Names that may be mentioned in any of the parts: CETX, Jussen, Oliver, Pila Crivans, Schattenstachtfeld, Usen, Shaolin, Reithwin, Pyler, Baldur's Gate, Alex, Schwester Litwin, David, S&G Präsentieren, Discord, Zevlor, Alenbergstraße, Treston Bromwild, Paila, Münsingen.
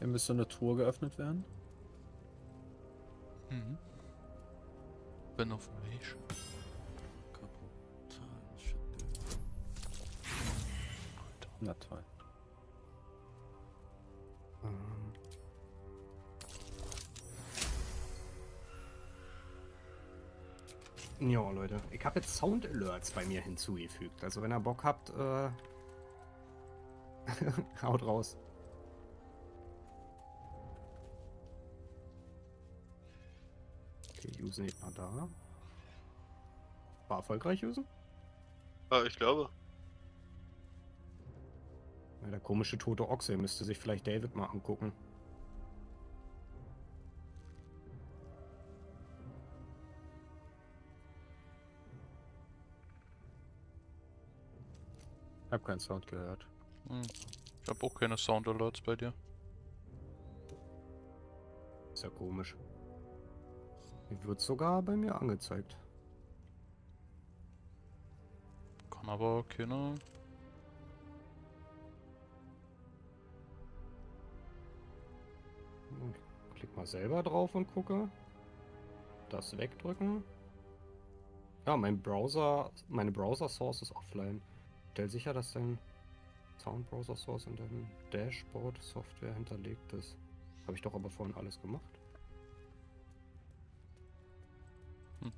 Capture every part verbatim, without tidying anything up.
Er müsste eine Tour geöffnet werden. Mhm. Bin auf dem Weg. Na toll. Ja, Leute, ich habe jetzt Sound Alerts bei mir hinzugefügt. Also wenn ihr Bock habt, äh... haut raus. Okay, Usen ist noch da. War erfolgreich, Usen? Ja, ich glaube. Ja, der komische tote Ochse müsste sich vielleicht David mal angucken. Ich hab keinen Sound gehört. Hm. Ich hab auch keine Sound Alerts bei dir. Ist ja komisch. Die wird sogar bei mir angezeigt. Kann aber keiner. Ich klick mal selber drauf und gucke. Das wegdrücken. Ja, mein Browser, meine Browser Source ist offline. Stell sicher, dass dein Sound Browser Source in deinem Dashboard Software hinterlegt ist. Habe ich doch aber vorhin alles gemacht. Hm.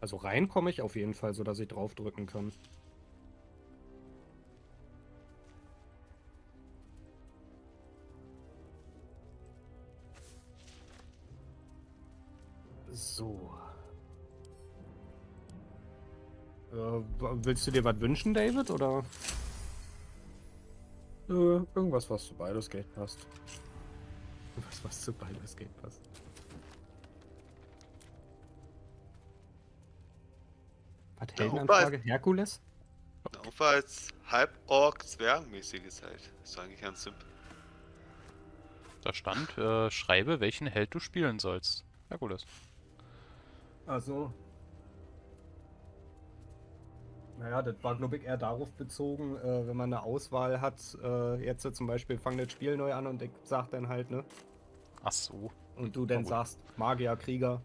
Also rein komme ich auf jeden Fall, so dass ich drauf drücken kann. So. Uh, willst du dir was wünschen, David, oder? Uh, irgendwas, was zu Baldur's Gate passt. Irgendwas, was zu Baldur's Gate passt. Was hält eine Frage? Herkules? Der Ufer als Halborg-Zwergenmäßiges halt. Das ist eigentlich ganz simpel. Da stand, äh, schreibe, welchen Held du spielen sollst. Herkules. Also. Naja, das war, glaube ich, eher darauf bezogen, äh, wenn man eine Auswahl hat, äh, jetzt zum Beispiel, fang das Spiel neu an und ich sag dann halt, ne? Ach so. Und du dann sagst, Magier, Krieger.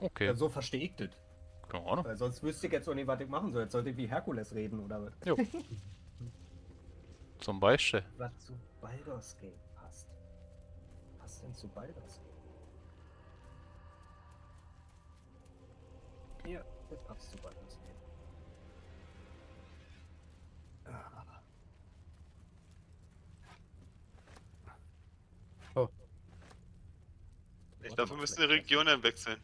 Okay. Ja, so verstehe ich das. Keine Ahnung. Weil sonst wüsste ich jetzt auch nicht, was ich machen soll. Jetzt sollte ich wie Herkules reden, oder was? Jo. Zum Beispiel. Was zu Baldur's Gate passt. Was denn zu Baldur's Gate? Hier, das passt zu Baldur's Gate. Oh. Ich glaube, wir müssen die Region dann wechseln.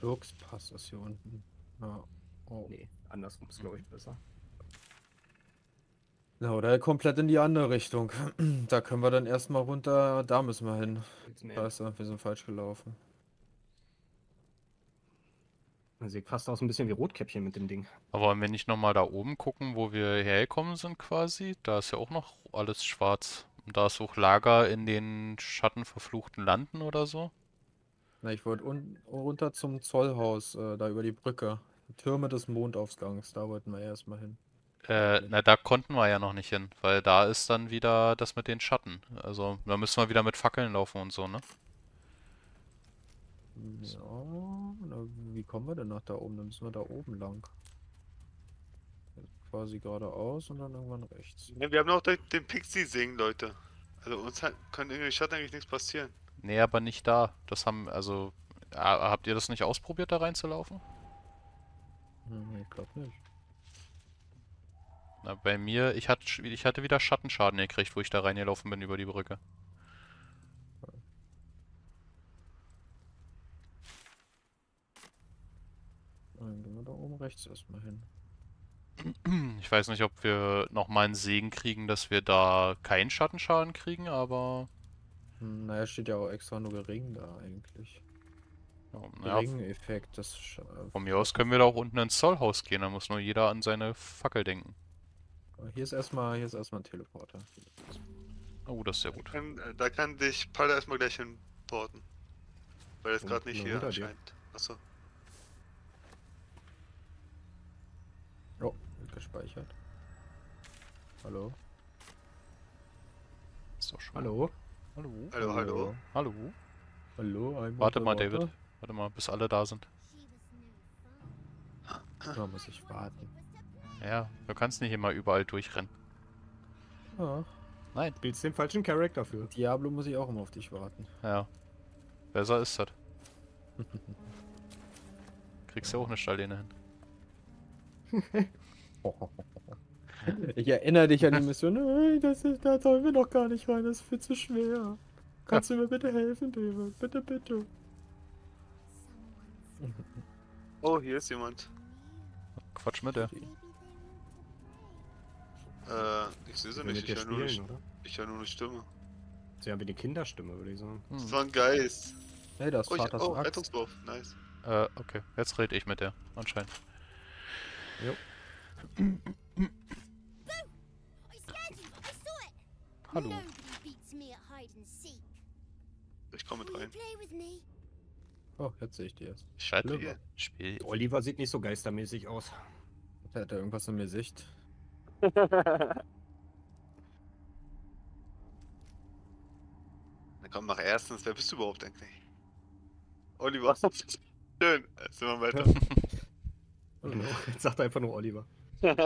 Lux passt das hier unten. Ah. Oh. Nee, andersrum ist, glaube ich, besser. Na, oder komplett in die andere Richtung. Da können wir dann erstmal runter, da müssen wir hin. Scheiße, wir sind falsch gelaufen. Sieht fast aus ein bisschen wie Rotkäppchen mit dem Ding. Aber wollen wir nicht nochmal da oben gucken, wo wir hergekommen sind quasi? Da ist ja auch noch alles schwarz. Und da ist auch Lager in den schattenverfluchten Landen oder so. Na, ich wollte runter zum Zollhaus, äh, da über die Brücke. Türme des Mondaufgangs, da wollten wir erstmal hin. Äh, na, da konnten wir ja noch nicht hin, weil da ist dann wieder das mit den Schatten. Also, da müssen wir wieder mit Fackeln laufen und so, ne? So, na, wie kommen wir denn nach da oben? Dann müssen wir da oben lang. Quasi geradeaus und dann irgendwann rechts. Ja, wir haben auch den, den Pixie singen, Leute. Also uns hat, kann in der Stadt eigentlich nichts passieren. Nee, aber nicht da. Das haben, also, a, habt ihr das nicht ausprobiert, da reinzulaufen? Hm, ich glaube nicht. Na, bei mir, ich hatte, ich hatte wieder Schattenschaden gekriegt, wo ich da reingelaufen bin über die Brücke. Dann gehen wir da oben rechts erstmal hin. Ich weiß nicht, ob wir nochmal einen Segen kriegen, dass wir da keinen Schattenschaden kriegen, aber... Naja, steht ja auch extra nur gering da eigentlich. Ja, naja, Gering-Effekt, das... Von mir aus können wir da auch unten ins Zollhaus gehen, da muss nur jeder an seine Fackel denken. Hier ist erstmal, hier ist erstmal ein Teleporter. Oh, das ist sehr gut. Da kann, da kann dich Pyler erstmal gleich hinporten. Weil das gerade nicht hier anscheinend. Achso. gespeichert. Hallo? Ist doch schon. Hallo? Hallo? Hallo, hallo. Hallo? Hallo, einmal. Warte mal, David. Warte mal, bis alle da sind. Da muss ich warten. Ja, du kannst nicht immer überall durchrennen. Ja. Nein. Du spielst den falschen Charakter für. Diablo muss ich auch immer auf dich warten. Ja. Besser ist das. Kriegst ja auch eine Stallene hin. Ich erinnere dich an die Mission. Das ist, da sollen wir doch gar nicht rein, das ist viel zu schwer. Kannst du mir bitte helfen, David? Bitte, bitte. Oh, hier ist jemand. Quatsch mit der. Äh, ich sehe sie nicht, ich höre nur, hör nur eine Stimme. Sie haben wie eine Kinderstimme, würde ich sagen. Das war ein Geist. Hey, das oh, Vaters ich, oh Rettungswurf, nice. Äh, okay, jetzt rede ich mit der, anscheinend. Jo. Hallo. Ich komme mit rein. Oh, jetzt sehe ich die erst. Scheiße, Spiel. Oliver sieht nicht so geistermäßig aus. Der hat da irgendwas in mir Sicht. Na komm, mach erstens, wer bist du überhaupt eigentlich? Oliver. Schön, jetzt sind wir weiter. Genau. Jetzt sagt er einfach nur Oliver. Ja.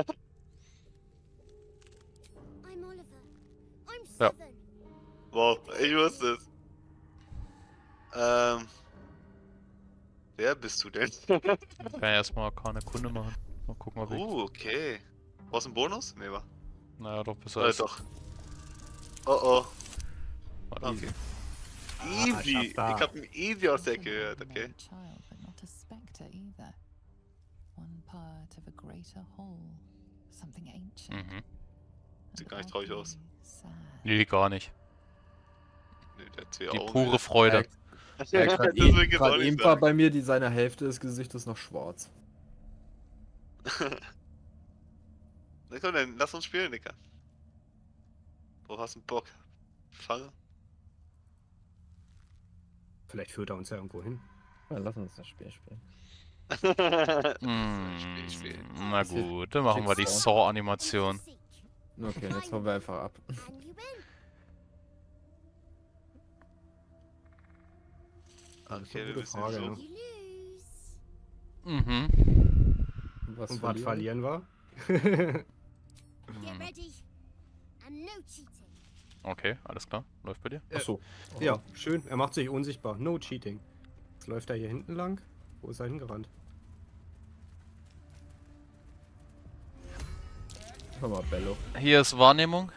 Wow, ich wusste es. Ähm. Wer bist du denn? Ich kann ja erstmal keine Kunde machen. Mal gucken, ob ich. Oh, okay. Brauchst du einen Bonus? Nee, war. Naja, doch, besser als. Doch. Oh, oh. Okay. Easy. Ich hab einen Easy aus der Ecke gehört, okay. Mhm. Sieht gar nicht traurig aus. Nee, gar nicht. Nee, der hat zwei Augen. Die pure Freude. Ja, gerade eben war bei mir, die seine Hälfte des Gesichtes noch schwarz. Na komm denn, lass uns spielen, Dicker. Wo hast du Bock? Fange? Vielleicht führt er uns ja irgendwo hin. Ja, lass uns das Spiel spielen. mm, Spiel spielen. Na gut, dann machen wir die Saw-Animation. Okay, jetzt hauen wir einfach ab. Okay, wir müssen Frage, ne? Mhm. Und was, Und verlieren? was verlieren war? Okay, alles klar. Läuft bei dir? Äh, Achso. Oh. Ja, schön. Er macht sich unsichtbar. No cheating. Jetzt läuft er hier hinten lang. Wo ist er hingerannt? Hör mal, Bello. Hier ist Wahrnehmung.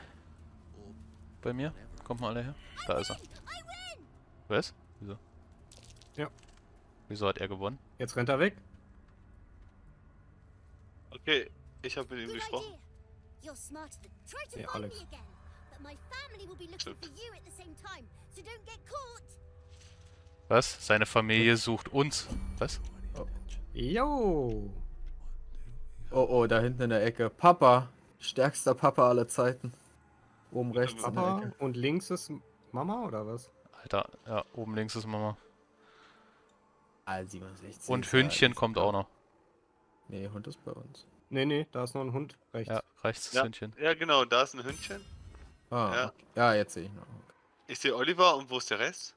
Bei mir. Kommt mal alle her. Da ist er. Was? Wieso? Ja. Wieso hat er gewonnen? Jetzt rennt er weg. Okay, ich habe mit ihm gesprochen. Ja, Alex. Stimmt. Was? Seine Familie sucht uns. Was? Oh. Yo. Oh, oh, da hinten in der Ecke. Papa. Stärkster Papa aller Zeiten. Oben rechts Papa in der Ecke. Und links ist Mama, oder was? Alter, ja, oben links ist Mama. siebenundsechzig Und Hündchen ja, kommt auch noch. Nee, Hund ist bei uns. Nee, nee, da ist noch ein Hund. Rechts. Ja, rechts ist ja. Hündchen. Ja, genau, da ist ein Hündchen. Ah, ja, okay. Ja, jetzt sehe ich noch. Ich sehe Oliver und wo ist der Rest?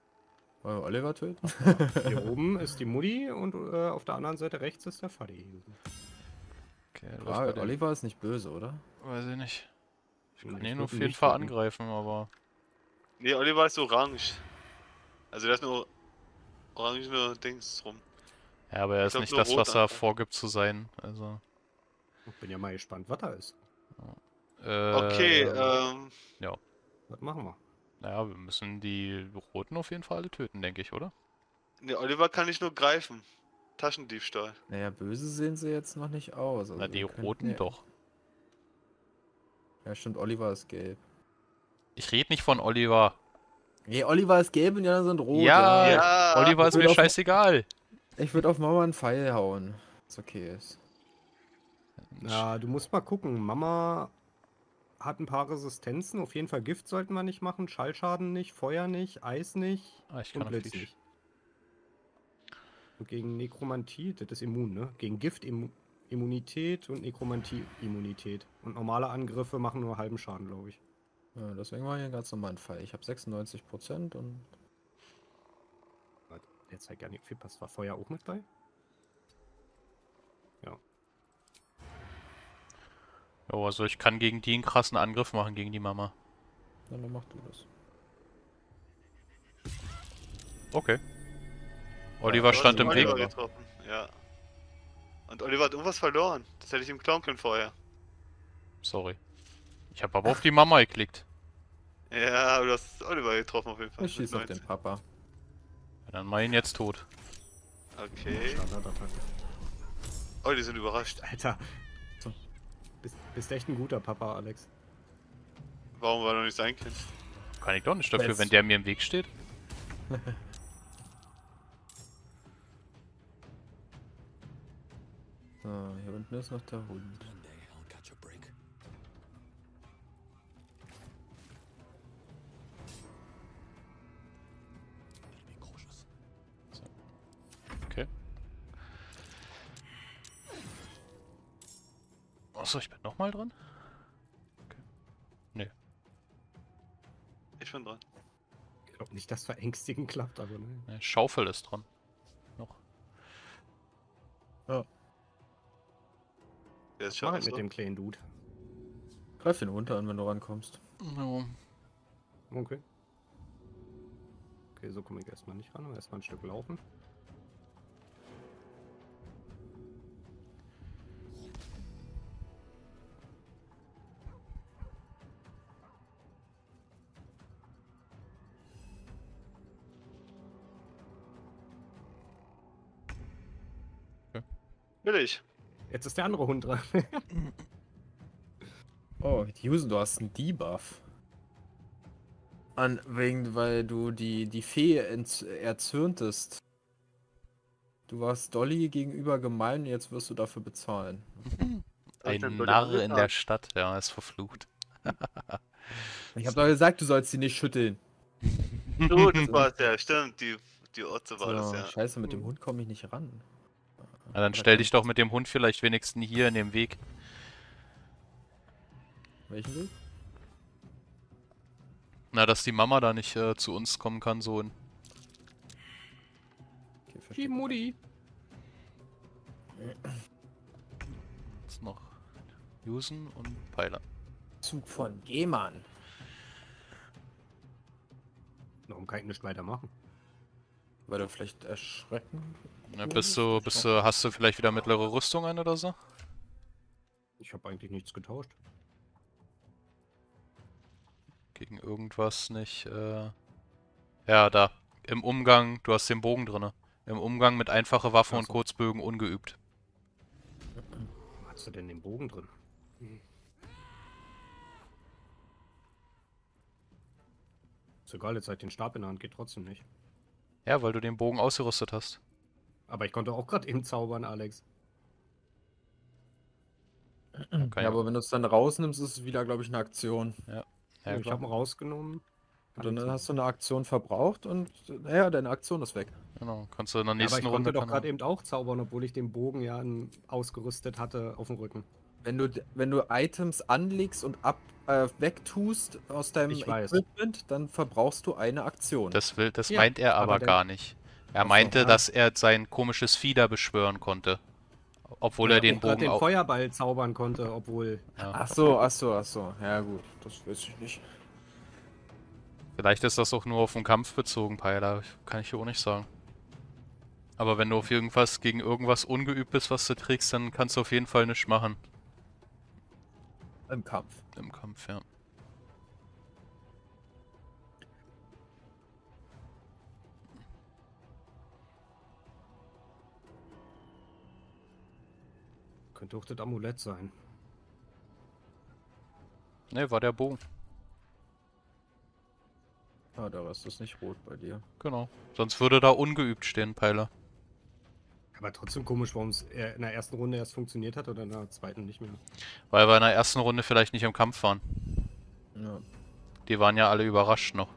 Wollen wir Oliver töten? Ja. Hier oben ist die Mutti und äh, auf der anderen Seite rechts ist der Vati. Okay, Frage, bei Oliver ist nicht böse, oder? Weiß ich nicht. Ich kann ihn auf jeden Fall angreifen, aber... Nee, Oliver ist orange. Also der ist nur... Orange nur Dings rum. Ja, aber er ist nicht das, was er vorgibt zu sein, also... Ich bin ja mal gespannt, was da ist. Äh, okay, ähm... Ja. Was machen wir? Naja, wir müssen die Roten auf jeden Fall alle töten, denke ich, oder? Ne, Oliver kann nicht nur greifen. Taschendiebstahl. Naja, böse sehen sie jetzt noch nicht aus. Also na, die Roten doch. Ja, stimmt, Oliver ist gelb. Ich rede nicht von Oliver. Nee, Oliver ist gelb und die anderen sind rot. Ja, ja. Oliver ist mir scheißegal. Ich würde auf Mama einen Pfeil hauen, was okay ist. Ja, du musst mal gucken. Mama hat ein paar Resistenzen. Auf jeden Fall Gift sollten wir nicht machen, Schallschaden nicht, Feuer nicht, Eis nicht ah, ich kann und Blitz nicht. Und gegen Nekromantie, das ist immun, ne? Gegen Gift immun. Immunität und Nekromantie-Immunität. Und normale Angriffe machen nur halben Schaden, glaube ich. Ja, deswegen war hier ein ganz normaler Fall. Ich habe sechsundneunzig Prozent und... Jetzt halt gar nicht viel passt. War Feuer auch mit bei? Ja. Jo, also ich kann gegen die einen krassen Angriff machen, gegen die Mama. Na, dann mach du das. Okay. Oliver ja, stand im Weg. Ja. Und Oliver hat irgendwas verloren. Das hätte ich ihm klauen können vorher. Sorry. Ich habe aber auf die Mama geklickt. Ja, du hast Oliver getroffen auf jeden Fall. Ich schieß auf den Papa. Ja, dann mach ihn jetzt tot. Okay. Oh, die sind überrascht. Alter. So. Bist, bist echt ein guter Papa, Alex. Warum war er noch nicht sein Kind? Kann ich doch nicht dafür, Let's. wenn der mir im Weg steht. So, hier unten ist noch der Hund. So. Okay. Achso, ich bin nochmal dran? Okay. Nee. Ich bin dran. Ich glaube nicht, dass Verängstigen klappt, aber ne. Nee, Schaufel ist dran. Noch. Ja. Der ist halt mit dem kleinen Dude. Greif den runter an, wenn du rankommst. No. Okay. Okay, so komme ich erstmal nicht ran, aber erstmal ein Stück laufen. Okay. Will ich. Jetzt ist der andere Hund dran. Oh, Jussen, du hast einen Debuff. An wegen, weil du die, die Fee erzürntest. Du warst Dolly gegenüber gemein, jetzt wirst du dafür bezahlen. Ein Narr in der Stadt, ja, ist verflucht. Ich hab doch gesagt, du sollst sie nicht schütteln. So, das war's ja, stimmt, die, die Otze war so, das ja. Scheiße, mit dem Hund komme ich nicht ran. Na, dann stell dich doch mit dem Hund vielleicht wenigstens hier in dem Weg. Welchen Weg? Na, dass die Mama da nicht äh, zu uns kommen kann, Sohn. Okay, die Mutti. Jetzt noch Usen und Pyler. Zug von Gehmann. Warum kann ich nicht weitermachen? Weil du vielleicht erschrecken. Ja, bist du, bist du, hast du vielleicht wieder mittlere Rüstung an oder so? Ich habe eigentlich nichts getauscht. Gegen irgendwas nicht, äh... Ja, da. Im Umgang, du hast den Bogen drinne. Im Umgang mit einfache Waffen also. und Kurzbögen ungeübt. Wo hast du denn den Bogen drin? Hm. Ist egal, jetzt halt den Stab in der Hand, geht trotzdem nicht. Ja, weil du den Bogen ausgerüstet hast. Aber ich konnte auch gerade eben zaubern, Alex. Okay. Ja, aber wenn du es dann rausnimmst, ist es wieder, glaube ich, eine Aktion. Ja, ja ich habe ihn rausgenommen. Und dann Alex. hast du eine Aktion verbraucht und, naja, deine Aktion ist weg. Genau, kannst du in der nächsten ja, aber ich Runde. Ich konnte doch gerade eben auch zaubern, obwohl ich den Bogen ja ausgerüstet hatte auf dem Rücken. Wenn du, wenn du Items anlegst und ab, äh, wegtust aus deinem Equipment, dann verbrauchst du eine Aktion. Das, will, das ja, meint er aber, aber gar nicht. Er meinte, dass er sein komisches Vieh da beschwören konnte. Obwohl ja, er den Bogen den auch... Feuerball zaubern konnte, obwohl... Ja. Ach so, ach so, ach so. Ja gut, das weiß ich nicht. Vielleicht ist das auch nur auf den Kampf bezogen, Paila. Kann ich hier auch nicht sagen. Aber wenn du auf irgendwas gegen irgendwas ungeübt bist, was du trägst, dann kannst du auf jeden Fall nichts machen. Im Kampf. Im Kampf, ja. Könnte auch das Amulett sein. Ne, war der Bogen. Ah, da ist das nicht rot bei dir. Genau. Sonst würde da ungeübt stehen, Pyler. Aber trotzdem komisch, warum es in der ersten Runde erst funktioniert hat oder in der zweiten nicht mehr. Weil wir in der ersten Runde vielleicht nicht im Kampf waren. Ja. Die waren ja alle überrascht noch.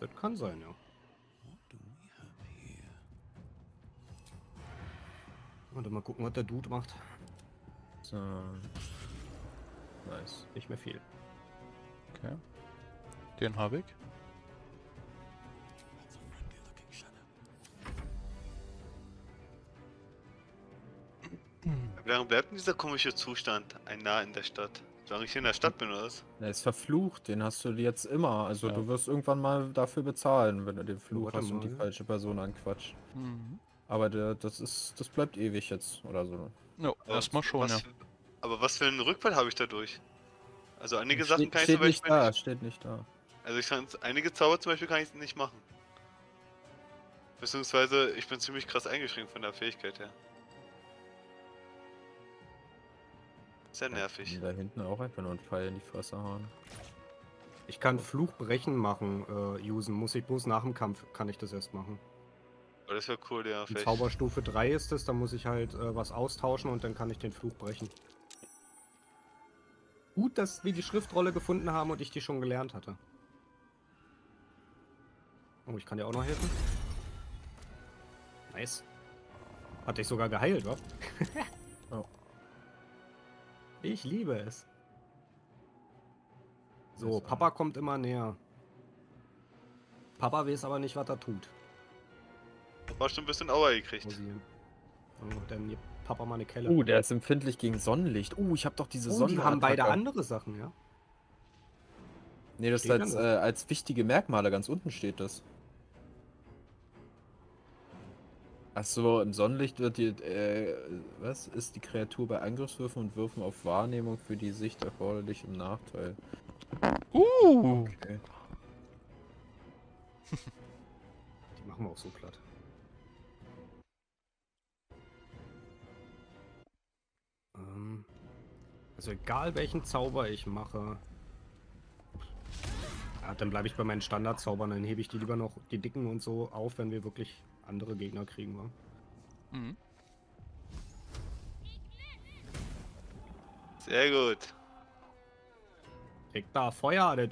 Das kann sein, ja. Warte mal gucken, was der Dude macht. So. Nice. Nicht mehr viel. Okay. Den habe ich. Warum bleibt denn dieser komische Zustand ein nah in der Stadt? Solange ich in der Stadt bin, oder was? Der ist verflucht, den hast du jetzt immer. Also ja. Du wirst irgendwann mal dafür bezahlen, wenn du den Fluch hast und die falsche Person anquatscht. Mhm. Aber der, das ist, das bleibt ewig jetzt, oder so. Ja, erstmal schon, was, ja. Aber was für einen Rückfall habe ich dadurch? Also einige Sachen kann ich zum Beispiel nicht... Steht nicht da, steht nicht da. Also ich kann einige Zauber zum Beispiel kann ich nicht machen. Beziehungsweise, ich bin ziemlich krass eingeschränkt von der Fähigkeit her. Sehr nervig. Da hinten auch einfach nur einen Pfeil in die Fresse hauen. Ich kann Fluchbrechen machen, äh, Usen. Muss ich bloß nach dem Kampf, kann ich das erst machen. Oh, das wäre cool, ja. Die Zauberstufe drei ist es, da muss ich halt äh, was austauschen und dann kann ich den Fluch brechen. Gut, dass wir die Schriftrolle gefunden haben und ich die schon gelernt hatte. Oh, ich kann dir auch noch helfen. Nice. Hat dich sogar geheilt, wa? Oh. Ich liebe es. So, Papa kommt immer näher. Papa weiß aber nicht, was er tut. Papa hat schon ein bisschen Aua gekriegt. Oh, dann gibt Papa mal eine Kelle. Oh, uh, der ist empfindlich gegen Sonnenlicht. Oh, uh, ich habe doch diese oh, Sonnenattacke. Die haben beide andere Sachen, ja? Nee, das steht als, äh, als wichtige Merkmale. Ganz unten steht das. Achso, im Sonnenlicht wird die, äh, was? Ist die Kreatur bei Angriffswürfen und Würfen auf Wahrnehmung für die Sicht erforderlich im Nachteil. Uh! Okay. Die machen wir auch so platt. Ähm, also egal welchen Zauber ich mache. Ja, dann bleibe ich bei meinen Standardzaubern, dann hebe ich die lieber noch, die dicken und so, auf, wenn wir wirklich... andere Gegner kriegen wir. Mhm. Sehr gut. Kriegt da Feuer, das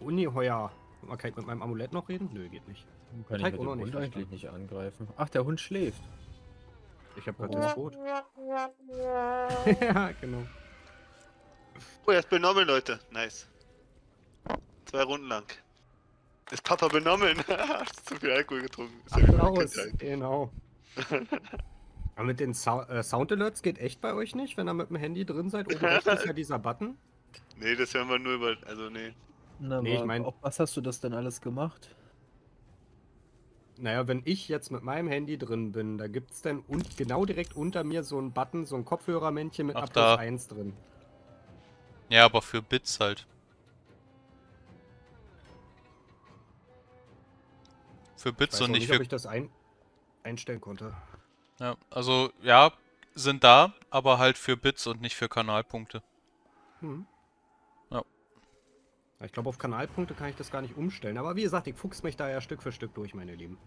Uniheuer. Kann ich mit meinem Amulett noch reden? Nö, geht nicht. Kann ich mit dem Hund eigentlich nicht angreifen. Ach, der Hund schläft. Ich hab gerade den Tod. Ja, genau. Oh, er ist benommen, Leute. Nice. Zwei Runden lang. Ist Papa benommen? Hast zu viel Alkohol getrunken? Applaus, genau. Aber mit den so äh, Sound Alerts geht echt bei euch nicht, wenn ihr mit dem Handy drin seid? Oben rechts ist ja dieser Button. Nee, das hören wir nur über... Also nee. Na, nee, ich mein, auf was hast du das denn alles gemacht? Naja, wenn ich jetzt mit meinem Handy drin bin, da gibt's dann und genau direkt unter mir so einen Button, so ein Kopfhörermännchen mit Applaus eins drin. Ja, aber für Bits halt. Für Bits und nicht, nicht für... ob ich das ein einstellen konnte. Ja, also, ja, sind da, aber halt für Bits und nicht für Kanalpunkte. Hm. Ja. Ich glaube, auf Kanalpunkte kann ich das gar nicht umstellen. Aber wie gesagt, ich fuchs mich da ja Stück für Stück durch, meine Lieben.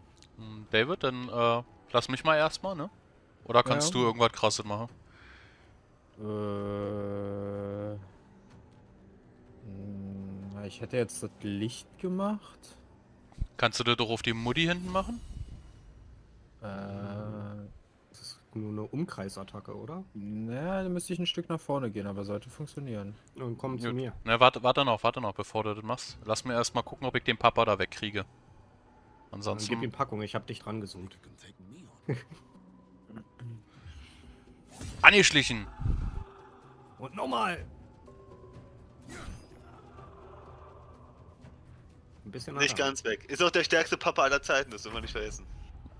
David, dann äh, lass mich mal erstmal, ne? Oder kannst ja. du irgendwas Krasses machen? Äh... Ich hätte jetzt das Licht gemacht... Kannst du das doch auf die Mutti hinten machen? Äh, das ist nur eine Umkreisattacke, oder? Naja, dann müsste ich ein Stück nach vorne gehen, aber sollte funktionieren. Dann komm zu mir. Na, warte, warte noch, warte noch, bevor du das machst. Lass mir erstmal gucken, ob ich den Papa da wegkriege. Ansonsten... Dann gib ihm Packung, ich hab dich dran gesund. Angeschlichen! Und nochmal! Bisschen nicht anders. Ganz weg. Ist auch der stärkste Papa aller Zeiten, das soll man nicht vergessen.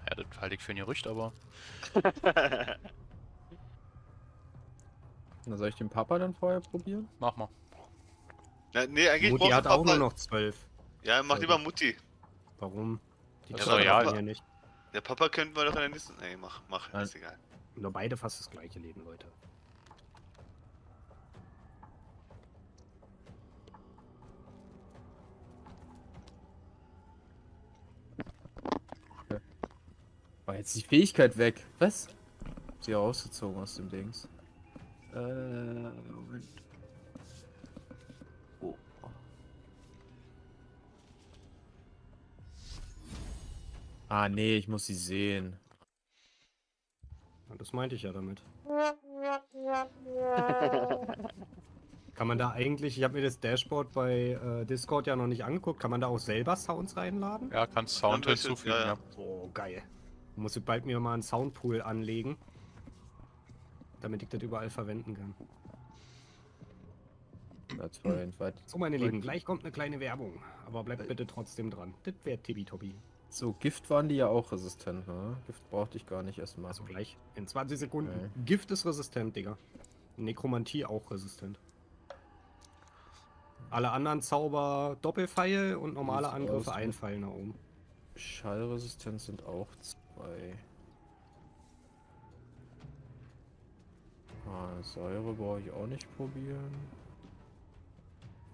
Ja, das halte ich für ein Gerücht, aber... Na, soll ich den Papa dann vorher probieren? Mach mal. Na, nee, eigentlich Mutti hat Papa. Auch nur noch zwölf. Ja, mach also. Lieber Mutti. Warum? Die also, ja, Papa. Ja nicht. Der Papa könnten wir doch in der nächsten... Nee, mach, mach, Nein. Ist egal. Nur beide fast das gleiche Leben, Leute. War jetzt die Fähigkeit weg. Was? Hab sie rausgezogen aus dem Dings. Äh, Moment. Oh. Ah, nee, ich muss sie sehen. Das meinte ich ja damit. Kann man da eigentlich, ich habe mir das Dashboard bei äh, Discord ja noch nicht angeguckt, kann man da auch selber Sounds reinladen? Ja, kannst Sound ja, hinzufügen. Ja, ja. Oh, geil. Muss ich bald mir mal einen Soundpool anlegen, damit ich das überall verwenden kann. Na toll, so, meine Lieben, gleich kommt eine kleine Werbung, aber bleibt bitte trotzdem dran. Das wäre tippitoppi. So, Gift waren die ja auch resistent, ne? Gift brauchte ich gar nicht erstmal. Also gleich in zwanzig Sekunden. Okay. Gift ist resistent, Digga. Nekromantie auch resistent. Alle anderen Zauber Doppelpfeil und normale Angriffe ein Pfeil nach oben. Schallresistenz sind auch zwei. Ah, Säure brauche ich auch nicht probieren.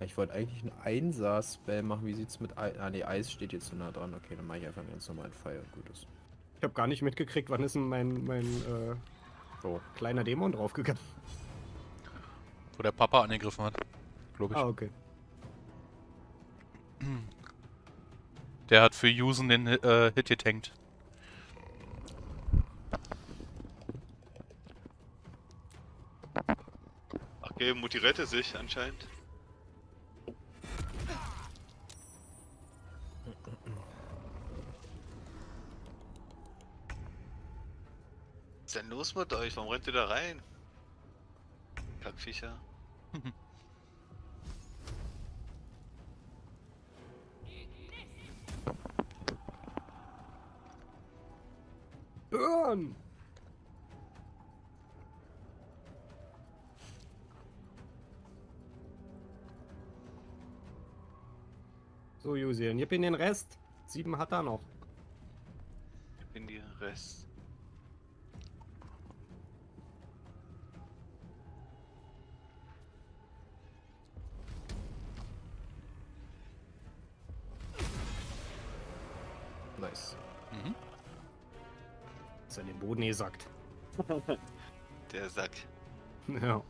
Ich wollte eigentlich ein Einsaß-Spell machen. Wie sieht's mit Eis? Ah, ne, Eis steht jetzt so nah dran. Okay, dann mache ich einfach einen ganz normalen Pfeil und gutes. Ich habe gar nicht mitgekriegt, wann ist denn mein, mein äh, oh. kleiner Dämon draufgegangen. Wo der Papa angegriffen hat, glaube ich. Ah, okay. Der hat für Usen den äh, Hit getankt. Okay, Mutti rette sich anscheinend. Was ist denn los mit euch? Warum rennt ihr da rein? Kackviecher. Burn! So, Usen, gib ihm den Rest. Sieben hat er noch. Gib ihm den Rest. Nice. Mhm. Ist an den Boden gesackt. Der Sack. Ja.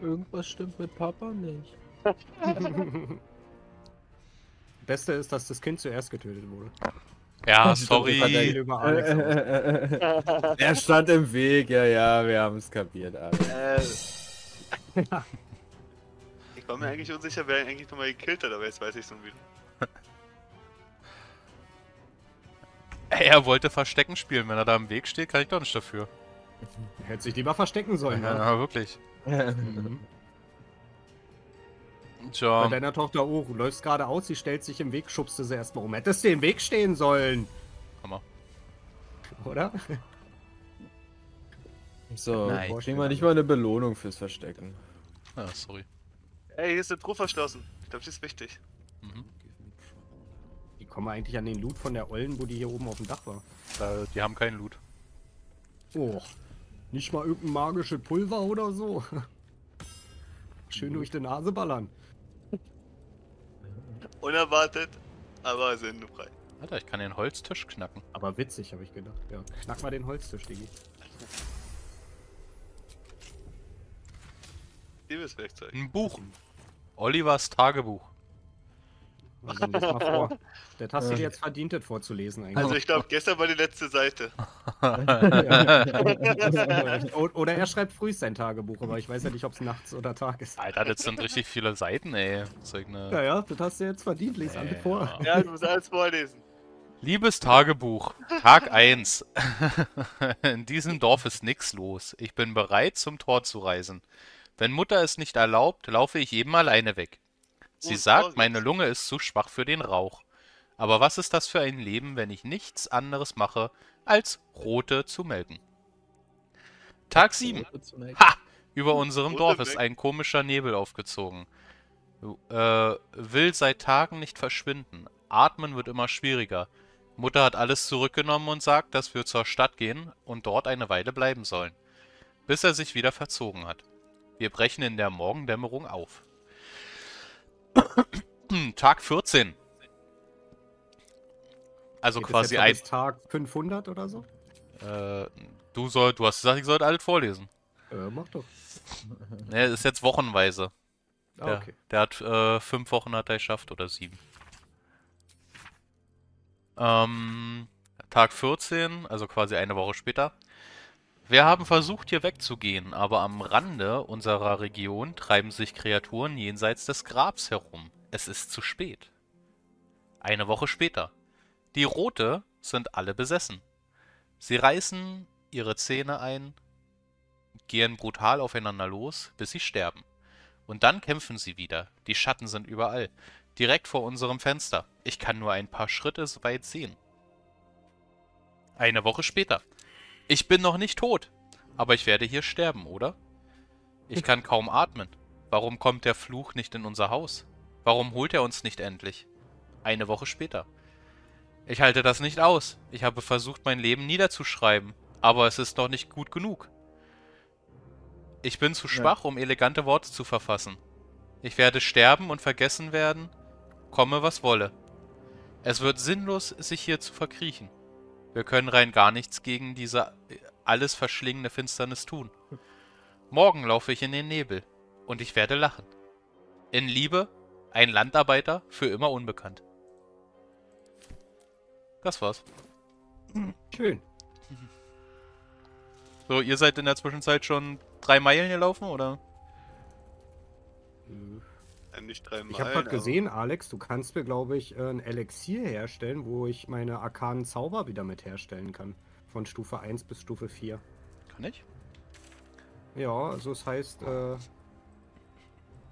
Irgendwas stimmt mit Papa nicht. Beste ist, dass das Kind zuerst getötet wurde. Ja, sorry. Er stand im Weg, ja, ja, wir haben es kapiert. Äh. Ich war mir eigentlich unsicher, wer ihn eigentlich nochmal gekillt hat, aber jetzt weiß ich es schon wieder. Er wollte Verstecken spielen, wenn er da im Weg steht, kann ich doch nicht dafür. Hätte sich lieber verstecken sollen. Ja, ja wirklich. Mhm. Tja. Bei deiner Tochter auch. Du läufst geradeaus, sie stellt sich im Weg, schubst du sie erstmal um. Hättest du den Weg stehen sollen? Hammer. Oder? So, nein, kriegen wir nicht mal eine Belohnung fürs Verstecken. Ah, sorry. Ey, hier ist eine Truhe verschlossen. Ich glaube, die ist wichtig. Mhm. Wie kommen wir eigentlich an den Loot von der Ollen, wo die hier oben auf dem Dach war? Da, die haben keinen Loot. Oh. Nicht mal irgendein magisches Pulver oder so. Schön durch die Nase ballern. Unerwartet, aber sinnfrei. Alter, ich kann den Holztisch knacken. Aber witzig, habe ich gedacht. Ja, knack mal den Holztisch, Diggi. Liebes Werkzeug. Ein Buch. Olivers Tagebuch. Also, lies mal vor. Der hast du dir jetzt verdient, das vorzulesen eigentlich. Also ich glaube, gestern war die letzte Seite. Oder er schreibt früh sein Tagebuch, aber ich weiß ja nicht, ob es nachts oder Tag ist. Alter, das sind richtig viele Seiten, ey. Zeig ne... Ja, ja, das hast du jetzt verdient, lies alle vor. Ja, du musst alles vorlesen. Liebes Tagebuch, Tag eins. In diesem Dorf ist nichts los. Ich bin bereit, zum Tor zu reisen. Wenn Mutter es nicht erlaubt, laufe ich eben alleine weg. Sie sagt, meine Lunge ist zu schwach für den Rauch. Aber was ist das für ein Leben, wenn ich nichts anderes mache, als Rote zu melken? Tag sieben. Ha! Über unserem Dorf ist ein komischer Nebel aufgezogen. Äh, will seit Tagen nicht verschwinden. Atmen wird immer schwieriger. Mutter hat alles zurückgenommen und sagt, dass wir zur Stadt gehen und dort eine Weile bleiben sollen. Bis er sich wieder verzogen hat. Wir brechen in der Morgendämmerung auf. Tag vierzehn. Also geht quasi ein... Tag fünfhundert oder so? Äh, du soll, du hast gesagt, ich sollte alles vorlesen. Äh, mach doch. Ne, ist jetzt wochenweise. Ah, der, okay. Der hat, äh, fünf Wochen hat er geschafft oder sieben. Äh, Ähm, Tag vierzehn, also quasi eine Woche später. Wir haben versucht, hier wegzugehen, aber am Rande unserer Region treiben sich Kreaturen jenseits des Grabs herum. Es ist zu spät. Eine Woche später. Die Rote sind alle besessen. Sie reißen ihre Zähne ein, gehen brutal aufeinander los, bis sie sterben. Und dann kämpfen sie wieder. Die Schatten sind überall. Direkt vor unserem Fenster. Ich kann nur ein paar Schritte weit sehen. Eine Woche später. Ich bin noch nicht tot, aber ich werde hier sterben, oder? Ich kann kaum atmen. Warum kommt der Fluch nicht in unser Haus? Warum holt er uns nicht endlich? Eine Woche später. Ich halte das nicht aus. Ich habe versucht, mein Leben niederzuschreiben, aber es ist noch nicht gut genug. Ich bin zu schwach, um elegante Worte zu verfassen. Ich werde sterben und vergessen werden, komme was wolle. Es wird sinnlos, sich hier zu verkriechen. Wir können rein gar nichts gegen diese alles verschlingende Finsternis tun. Morgen laufe ich in den Nebel und ich werde lachen. In Liebe, ein Landarbeiter, für immer unbekannt. Das war's. Schön. So, ihr seid in der Zwischenzeit schon drei Meilen gelaufen, oder? Nicht drei Meilen. Ich habe gerade gesehen, Alex, du kannst mir, glaube ich, ein Elixier herstellen, wo ich meine arkanen Zauber wieder mit herstellen kann. Von Stufe eins bis Stufe vier. Kann ich? Ja, also es heißt äh,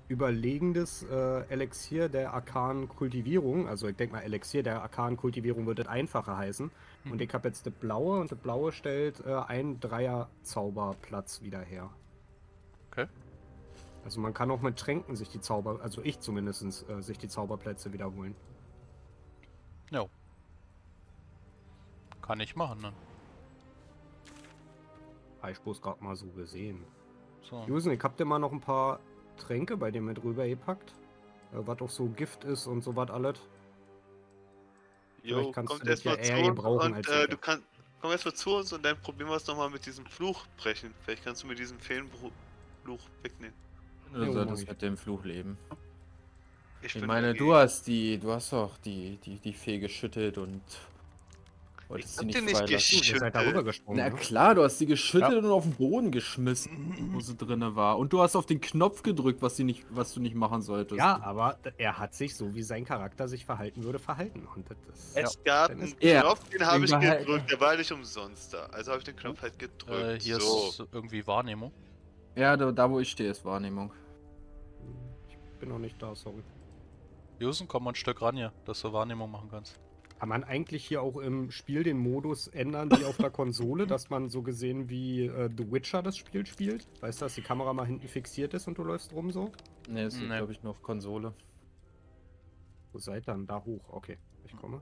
überlegendes äh, Elixier der arkanen Kultivierung. Also ich denke mal, Elixier der arkanen Kultivierung würde das einfacher heißen. Hm. Und ich habe jetzt das blaue und das blaue stellt äh, einen Dreier-Zauberplatz wieder her. Okay. Also man kann auch mit Tränken sich die Zauber, also ich zumindest, äh, sich die Zauberplätze wiederholen. Ja. Kann ich machen, ne? Ich hab's gerade mal so gesehen. So. Jussen, ich hab dir mal noch ein paar Tränke bei dir mit rübergepackt. Äh, was auch so Gift ist und so was alles. Jo, vielleicht kannst komm du das ja eher gebrauchen als äh, du kannst, komm erstmal zu uns und dann probieren wir es nochmal mit diesem Fluch brechen. Vielleicht kannst du mit diesem Fehlenbruch Fluch wegnehmen. Du solltest mit dem Fluch leben. Ich, ich meine, du hast die, du hast auch die, die, die Fee geschüttelt und wolltest sie nicht freilassen. Na klar, du hast sie geschüttelt ja. und auf den Boden geschmissen, wo sie drinne war. Und du hast auf den Knopf gedrückt, was sie nicht, was du nicht machen solltest. Ja, aber er hat sich so, wie sein Charakter sich verhalten würde, verhalten. Und das ist, es ja, gab einen Knopf, den habe ich gedrückt. Der war nicht umsonst da. Also habe ich den Knopf halt gedrückt. Äh, hier so. Ist irgendwie Wahrnehmung. Ja, da, da wo ich stehe ist Wahrnehmung. Ich bin noch nicht da, sorry. Jussen, komm mal ein Stück ran hier, dass du Wahrnehmung machen kannst. Kann man eigentlich hier auch im Spiel den Modus ändern wie auf der Konsole, dass man so gesehen wie äh, The Witcher das Spiel spielt? Weißt du, dass die Kamera mal hinten fixiert ist und du läufst rum so? Ne, das ist, nee. glaube ich, nur auf Konsole. Wo seid dann? Da hoch, okay. Ich komme.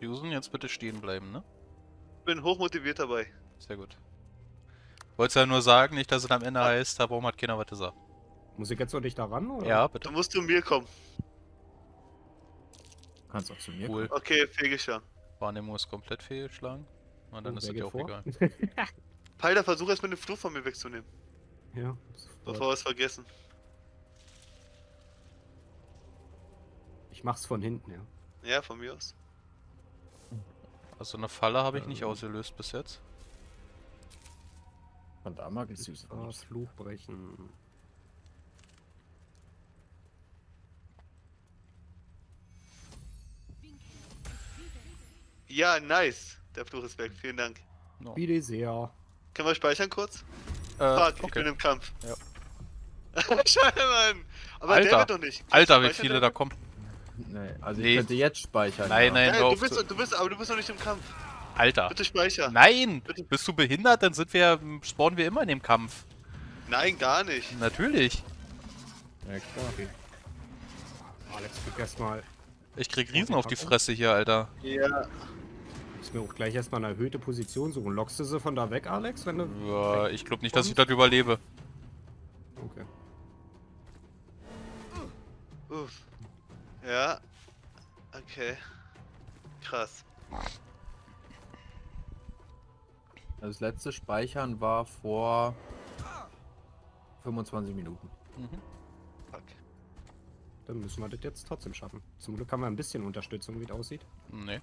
Jussen, jetzt bitte stehen bleiben, ne? Ich bin hochmotiviert dabei. Sehr gut. Wolltest ja nur sagen, nicht, dass es am Ende heißt, da warum hat keiner was gesagt. Muss ich jetzt noch nicht da ran, oder? Ja, bitte. Du musst zu mir kommen. Kannst auch zu mir cool. kommen. Okay, fehlgeschlagen. Wahrnehmung ist komplett fehlgeschlagen. Und dann oh, ist es dir auch vor? egal. Pyler, versuch erst mit dem Fluch von mir wegzunehmen. Ja. Bevor wir es vergessen. Ich mach's von hinten, ja. Ja, von mir aus. Also eine Falle habe ich ähm. nicht ausgelöst bis jetzt. Von da mag ich süß. Ah, Fluch brechen. Ja, nice. Der Fluch ist weg. Vielen Dank. No. Bitte sehr. Können wir speichern kurz? Äh, Fuck, okay. Ich bin im Kampf. Ja. Scheiße, Mann. Aber Alter. Der wird doch nicht. Kannst Alter, wie viele da kommen. Nee, also nee. Ich könnte jetzt speichern. Nein, ja. nein, nein du, bist, du bist, aber du bist noch nicht im Kampf. Alter. Bitte speichern. Nein! Bitte. Bist du behindert? Dann sind wir, spawnen wir immer in dem Kampf. Nein, gar nicht. Natürlich. Ja, klar. Okay. Alex, krieg erstmal. Ich krieg Riesen auf die Fresse hier, Alter. Ja. Muss mir auch gleich erstmal eine erhöhte Position suchen. Lockst du sie von da weg, Alex? Wenn du ja, ich glaube nicht, dass ich das überlebe. Okay. Uff. Ja. Okay. Krass. Das letzte Speichern war vor fünfundzwanzig Minuten. Mhm. Okay. dann müssen wir das jetzt trotzdem schaffen. Zum Glück haben wir ein bisschen Unterstützung, wie es aussieht. Nee,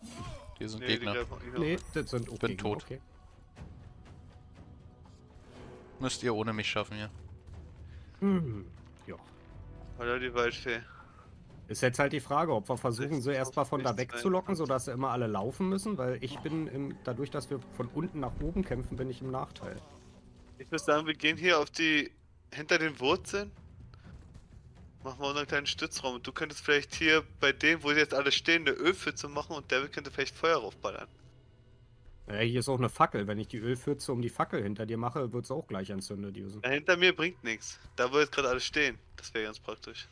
die sind nee, Gegner. Die nee, das sind auch ich bin Gegner. Tot. Okay. Müsst ihr ohne mich schaffen hier. Hm, ja. Oder die Waldfee. Ist jetzt halt die Frage, ob wir versuchen, sie erstmal von da wegzulocken, sodass sie immer alle laufen müssen, weil ich bin, im, dadurch, dass wir von unten nach oben kämpfen, bin ich im Nachteil. Ich würde sagen, wir gehen hier auf die, hinter den Wurzeln, machen wir unseren kleinen Stützraum und du könntest vielleicht hier bei dem, wo jetzt alle stehen, eine Ölpfütze machen und David könnte vielleicht Feuer raufballern. Ja, hier ist auch eine Fackel, wenn ich die Ölpfütze um die Fackel hinter dir mache, wird es auch gleich entzündet, Jussen. Ja, hinter mir bringt nichts, da wo jetzt gerade alle stehen, das wäre ganz praktisch.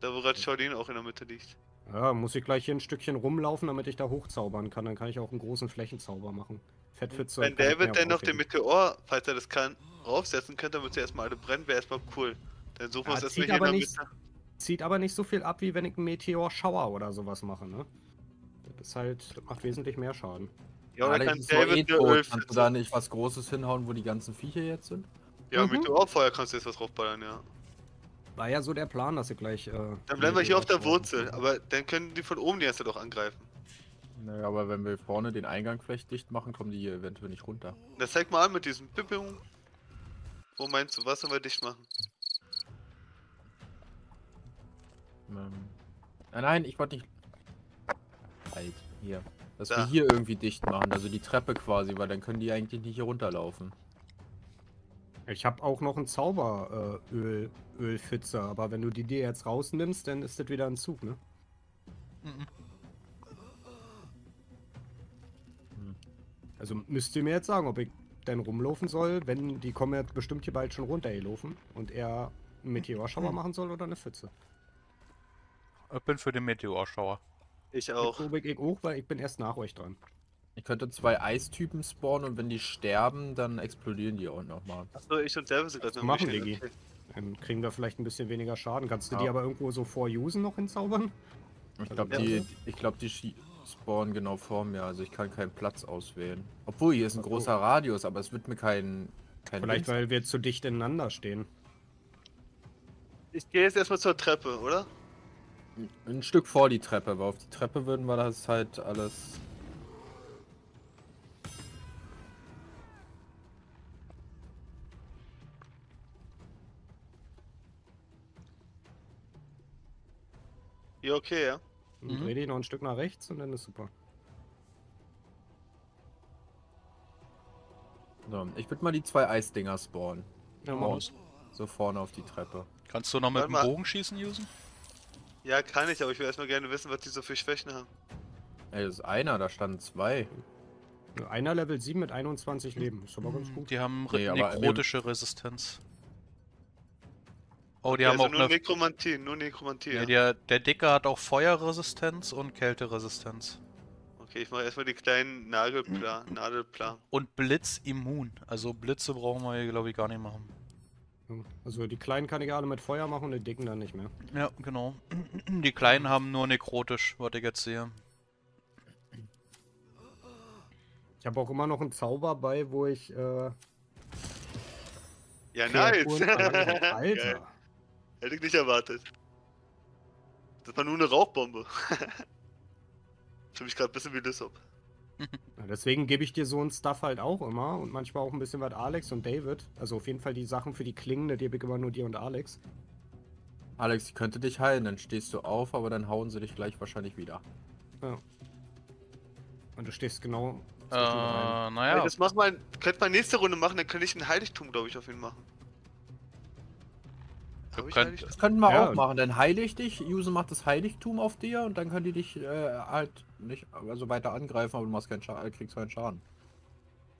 Da wo gerade Shaolin auch in der Mitte liegt. Ja, muss ich gleich hier ein Stückchen rumlaufen, damit ich da hochzaubern kann. Dann kann ich auch einen großen Flächenzauber machen. Fettpfütze. Wenn David dann noch den Meteor, falls er das kann, raufsetzen könnte, damit sie erstmal alle brennen, wäre erstmal cool. Dann suchen wir uns erstmal hier in der Mitte. Zieht aber nicht so viel ab, wie wenn ich einen Meteor-Schauer oder sowas mache, ne? Das ist halt, das macht wesentlich mehr Schaden. Ja, oder kann David eine Ölpfütze. Kannst du da nicht was Großes hinhauen, wo die ganzen Viecher jetzt sind? Ja, mit Meteorfeuer kannst du jetzt was raufballern, ja. War ja so der Plan, dass sie gleich... Äh, dann bleiben wir hier auf der Wurzel, aber dann können die von oben die erste doch angreifen. Naja, aber wenn wir vorne den Eingang vielleicht dicht machen, kommen die hier eventuell nicht runter. Das zeig mal an mit diesem Pipping. Wo meinst du, was sollen wir dicht machen? Ähm, nein, nein, ich wollte nicht... Halt, hier. Dass da. wir hier irgendwie dicht machen, also die Treppe quasi, weil dann können die eigentlich nicht hier runterlaufen. Ich habe auch noch einen Zauberöl, äh, Ölpfütze, aber wenn du die dir jetzt rausnimmst, dann ist das wieder ein Zug, ne? Mhm. Also müsst ihr mir jetzt sagen, ob ich denn rumlaufen soll, wenn die kommen jetzt bestimmt hier bald schon runter gelaufen und er einen Meteorschauer mhm. machen soll oder eine Pfütze. Ich bin für den Meteorschauer. Ich auch. Ich, ich auch, weil ich bin erst nach euch dran. Ich könnte zwei Eistypen spawnen und wenn die sterben, dann explodieren die auch nochmal. Achso, ich und Service gerade noch machen, Digi. Dann kriegen wir vielleicht ein bisschen weniger Schaden. Kannst du ja. die aber irgendwo so vor Usen noch hinzaubern? Ich glaube, also, die, ich glaub, die spawnen genau vor mir, also ich kann keinen Platz auswählen. Obwohl, hier ist ein also. großer Radius, aber es wird mir kein... kein vielleicht, Wind. Weil wir zu dicht ineinander stehen. Ich gehe jetzt erstmal zur Treppe, oder? Ein Stück vor die Treppe, aber auf die Treppe würden wir das halt alles... Ja, okay, ja. Dann mhm. dreh dich noch ein Stück nach rechts und dann ist super. So, ich würde mal die zwei Eisdinger spawnen. Ja, Maus. So vorne auf die Treppe. Kannst du noch mit dem Bogen schießen, Usen? Ja, kann ich, aber ich will erstmal gerne wissen, was die so für Schwächen haben. Ey, das ist einer, da standen zwei. Einer Level sieben mit einundzwanzig Leben, ist aber ganz gut. Die haben nee, nekrotische Resistenz. Oh, die ja, haben also auch nur eine... Nekromantie, nur Nekromantie. Ja, ja. Der, der Dicke hat auch Feuerresistenz und Kälteresistenz. Okay, ich mache erstmal die kleinen Nagelplan, Nadelplan. Und Blitzimmun. Also Blitze brauchen wir hier, glaube ich, gar nicht machen. Also die kleinen kann ich alle mit Feuer machen und die Dicken dann nicht mehr. Ja, genau. Die kleinen haben nur nekrotisch, was ich jetzt sehe. Ich habe auch immer noch einen Zauber bei, wo ich... Äh... Ja, nice! Alter! Hätte ich nicht erwartet. Das war nur eine Rauchbombe. Für mich gerade ein bisschen wie Lissop. Ja, deswegen gebe ich dir so ein Stuff halt auch immer und manchmal auch ein bisschen was Alex und David. Also auf jeden Fall die Sachen für die Klingen, die gebe ich immer nur dir und Alex. Alex, ich könnte dich heilen, dann stehst du auf, aber dann hauen sie dich gleich wahrscheinlich wieder. Ja. Und du stehst genau... Äh, naja. Hey, das machen wir, könnte man nächste Runde machen, dann kann ich ein Heiligtum, glaube ich, auf ihn machen. Könnt, das könnten wir ja. auch machen, dann heile ich dich, Usen macht das Heiligtum auf dir und dann können die dich äh, halt nicht also weiter angreifen, aber du machst keinen Schaden, kriegst keinen Schaden.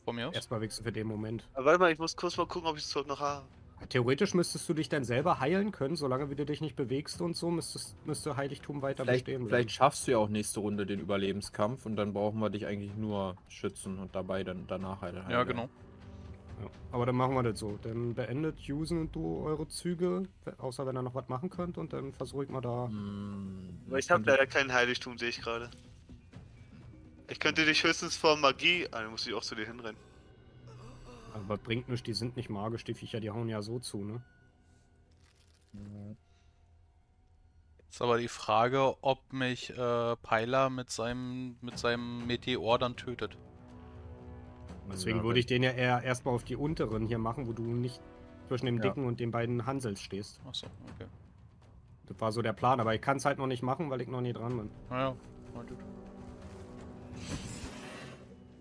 Von mir aus? Erstmal wechseln für den Moment. Aber warte mal, ich muss kurz mal gucken, ob ich es noch habe. Theoretisch müsstest du dich dann selber heilen können, solange wie du dich nicht bewegst und so, müsstest, müsste Heiligtum weiter vielleicht, bestehen bleiben. Vielleicht schaffst du ja auch nächste Runde den Überlebenskampf und dann brauchen wir dich eigentlich nur schützen und dabei dann danach heilen. Ja, genau. Ja, aber dann machen wir das so. Dann beendet Usen und du eure Züge, außer wenn ihr noch was machen könnt und dann versuche ich mal da... Hm, ich habe leider kein Heiligtum, sehe ich gerade. Ich könnte dich höchstens vor Magie... Ah, dann muss ich auch zu dir hinrennen. Aber bringt nichts, die sind nicht magisch, die Viecher, die hauen ja so zu, ne? aber die Frage, ob mich äh, Pyler mit seinem, mit seinem Meteor dann tötet. Deswegen würde ich den ja eher erstmal auf die unteren hier machen, wo du nicht zwischen dem ja. dicken und den beiden Hansels stehst. Achso, okay. Das war so der Plan, aber ich kann es halt noch nicht machen, weil ich noch nie dran bin. Naja, na gut.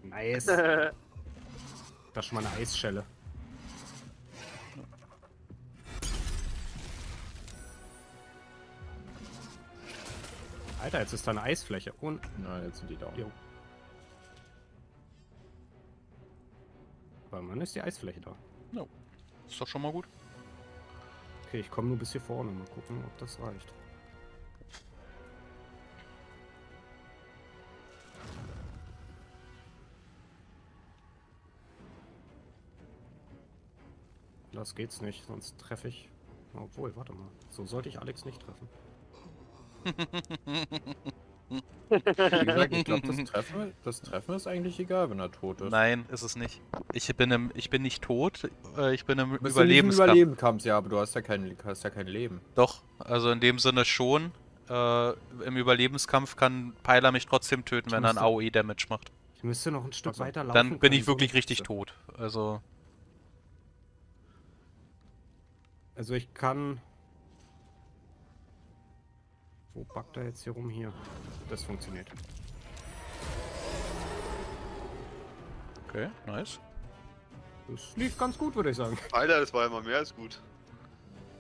Nice. Das ist schon mal eine Eisschelle. Alter, jetzt ist da eine Eisfläche und... Na, jetzt sind die da. Weil man ist die Eisfläche da. No. Ist doch schon mal gut. Okay, ich komme nur bis hier vorne. Mal gucken, ob das reicht. Das geht's nicht, sonst treffe ich... Obwohl, warte mal. So sollte ich Alex nicht treffen. Wie gesagt, ich glaube, das Treffen, das Treffen ist eigentlich egal, wenn er tot ist. Nein, ist es nicht. Ich bin, im, ich bin nicht tot, ich bin im Überlebenskampf. Überlebenskampf, ja, aber du hast ja, kein, hast ja kein Leben. Doch, also in dem Sinne schon. Äh, Im Überlebenskampf kann Pyler mich trotzdem töten, ich wenn müsste, er einen A O E-Damage macht. Ich müsste noch ein Stück also, weiter laufen. Dann bin ich wirklich richtig sein. tot. Also, also ich kann... Wo backt er jetzt hier rum? Hier. Das funktioniert. Okay, nice. Das lief ganz gut, würde ich sagen. Alter, das war immer mehr als gut.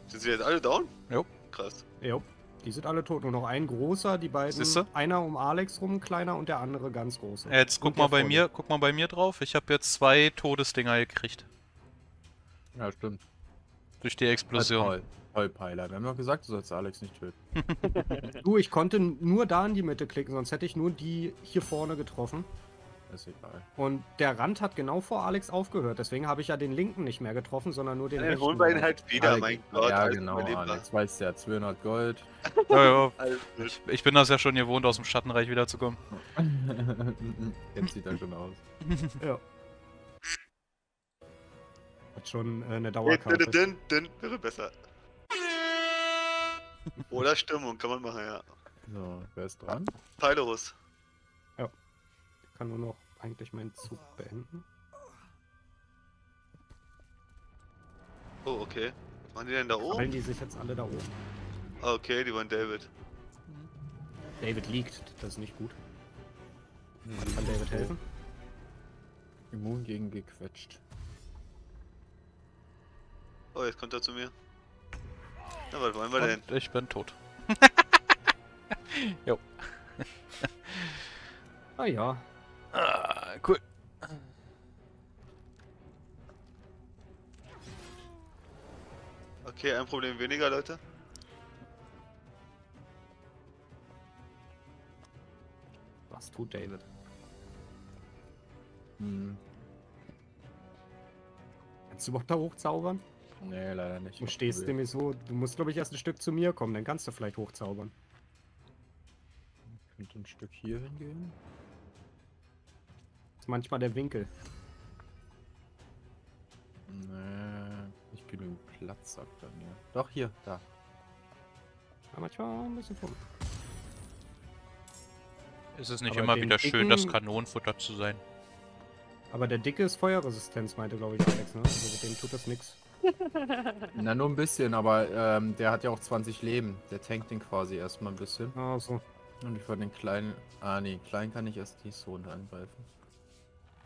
Sind sie jetzt alle down? Jo. Krass. Jo. Die sind alle tot. Nur noch ein großer, die beiden. Siehste? Einer um Alex rum, kleiner, und der andere ganz große. Jetzt und guck mal bei mir, guck mal bei mir drauf. Ich habe jetzt zwei Todesdinger gekriegt. Ja, stimmt. Durch die Explosion. Also Toll, Pyler. Wir haben doch gesagt, du sollst Alex nicht töten. Du, ich konnte nur da in die Mitte klicken, sonst hätte ich nur die hier vorne getroffen. Das ist egal. Und der Rand hat genau vor Alex aufgehört, deswegen habe ich ja den linken nicht mehr getroffen, sondern nur den ja, rechten. Dann holen wir ihn halt wieder, Alex. Mein Gott. Ja, genau, Alex weiß ja, zweihundert Gold. Ja, ja. Ich, ich bin das ja schon gewohnt, aus dem Schattenreich wiederzukommen. Jetzt sieht er schon aus. Ja. Hat schon eine Dauerkarte. Dünn, dünn, wäre besser. Oder Stimmung, kann man machen, ja. So, wer ist dran? Pylerus. Ja. Ich kann nur noch eigentlich meinen Zug beenden. Oh, okay. Waren die denn da oben? Fallen die sich jetzt alle da oben? Okay, die waren David. David liegt, das ist nicht gut. Hm. Kann David helfen? Immun gegen gequetscht. Oh, jetzt kommt er zu mir. Na, was wollen wir denn? Und ich bin tot. Jo. Ah ja. Ah, cool. Okay, ein Problem weniger, Leute. Was tut David? Hm. Kannst du überhaupt da hochzaubern? Nee, leider nicht. Du stehst nämlich so, du musst glaube ich erst ein Stück zu mir kommen, dann kannst du vielleicht hochzaubern. Ich könnte ein Stück hier hingehen. Das ist manchmal der Winkel. Nee, nicht genügend Platz, sagt er mir. Doch, hier, da. Aber manchmal ein bisschen vor. Ist es nicht aber immer wieder schön, das Kanonenfutter zu sein? Aber der Dicke ist Feuerresistenz, meinte glaube ich Alex, ne? Also mit dem tut das nix. Na, nur ein bisschen, aber ähm, der hat ja auch zwanzig Leben. Der tankt den quasi erstmal ein bisschen. Ah, so. Und ich wollte den kleinen. Ah, nee, kleinen kann ich erst nicht so unter angreifen.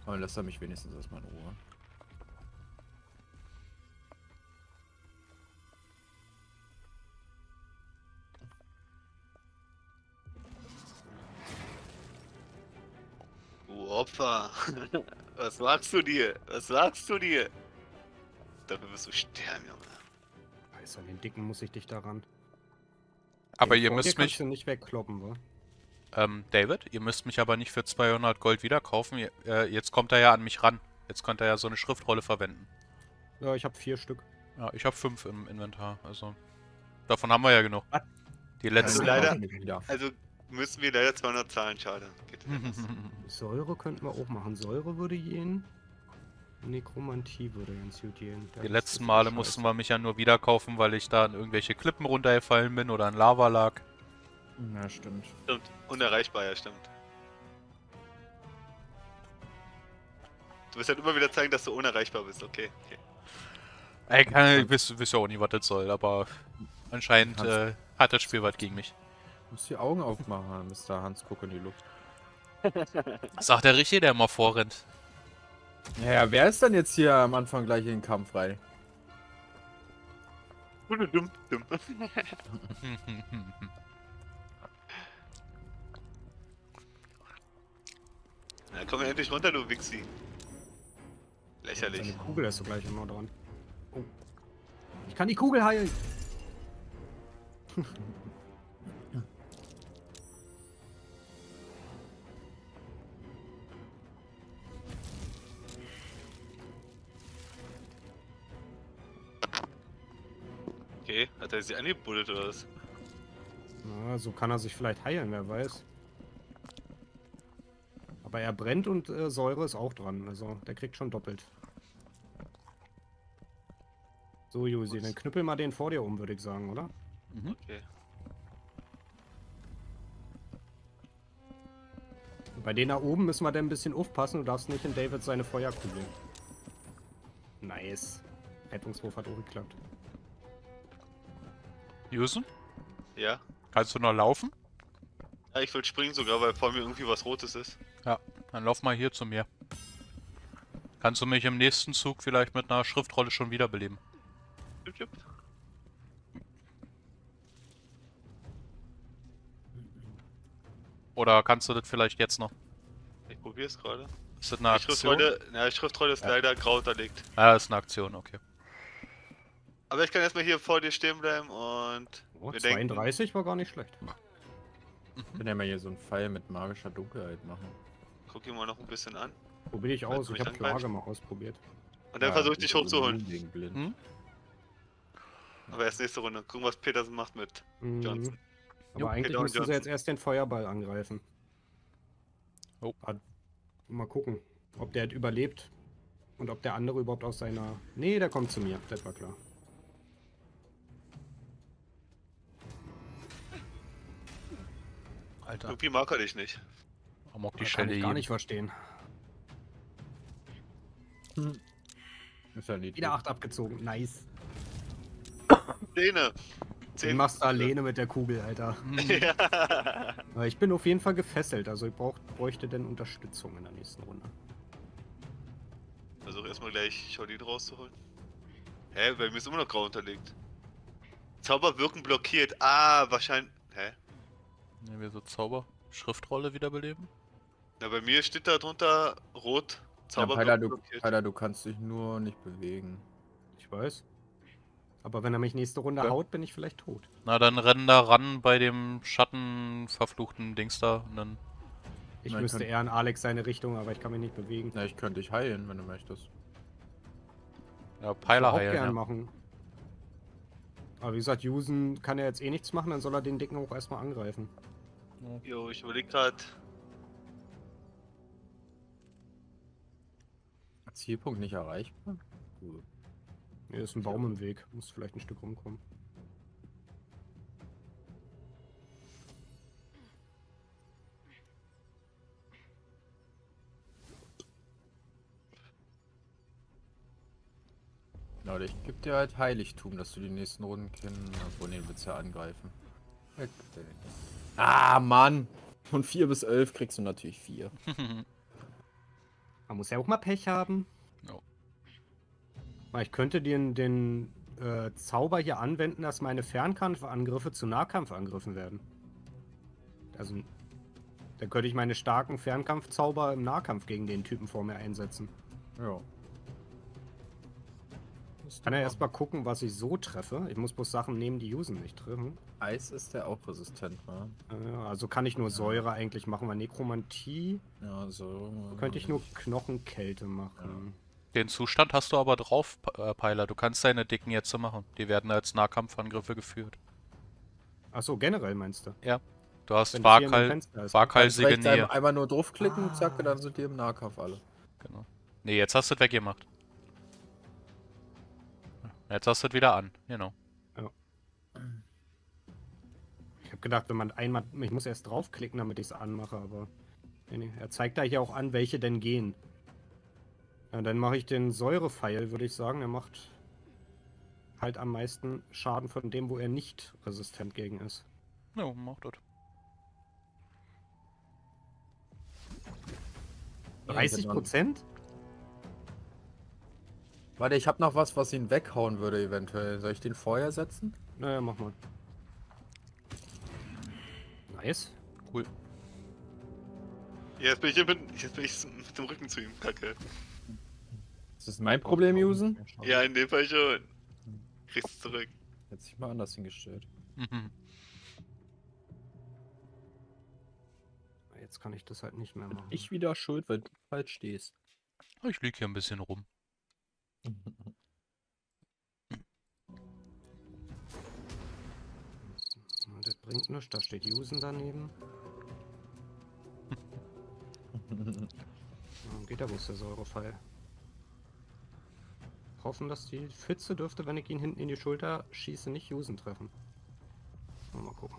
Aber lässt er mich wenigstens erstmal in Ruhe. Du Opfer! Was machst du dir? Was machst du dir? Dafür wirst du sterben, Junge. Scheiße, an den Dicken muss ich dich daran. Aber ihr müsst mich nicht wegkloppen, wa? Ähm, David, ihr müsst mich aber nicht für zweihundert Gold wieder kaufen. Ihr, äh, jetzt kommt er ja an mich ran. Jetzt könnt ihr ja so eine Schriftrolle verwenden. Ja, ich habe vier Stück. Ja, ich habe fünf im Inventar. Also davon haben wir ja genug. Was? Die letzten. Also, leider, also müssen wir leider zweihundert zahlen, schade. Geht Säure könnten wir auch machen. Säure würde jeden. Nekromantie würde ganz gut gehen. Die letzten Male mussten wir mich ja nur wieder kaufen, weil ich da an irgendwelche Klippen runtergefallen bin oder an Lava lag. Ja, stimmt. Stimmt. Unerreichbar, ja, stimmt. Du wirst halt immer wieder zeigen, dass du unerreichbar bist, okay. okay. Ey, kann, ich weiß, weiß ja auch nicht, was das soll, aber anscheinend äh, hat das Spiel was gegen mich. Du musst die Augen aufmachen, Mister Hans, guck in die Luft. Sagt der Richtige, der immer vorrennt. Naja, wer ist denn jetzt hier am Anfang gleich in den Kampf rein? Dumm, dumm. Na komm ja endlich runter, du Wixi. Lächerlich. Eine Kugel hast du gleich immer dran. Oh. Ich kann die Kugel heilen! Okay, hat er sie angebuddelt oder was? Na, so kann er sich vielleicht heilen, wer weiß. Aber er brennt und äh, Säure ist auch dran, also der kriegt schon doppelt. So, Jusi, dann knüppel mal den vor dir um, würde ich sagen, oder? Mhm. Okay. Bei denen da oben müssen wir dann ein bisschen aufpassen, du darfst nicht in David seine Feuerkugeln. Nice. Rettungswurf hat auch geklappt. Jussen? Ja? Kannst du noch laufen? Ja, ich will springen sogar, weil vor mir irgendwie was Rotes ist. Ja, dann lauf mal hier zu mir. Kannst du mich im nächsten Zug vielleicht mit einer Schriftrolle schon wiederbeleben? Jupp, jupp. Oder kannst du das vielleicht jetzt noch? Ich probier's gerade. Ist das eine die Aktion? Schriftrolle, na, die Schriftrolle ist ja leider grau unterlegt. Ah, ja, ist eine Aktion, okay. Aber ich kann erstmal hier vor dir stehen bleiben und. Oh, wir zweiunddreißig denken, war gar nicht schlecht. Ich kann ja mal hier so einen Pfeil mit magischer Dunkelheit machen. Guck ihn mal noch ein bisschen an. Probier ich aus, ich hab Plage mal ausprobiert. Und dann ja, versuch ich dich hochzuholen. Hm? Aber erst nächste Runde. Gucken, was Petersen macht mit mhm. Johnson. Aber jo, eigentlich Peter müssen Johnson. sie jetzt erst den Feuerball angreifen. Oh. Mal gucken, ob der überlebt und ob der andere überhaupt aus seiner. Nee, der kommt zu mir, das war klar. Alter. Irgendwie mag er dich nicht. Warum auch die Schelle kann ich gar nicht verstehen. Hm. Ist ja nicht. Wieder acht abgezogen, nice. Lehne. Du machst da Lehne mit der Kugel, Alter. Ja. Ich bin auf jeden Fall gefesselt, also ich brauch, bräuchte denn Unterstützung in der nächsten Runde. Versuch erstmal gleich Shaolin rauszuholen. Hä, bei mir ist immer noch grau unterlegt. Zauber wirken blockiert, ah, wahrscheinlich, hä? Nehmen wir so Zauber, Schriftrolle wiederbeleben. Na, bei mir steht da drunter rot, Zauber. Ja, Paila, du, Paila, du kannst dich nur nicht bewegen. Ich weiß. Aber wenn er mich nächste Runde ja. haut, bin ich vielleicht tot. Na, dann renn da ran bei dem schattenverfluchten Dings da. Und dann ich Nein, müsste eher an Alex seine Richtung, aber ich kann mich nicht bewegen. Na, ich könnte dich heilen, wenn du möchtest. Ja, Paila heilen. Ich würde auch gern machen. Aber wie gesagt, Usen kann er jetzt eh nichts machen, dann soll er den Dicken auch erstmal angreifen. Jo, ich überleg grad. Zielpunkt nicht erreichbar? Cool. Hier ist ein Baum im Weg, muss vielleicht ein Stück rumkommen. Genau, ich geb dir halt Heiligtum, dass du die nächsten Runden kennen, obwohl den willst du ja angreifen. Okay. Ah, Mann! Von vier bis elf kriegst du natürlich vier. Man muss ja auch mal Pech haben. No. Ich könnte den, den äh, Zauber hier anwenden, dass meine Fernkampfangriffe zu Nahkampfangriffen werden. Also, dann könnte ich meine starken Fernkampfzauber im Nahkampf gegen den Typen vor mir einsetzen. Ja. Ich kann ja erstmal gucken, was ich so treffe. Ich muss bloß Sachen nehmen, die Usen nicht treffen. Eis ist ja auch resistent, ne? Ja, also kann ich nur Säure ja. eigentlich machen, weil Nekromantie. Ja, Säure. So könnte ich nur Knochenkälte machen. Ja. Den Zustand hast du aber drauf, äh, Pyler. Du kannst deine Dicken jetzt so machen. Die werden als Nahkampfangriffe geführt. Achso, generell meinst du? Ja. Du hast waghalsige Nähe. Einmal nur draufklicken, ah. zack, dann sind die im Nahkampf alle. Genau. Nee, jetzt hast du es weggemacht. Jetzt hast du es wieder an, genau. You know. Ja. Ich habe gedacht, wenn man einmal, ich muss erst draufklicken, damit ich es anmache, aber nee, nee. Er zeigt da ja auch an, welche denn gehen. Ja, dann mache ich den Säurepfeil, würde ich sagen. Er macht halt am meisten Schaden von dem, wo er nicht resistent gegen ist. Ja, macht das. dreißig Prozent? Warte, ich habe noch was, was ihn weghauen würde eventuell. Soll ich den vorher setzen? Naja, mach mal. Nice. Cool. Jetzt bin ich mit, jetzt bin ich mit dem Rücken zu ihm, kacke. Ist das mein Problem, Usen? Ja, in dem Fall schon. Kriegst du zurück. Jetzt sich mal anders hingestellt. Jetzt kann ich das halt nicht mehr machen. Ich wieder schuld, weil du falsch stehst. Ich lieg hier ein bisschen rum. Das bringt nichts, da steht Usen daneben. Geht da bloß der Säurefall. Hoffen, dass die Pfütze dürfte, wenn ich ihn hinten in die Schulter schieße, nicht Usen treffen. Mal gucken.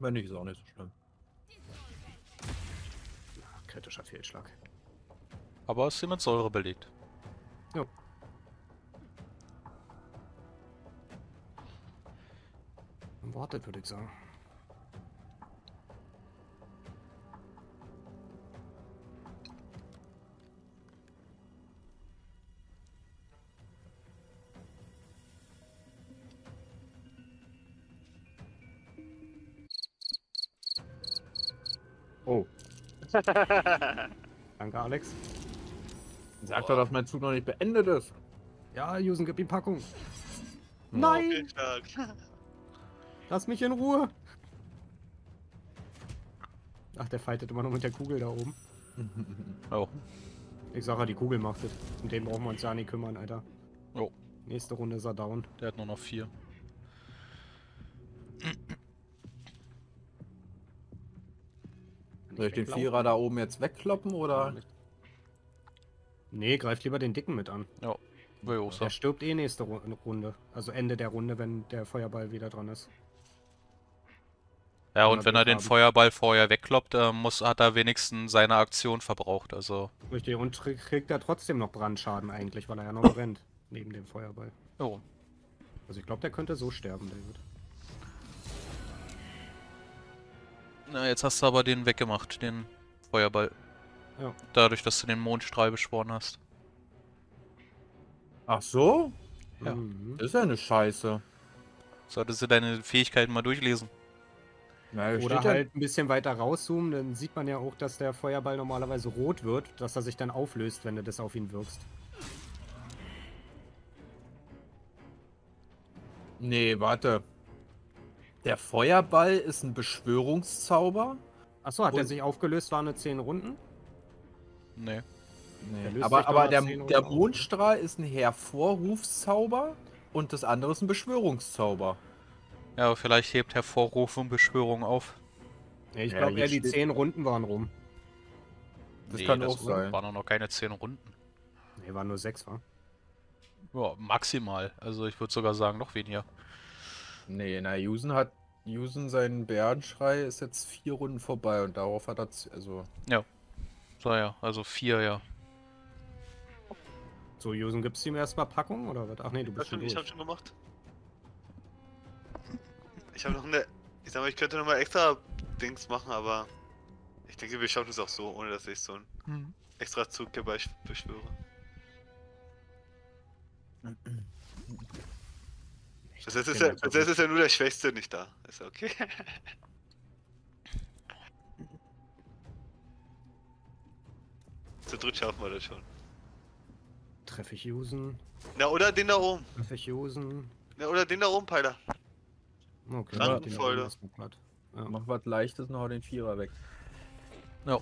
Wenn nicht, ist auch nicht so schlimm. Ach, kritischer Fehlschlag. Aber es ist jemand Säure belegt. Jo. Wartet, würde ich sagen. Oh. Danke, Alex. Sag doch, dass mein Zug noch nicht beendet ist. Ja, Usen, gib ihm Packung. Nein! Lass mich in Ruhe! Ach, der fightet immer noch mit der Kugel da oben. Oh. Ich sag ja, die Kugel macht es. Um den brauchen wir uns ja nicht kümmern, Alter. Oh. Nächste Runde ist er down. Der hat nur noch vier. Soll ich den Vierer da oben jetzt wegkloppen, oder? Nee, greift lieber den Dicken mit an. Ja, er stirbt eh nächste Runde. Also Ende der Runde, wenn der Feuerball wieder dran ist. Ja, und, und wenn er den haben. Feuerball vorher wegkloppt, äh, muss, hat er wenigstens seine Aktion verbraucht, also... Richtig, und kriegt er trotzdem noch Brandschaden eigentlich, weil er ja noch brennt, neben dem Feuerball. Oh. Also ich glaube, der könnte so sterben, David. Na, jetzt hast du aber den weggemacht, den Feuerball. Ja. Dadurch, dass du den Mondstrahl beschworen hast. Ach so? Ja. Mhm. Das ist ja eine Scheiße. Solltest du deine Fähigkeiten mal durchlesen. Na, oder halt ein bisschen weiter rauszoomen, dann sieht man ja auch, dass der Feuerball normalerweise rot wird, dass er sich dann auflöst, wenn du das auf ihn wirkst. Nee, warte. Der Feuerball ist ein Beschwörungszauber. Achso, hat er sich aufgelöst, waren nur zehn Runden? Nee. nee. Aber, aber der, der Mondstrahl auf. Ist ein Hervorrufszauber und das andere ist ein Beschwörungszauber. Ja, aber vielleicht hebt Hervorruf und Beschwörung auf. Nee, ich ja, glaube, ja, die zehn Runden waren rum. Das nee, kann das auch sein. Waren noch keine zehn Runden. Nee, waren nur sechs, wa? Ja, maximal. Also ich würde sogar sagen, noch weniger. Nee, na, Usen hat. Usen seinen Bärenschrei ist jetzt vier Runden vorbei und darauf hat er. Also. Ja. So, ja, also vier, ja. So, Usen, gibst du ihm erstmal Packung oder was? Ach nee, du bist schon. Ich hab schon gemacht. Ich hab noch eine. Ich sag mal, ich könnte nochmal extra Dings machen, aber. Ich denke, wir schaffen es auch so, ohne dass ich so einen mhm. extra Zug dabei beschwöre. Das heißt, ist, ja, das heißt, ist ja nur der Schwächste nicht da. Ist ja okay. Zu dritt schaffen wir das schon. Treffe ich Usen. Na, oder den da oben. Treffe ich Usen. Na, oder den da oben, Pyler. Okay. Krankenfolge. Ja, mach was Leichtes und hau den Vierer weg. No.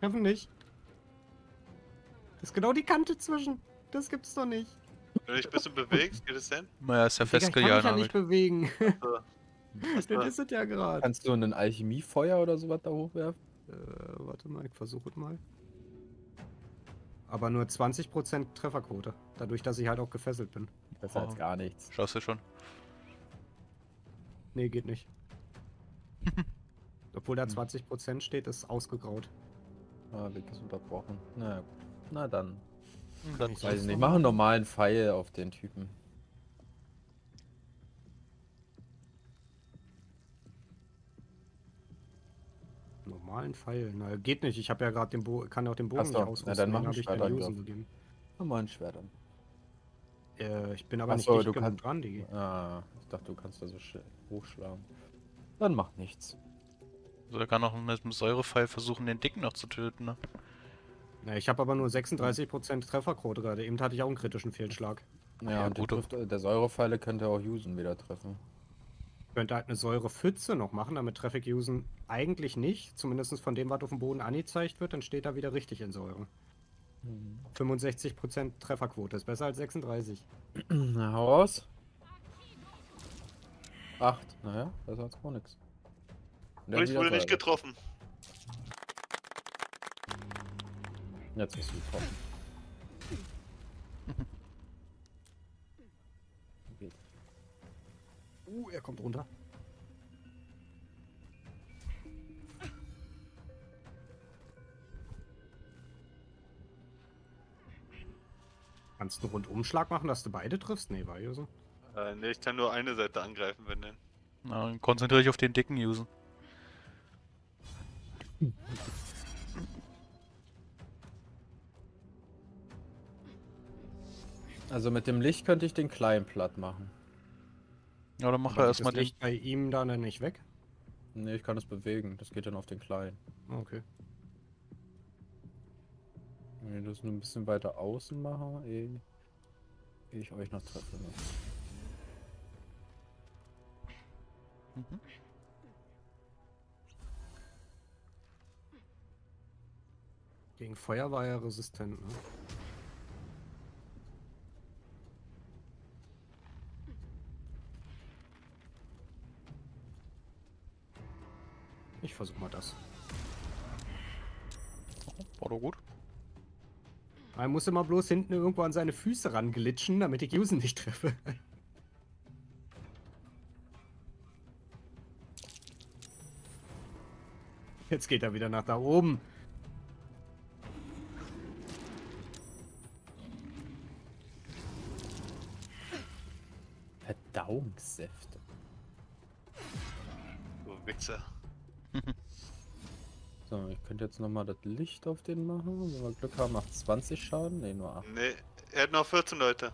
Treffen nicht. Das ist genau die Kante zwischen. Das gibt's doch nicht. Wenn du dich ein bisschen bewegst, geht es denn? Naja, ist ja festgejagt. Ich kann mich ja nicht bewegen. Das ist es ja gerade. Kannst du ein Alchemiefeuer oder sowas da hochwerfen? Äh, warte mal, ich versuche es mal. Aber nur zwanzig Prozent Trefferquote. Dadurch, dass ich halt auch gefesselt bin. Besser oh. als gar nichts. Schaust du schon? Nee, geht nicht. Obwohl da zwanzig Prozent steht, ist ausgegraut. Ah, Weg ist unterbrochen. Na gut. Na dann. dann ich weiß ich nicht. Mach einen normalen Pfeil auf den Typen. Normalen Pfeil? Na, geht nicht. Ich habe ja gerade den Bogen, kann auch den Bogen nicht ausrüsten. Na, dann mach einen Schwert an. Mach mal ein Schwert an. Äh, ich bin aber Achso, nicht dicht genug kannst, dran, die. Ah, ich dachte, du kannst da so hochschlagen. Dann macht nichts. Also, er kann auch mit dem Säurepfeil versuchen, den Dicken noch zu töten, ne? Na, ich habe aber nur sechsunddreißig Prozent Trefferquote gerade. Eben hatte ich auch einen kritischen Fehlschlag. Ja, ja und trifft, der Säurepfeile könnte auch Usen wieder treffen. Ich könnte halt eine Säurepfütze noch machen, damit treffe ich Usen eigentlich nicht. Zumindest von dem, was auf dem Boden angezeigt wird, dann steht er wieder richtig in Säure. Mhm. fünfundsechzig Prozent Trefferquote ist besser als sechsunddreißig. Na, hau raus. acht, naja, besser als gar nichts. Und ich wurde nicht getroffen. Jetzt bist du getroffen. Okay. Uh, er kommt runter. Kannst du einen Rundumschlag machen, dass du beide triffst? Nee, war Usen. Äh, nee, ich kann nur eine Seite angreifen, wenn denn. Na, dann konzentriere ich auf den dicken Usen. Also mit dem Licht könnte ich den kleinen platt machen. Ja, dann mach er erstmal den... bei ihm da dann nicht weg? Ne, ich kann es bewegen. Das geht dann auf den kleinen. Okay. Wenn ich das nur ein bisschen weiter außen mache, ehe ich euch noch treffe. Mhm. Gegen Feuer war er resistent, ne? Ich versuch mal das. War doch gut. Man muss immer bloß hinten irgendwo an seine Füße ranglitschen, damit ich Usen nicht treffe. Jetzt geht er wieder nach da oben. Verdauungssäfte. Du Wichser. So, ich könnte jetzt nochmal das Licht auf den machen. Wenn wir Glück haben, macht zwanzig Schaden. Ne, nur acht. Ne, er hat noch vierzehn Leute.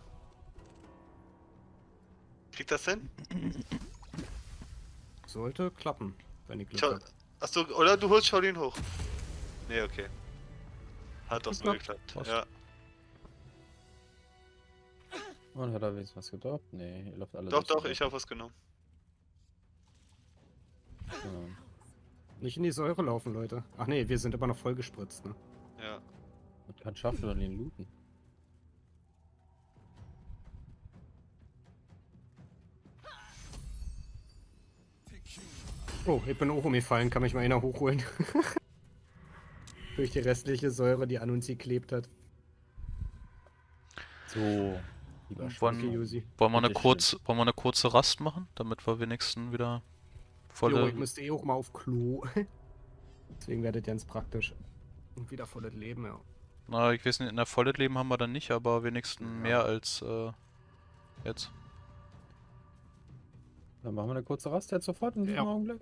Kriegt das hin? Sollte klappen, wenn ich Glück habe. Achso, oder du holst Shaolin hoch. Ne, okay. Hat das nur geklappt, ja. Und hat er wenigstens was gedroppt? Nee, hier läuft alles. Doch, doch, ich habe was genommen. So. Nicht in die Säure laufen, Leute. Ach nee, wir sind immer noch voll gespritzt, ne? Ja. Man kann schaffen oder den looten. Oh, ich bin auch umgefallen, kann mich mal einer hochholen. Durch die restliche Säure, die an uns geklebt hat. So. Wollen, wollen, wir eine kurze, wollen wir eine kurze Rast machen, damit wir wenigstens wieder volle... Jo, ich müsste eh auch mal auf Klo. Deswegen werdet ihr ganz praktisch. Und wieder volles Leben, ja. Na, ich weiß nicht, in der volles Leben haben wir dann nicht, aber wenigstens ja. mehr als äh, jetzt. Dann machen wir eine kurze Rast jetzt sofort in diesem ja. Augenblick.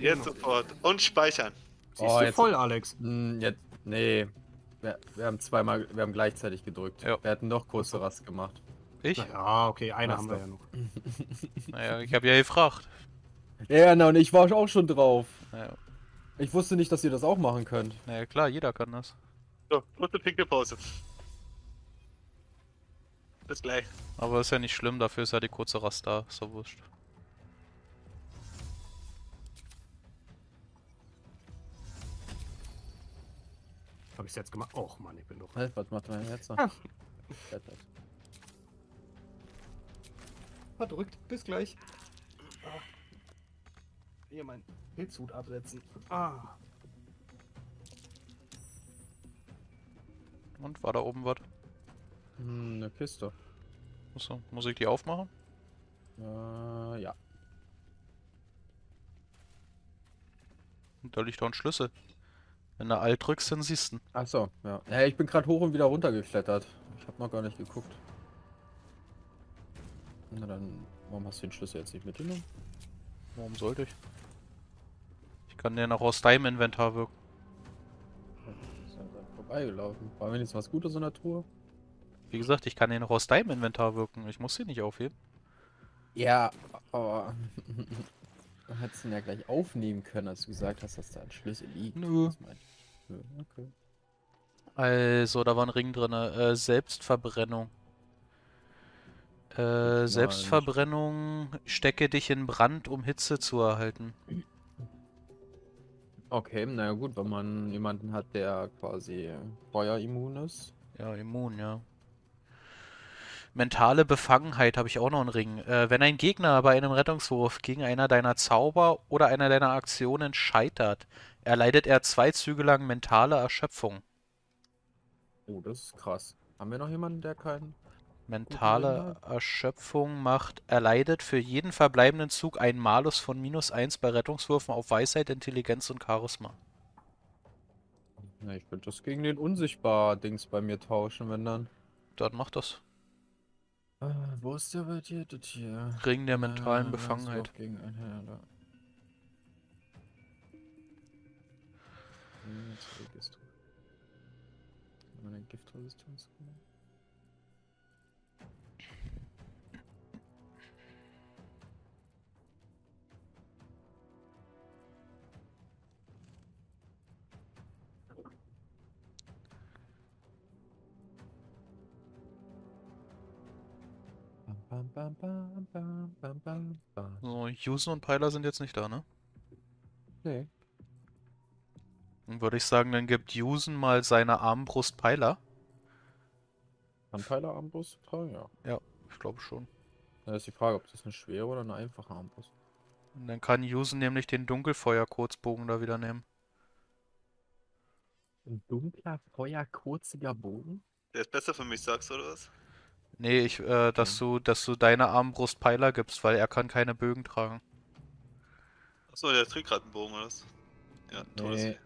Jetzt sofort. Und speichern. Siehst oh, du jetzt, voll, Alex? Mh, jetzt, nee. Wir, wir haben zweimal, wir haben gleichzeitig gedrückt. Ja. Wir hatten noch kurze Rast gemacht. Ich? Ja, okay, eine haben wir ja noch. Naja, ich habe ja gefragt. Ja, na, und ich war auch schon drauf. Naja. Ich wusste nicht, dass ihr das auch machen könnt. Naja, klar, jeder kann das. So, kurze Pinkelpause. Bis gleich. Aber ist ja nicht schlimm, dafür ist ja die kurze Rast da, ist doch wurscht. Hab ich's jetzt gemacht? Och, Mann, ich bin doch... Hey, was macht mein Herz? Ah. Verdrückt, bis gleich. Ah. Hier mein Pilzhut absetzen. Ah. Und war da oben was? Hm, eine Kiste. Achso, muss ich die aufmachen? Äh, ja. Und da liegt doch ein Schlüssel. Wenn du alt drückst, dann siehst du. Achso, ja. Ja, ich bin gerade hoch und wieder runter geklettert. Ich habe noch gar nicht geguckt. Na dann, warum hast du den Schlüssel jetzt nicht mitgenommen? Warum sollte ich? Ich kann den noch aus deinem Inventar wirken. Das ist einfach vorbeigelaufen. War wenigstens was Gutes in der Truhe? Wie gesagt, ich kann den noch aus deinem Inventar wirken. Ich muss den nicht aufheben. Ja, aber... Du hättest ihn ja gleich aufnehmen können, als du gesagt hast, dass da ein Schlüssel liegt. Nö. Nö, okay. Also, da war ein Ring drin. Äh, Selbstverbrennung. Äh, Selbstverbrennung, stecke dich in Brand, um Hitze zu erhalten. Okay, naja gut, wenn man jemanden hat, der quasi feuerimmun ist. Ja, immun, ja. Mentale Befangenheit habe ich auch noch einen Ring. Äh, wenn ein Gegner bei einem Rettungswurf gegen einer deiner Zauber oder einer deiner Aktionen scheitert, erleidet er zwei Züge lang mentale Erschöpfung. Oh, das ist krass. Haben wir noch jemanden, der keinen... Mentale Erschöpfung macht, erleidet für jeden verbleibenden Zug einen Malus von minus eins bei Rettungswürfen auf Weisheit, Intelligenz und Charisma. Na, ich würde das gegen den Unsichtbar-Dings bei mir tauschen, wenn dann. Dann macht das. Ah, wo ist der bei dir, das hier? Ring der mentalen äh, Befangenheit. Gegen einen Herr, da. Meine Giftresistenz. Bam, bam, bam, bam, bam, bam, bam. So, Jussen und Pyler sind jetzt nicht da, ne? Nee. Dann würde ich sagen, dann gibt Jussen mal seine Armbrust Pyler. Kann Pyler Armbrust tragen, ja. Ja, ich glaube schon. Da ist die Frage, ob das eine schwere oder eine einfache Armbrust. Und dann kann Jussen nämlich den Dunkelfeuer-Kurzbogen da wieder nehmen. Ein dunkler Feuer-kurziger Bogen? Der ist besser für mich, sagst du, oder was? Nee, ich, äh, dass du, dass du deine Armbrust Pyler gibst, weil er kann keine Bögen tragen. Achso, der trägt gerade einen Bogen, oder was? Ja, nee.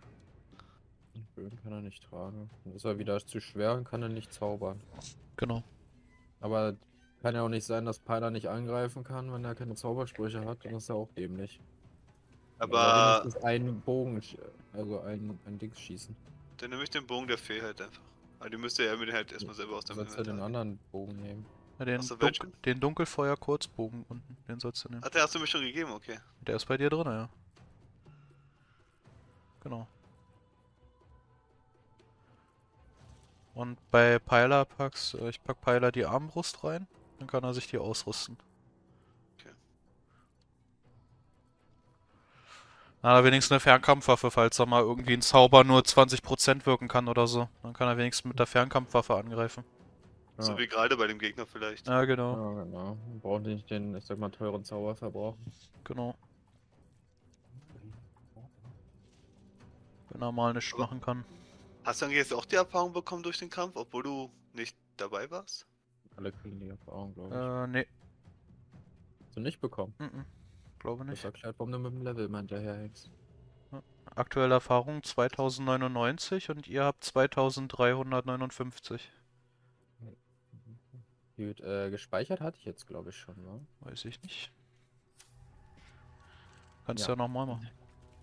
Bögen kann er nicht tragen. Dann ist er wieder zu schwer und kann er nicht zaubern. Genau. Aber kann ja auch nicht sein, dass Pyler nicht angreifen kann, wenn er keine Zaubersprüche hat, dann ist er auch dämlich. Aber... Das ist ein Bogen, also ein, ein Dings schießen. Dann nehme ich den Bogen der Fähigkeit einfach. Aber die müsste er mir halt erstmal selber aus dem Inventar nehmen. Sollst du den anderen Bogen nehmen? Ja, den, so, Dun den Dunkelfeuer-Kurzbogen unten, den sollst du nehmen. Ah, den hast du mir schon gegeben, okay. Der ist bei dir drin, ja. Genau. Und bei Pyler packst, ich pack Pyler die Armbrust rein, dann kann er sich die ausrüsten. Okay. Na, da wenigstens eine Fernkampfwaffe, falls er mal irgendwie ein Zauber nur zwanzig Prozent wirken kann oder so. Dann kann er wenigstens mit der Fernkampfwaffe angreifen. Ja. So wie gerade bei dem Gegner vielleicht. Ja, genau. Ja, genau. Braucht nicht den, ich sag mal, teuren Zauber verbrauchen. Genau. Wenn er mal nichts machen kann. Hast du dann jetzt auch die Erfahrung bekommen durch den Kampf, obwohl du nicht dabei warst? Alle kriegen die Erfahrung, glaube ich. Äh, nee. Hast du nicht bekommen? Mhm. Glaube nicht. Das erklärt, warum du mit dem Level hinterher hängst. Aktuelle Erfahrung zweitausendneunundneunzig und ihr habt zweitausenddreihundertneunundfünfzig. Gut, äh, gespeichert hatte ich jetzt, glaube ich, schon, ne? Weiß ich nicht. Kannst du ja, ja nochmal machen.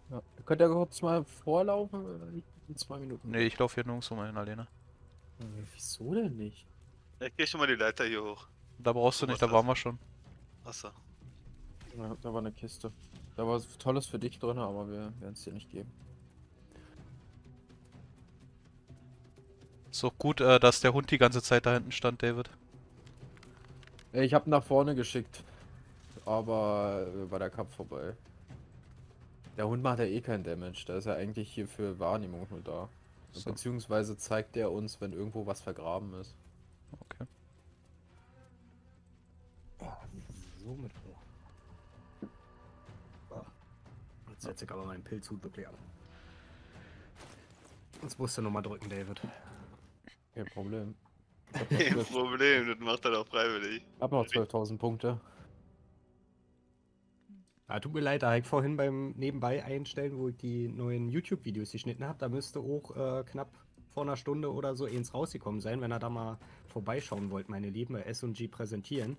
Ja. Könnt ihr überhaupt mal vorlaufen? In zwei Minuten. Nee, ich laufe hier nirgends um hin, Alena. Hm, wieso denn nicht? Ich geh schon mal die Leiter hier hoch. Da brauchst du nicht, da waren wir schon. Achso. Ja, da war eine Kiste. Da war was Tolles für dich drin, aber wir werden es dir nicht geben. Ist doch gut, äh, dass der Hund die ganze Zeit da hinten stand, David. Ich hab ihn nach vorne geschickt. Aber äh, war der Kampf vorbei. Der Hund macht ja eh keinen Damage, da ist er eigentlich hier für Wahrnehmung nur da. So. Beziehungsweise zeigt er uns, wenn irgendwo was vergraben ist. Okay. So mit hoch. Jetzt setze ich aber meinen Pilzhut wirklich an. Jetzt musst du nochmal drücken, David. Kein Problem. Kein Problem, das macht er doch freiwillig. Hab noch zwölftausend Punkte. Ah, tut mir leid, da habe ich vorhin beim Nebenbei einstellen, wo ich die neuen YouTube-Videos geschnitten habe, da müsste auch äh, knapp vor einer Stunde oder so eins rausgekommen sein, wenn ihr da mal vorbeischauen wollt, meine Lieben, bei S und G präsentieren.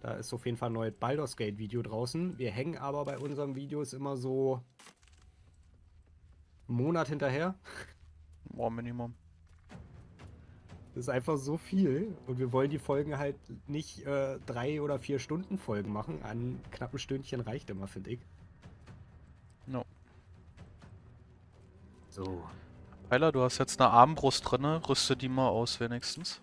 Da ist auf jeden Fall ein neues Baldur's Gate Video draußen. Wir hängen aber bei unseren Videos immer so einen Monat hinterher. Boah, Minimum. Das ist einfach so viel und wir wollen die Folgen halt nicht äh, drei oder vier Stunden Folgen machen. An knappen Stündchen reicht immer, finde ich. No. So. Pyler, du hast jetzt eine Armbrust drinne, rüste die mal aus wenigstens.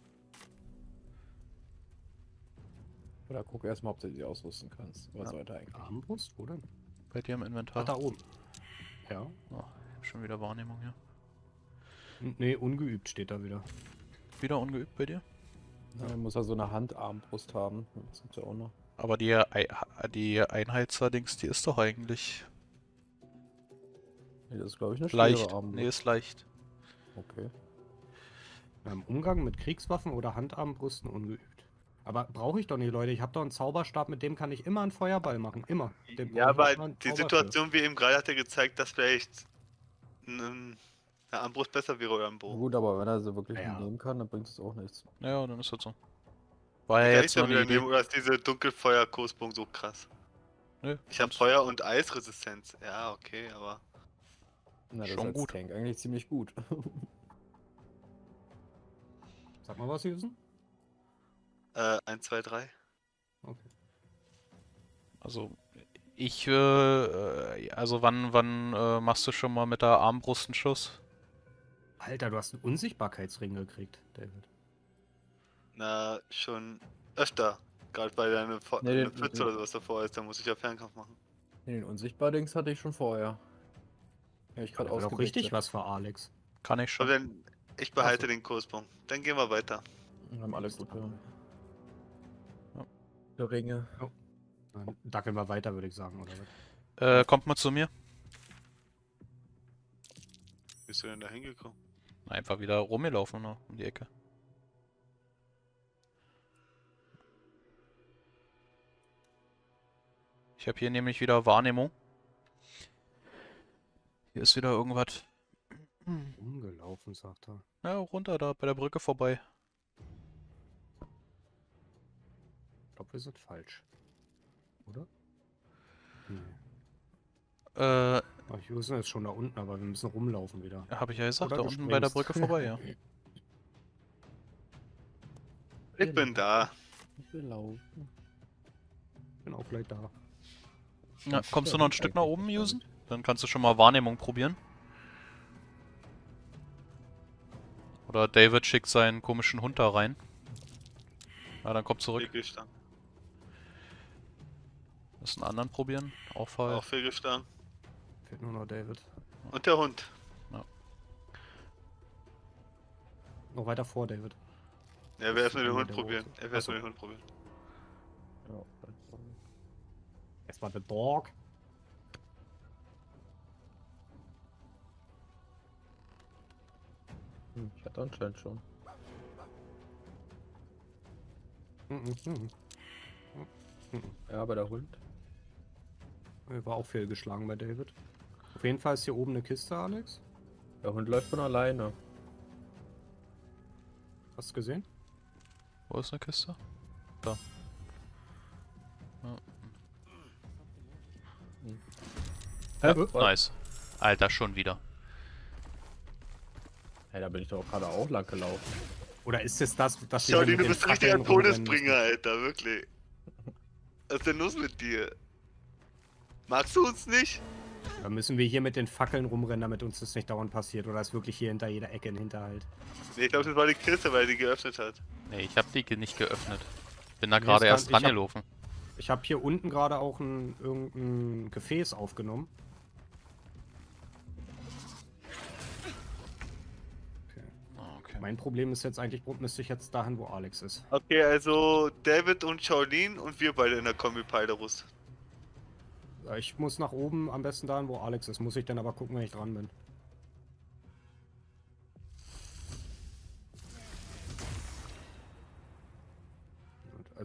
Oder guck erstmal, ob du die ausrüsten kannst. Was ja. Soll da eigentlich? Armbrust, wo denn? Bei dir im Inventar. Ach, da oben. Ja. Oh, ich hab schon wieder Wahrnehmung hier. Nee, ungeübt steht da wieder. Wieder ungeübt bei dir? Ja, muss ja so eine Handarmbrust haben. Das gibt's ja auch noch. Aber die, die Einheitserdings, die ist doch eigentlich. Nee, das ist glaube ich eine leicht. Nee, ist leicht. Okay. Im Umgang mit Kriegswaffen oder Handarmbrüsten ungeübt. Aber brauche ich doch nicht, Leute. Ich habe doch einen Zauberstab, mit dem kann ich immer einen Feuerball machen. Immer. Den ja, aber die Situation, wie eben gerade hat er gezeigt, dass vielleicht eine Armbrust besser wäre oder ein Bogen. Gut, aber wenn er sie wirklich ja. nehmen kann, dann bringt es auch nichts. Ja, dann ist das so. Weil jetzt ja wieder nehmen, oder ist diese Dunkelfeuer-Kurspunkt so krass? Nö. Ich habe Feuer- und Eisresistenz. Ja, okay, aber. Na, das schon ist gut. Tank. Eigentlich ziemlich gut. Sag mal was, Jussen. Äh, eins, zwei, drei. Okay. Also, ich, äh, also wann, wann äh, machst du schon mal mit der Armbrust einen Schuss? Alter, du hast einen Unsichtbarkeitsring gekriegt, David. Na, schon öfter. Gerade bei deiner Pfütze nee, oder sowas davor ist, da muss ich ja Fernkampf machen. Nee, den Unsichtbar-Dings hatte ich schon vorher. Ja, ich gerade auch richtig was für Alex. Kann ich schon. Dann, ich behalte so den Kurspunkt. Dann gehen wir weiter. Wir haben alles gut. Ringe. Oh. Dann dackeln wir weiter, würde ich sagen, oder was? Äh, kommt mal zu mir. Bist du denn da hingekommen? Einfach wieder rumgelaufen noch um die Ecke. Ich habe hier nämlich wieder Wahrnehmung. Hier ist wieder irgendwas. Rumgelaufen, sagt er. Ja, runter da, bei der Brücke vorbei. Ich glaube, wir sind falsch. Oder? Nee. Äh. Ach, Jussen ist schon da unten, aber wir müssen rumlaufen wieder. Habe ich ja gesagt, oder da unten bei der Brücke vorbei, ja. Ich bin da. Ich will laufen. Ich bin auch gleich da. Na, kommst du noch ein Stück nach oben, Jussen? Dann kannst du schon mal Wahrnehmung probieren. Oder David schickt seinen komischen Hund da rein. Ja, dann komm zurück. Fehlgeschlagen. Müssen einen anderen probieren. Auch voll. Auch fehlgeschlagen. Fehlt nur noch David. Und der Hund. Ja. Noch weiter vor, David. Er will erstmal den Hund probieren. Er will erstmal den Hund probieren. Ja. Erstmal der Dog. Hm, ich hatte anscheinend schon. Ja, aber der Hund. Er war auch fehlgeschlagen bei David. Auf jeden Fall ist hier oben eine Kiste, Alex. Der Hund läuft von alleine. Hast du gesehen? Wo ist eine Kiste? Da. Ja. Hm. Hä? Nice. Alter, schon wieder. Hey, da bin ich doch gerade auch lang gelaufen. Oder ist es das, dass die. Shaolin, du bist richtig ein Todesbringer, Alter, wirklich. Was ist denn los mit dir? Magst du uns nicht? Dann müssen wir hier mit den Fackeln rumrennen, damit uns das nicht dauernd passiert. Oder ist wirklich hier hinter jeder Ecke ein Hinterhalt? Nee, ich glaube, das war die Kiste, weil die geöffnet hat. Nee, ich habe die nicht geöffnet. Bin da nee, gerade erst dran gelaufen. Ich habe hab hier unten gerade auch ein, irgendein Gefäß aufgenommen. Mein Problem ist jetzt eigentlich, müsste ich jetzt dahin, wo Alex ist. Okay, also David und Shaolin und wir beide in der Kombi Pylerus. Ich muss nach oben, am besten dahin, wo Alex ist. Muss ich dann aber gucken, wenn ich dran bin.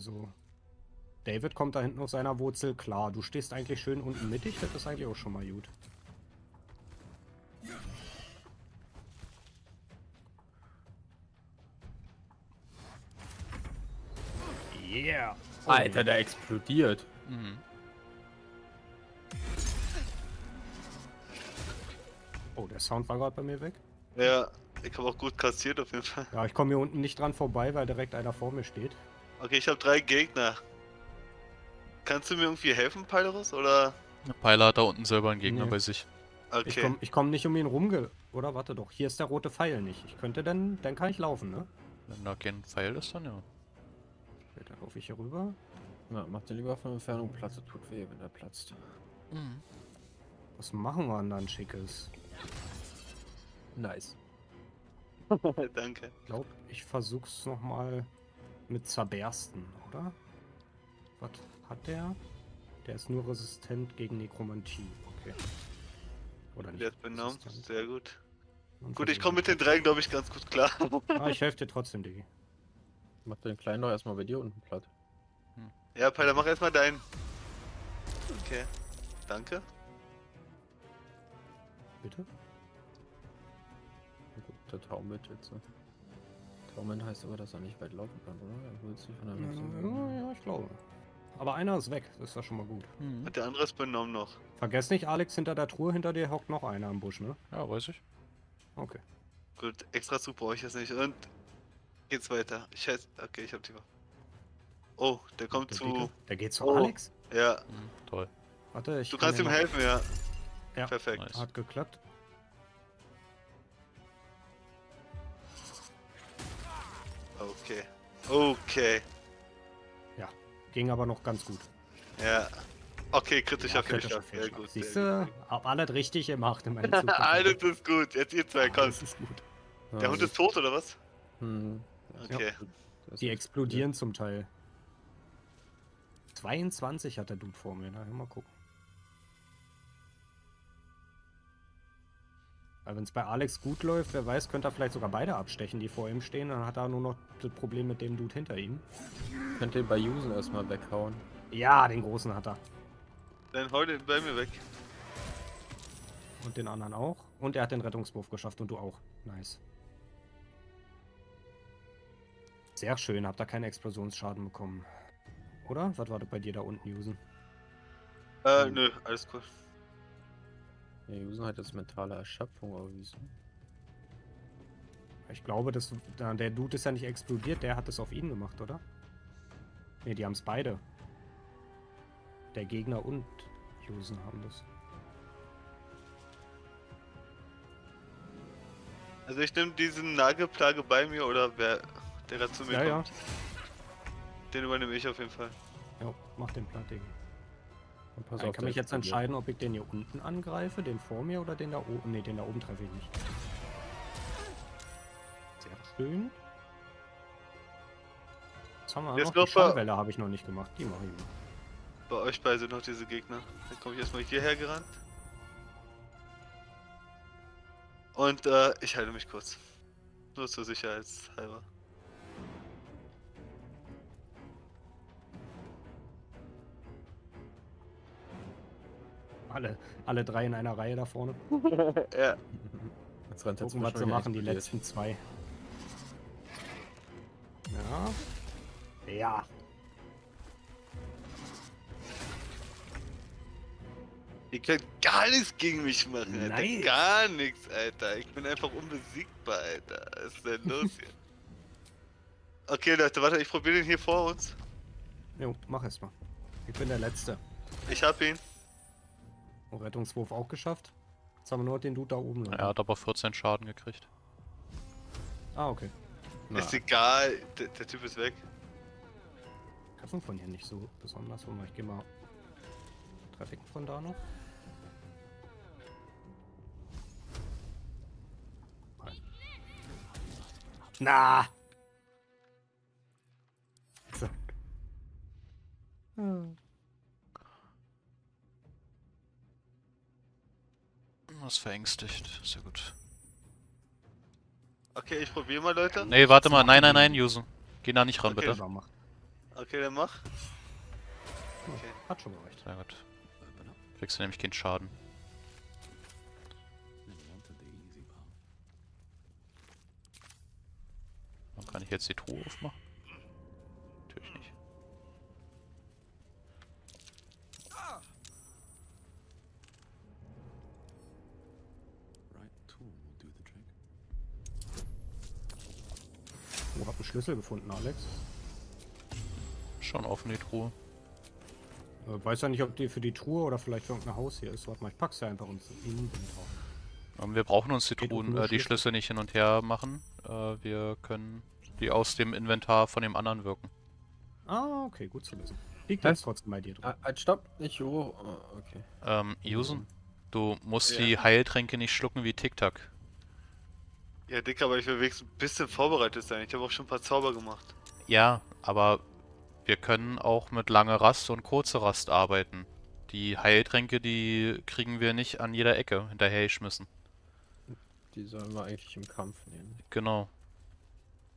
Also David kommt da hinten auf seiner Wurzel klar. Du stehst eigentlich schön unten mittig, das ist eigentlich auch schon mal gut. Yeah. Oh. Alter, der explodiert. Mhm. Oh, der Sound war gerade bei mir weg. Ja, ich habe auch gut kassiert auf jeden Fall. Ja, ich komme hier unten nicht dran vorbei, weil direkt einer vor mir steht. Okay, ich habe drei Gegner. Kannst du mir irgendwie helfen, Pylerus, oder? Paila hat da unten selber einen Gegner nee. bei sich. Okay. Ich komme komm nicht um ihn rumge... Oder warte doch, hier ist der rote Pfeil nicht. Ich könnte dann... Dann kann ich laufen, ne? Wenn da kein Pfeil ist, dann ja. Okay, dann laufe ich hier rüber. Na, mach dir lieber von Entfernung Platz. Das tut weh, wenn er platzt. Mhm. Was machen wir denn dann Schickes? Nice. Danke. Ich glaube, ich versuch's nochmal mit Zerbersten, oder? Was hat der? Der ist nur resistent gegen Nekromantie. Okay. Oder nicht? Der ist benommen. Sehr gut. Und gut, ich komme mit den Dreien, glaube ich, ganz gut klar. Ah, ich helfe dir trotzdem, Digi. Mach den Kleinen doch erstmal bei dir unten platt. Hm. Ja, Paila, mach erstmal deinen. Okay. Danke. Bitte? Der taumelt jetzt. Ne? Taumeln heißt aber, dass er nicht weit laufen kann, oder? Er will sich von der Mitte. Ja, ja, ich glaube. Aber einer ist weg, das ist ja schon mal gut. Mhm. Hat der andere es benommen noch. Vergesst nicht, Alex, hinter der Truhe, hinter dir hockt noch einer im Busch, ne? Ja, weiß ich. Okay. Gut, extra zu brauche ich jetzt nicht. Und geht's weiter. Ich heiß. Okay, ich hab die Waffe. Oh, der kommt der zu. Dicke. Der geht zu oh. Alex? Ja. Mhm, toll. Warte, ich. Du kann kannst ihm helfen, ja. Ja. Perfekt. Nice. Hat geklappt. Okay. Okay. Ja, ging aber noch ganz gut. Ja. Okay, kritischer Fehlschlag. Sehr gut. Siehst du, hab alles richtig gemacht in meiner Zukunft. Alles ist gut. Jetzt ihr zwei kommt. Alles ist gut. Der also Hund ist tot, oder was? Hm. Okay. Ja. Die explodieren ja. zum Teil. zweiundzwanzig hat der Dude vor mir. Na, mal gucken. Weil wenn es bei Alex gut läuft, wer weiß, könnte er vielleicht sogar beide abstechen, die vor ihm stehen. Dann hat er nur noch das Problem mit dem Dude hinter ihm. Könnte ihn bei Usen erstmal weghauen. Ja, den Großen hat er. Dann hau den bei mir weg. Und den anderen auch. Und er hat den Rettungswurf geschafft und du auch. Nice. Sehr schön, habt ihr keinen Explosionsschaden bekommen. Oder? Was war das bei dir da unten, Usen? Äh, nö, alles cool. Ja, Usen hat jetzt mentale Erschöpfung erwiesen. Ich glaube, das, der Dude ist ja nicht explodiert, der hat es auf ihn gemacht, oder? Ne, die haben es beide. Der Gegner und Usen haben das. Also ich nehme diesen Nagelplage bei mir, oder wer der da zu mir ja, kommt. Ja. Den übernehme ich auf jeden Fall. Ja, mach den plattigen. Pass auf, ich kann mich jetzt entscheiden, ob ich den hier unten angreife, den vor mir oder den da oben. Ne, den da oben treffe ich nicht. Sehr schön. Was haben wir jetzt noch? Die Schallwelle habe ich noch nicht gemacht, die mache ich mal. Bei euch beide sind noch diese Gegner. Dann komme ich erstmal hierher gerannt. Und äh, ich halte mich kurz. Nur zur Sicherheit halber. Alle, alle drei in einer Reihe da vorne. Ja. Jetzt rennt gucken, was wir machen, die letzten zwei. Ja. Ja. Ihr könnt gar nichts gegen mich machen, Alter. Nice. Gar nichts, Alter. Ich bin einfach unbesiegbar, Alter. Was ist denn los hier? Okay, Leute, warte, ich probiere den hier vor uns. Jo, mach erstmal. Ich bin der Letzte. Ich hab ihn. Oh, Rettungswurf auch geschafft. Jetzt haben wir nur den Dude da oben. Er hat aber vierzehn Schaden gekriegt. Ah, okay. Na. Ist egal, der, der Typ ist weg. Treffen von hier nicht so besonders. Warte mal, ich geh mal. Treffe ich von da noch? Nein. Na! Zack. Hm. Das verängstigt, sehr gut. Okay, ich probiere mal, Leute. Nee, warte mal, nein, nein, nein, Usen. Geh da nicht ran, okay, bitte. Okay, dann mach. Okay. Hat schon gereicht. Sehr gut. Kriegst du nämlich keinen Schaden. Dann kann ich jetzt die Truhe aufmachen? Natürlich nicht. Oh, hab einen Schlüssel gefunden, Alex. Schon offen die Truhe. Weiß ja nicht, ob die für die Truhe oder vielleicht für irgendein Haus hier ist. Warte mal, ich pack's ja einfach uns in drauf. Wir brauchen uns die Truhen, äh, die Schlüssel nicht hin und her machen. Äh, wir können die aus dem Inventar von dem anderen wirken. Ah, okay, gut zu lesen. Liegt das trotzdem bei dir drin? Halt, stopp, nicht hoch. Oh, okay. Ähm, Jussen, du musst ja die Heiltränke nicht schlucken wie Tic-Tac. Ja, Dick, aber ich will wenigstens ein bisschen vorbereitet sein. Ich habe auch schon ein paar Zauber gemacht. Ja, aber wir können auch mit langer Rast und kurzer Rast arbeiten. Die Heiltränke, die kriegen wir nicht an jeder Ecke hinterhergeschmissen. Die sollen wir eigentlich im Kampf nehmen. Genau.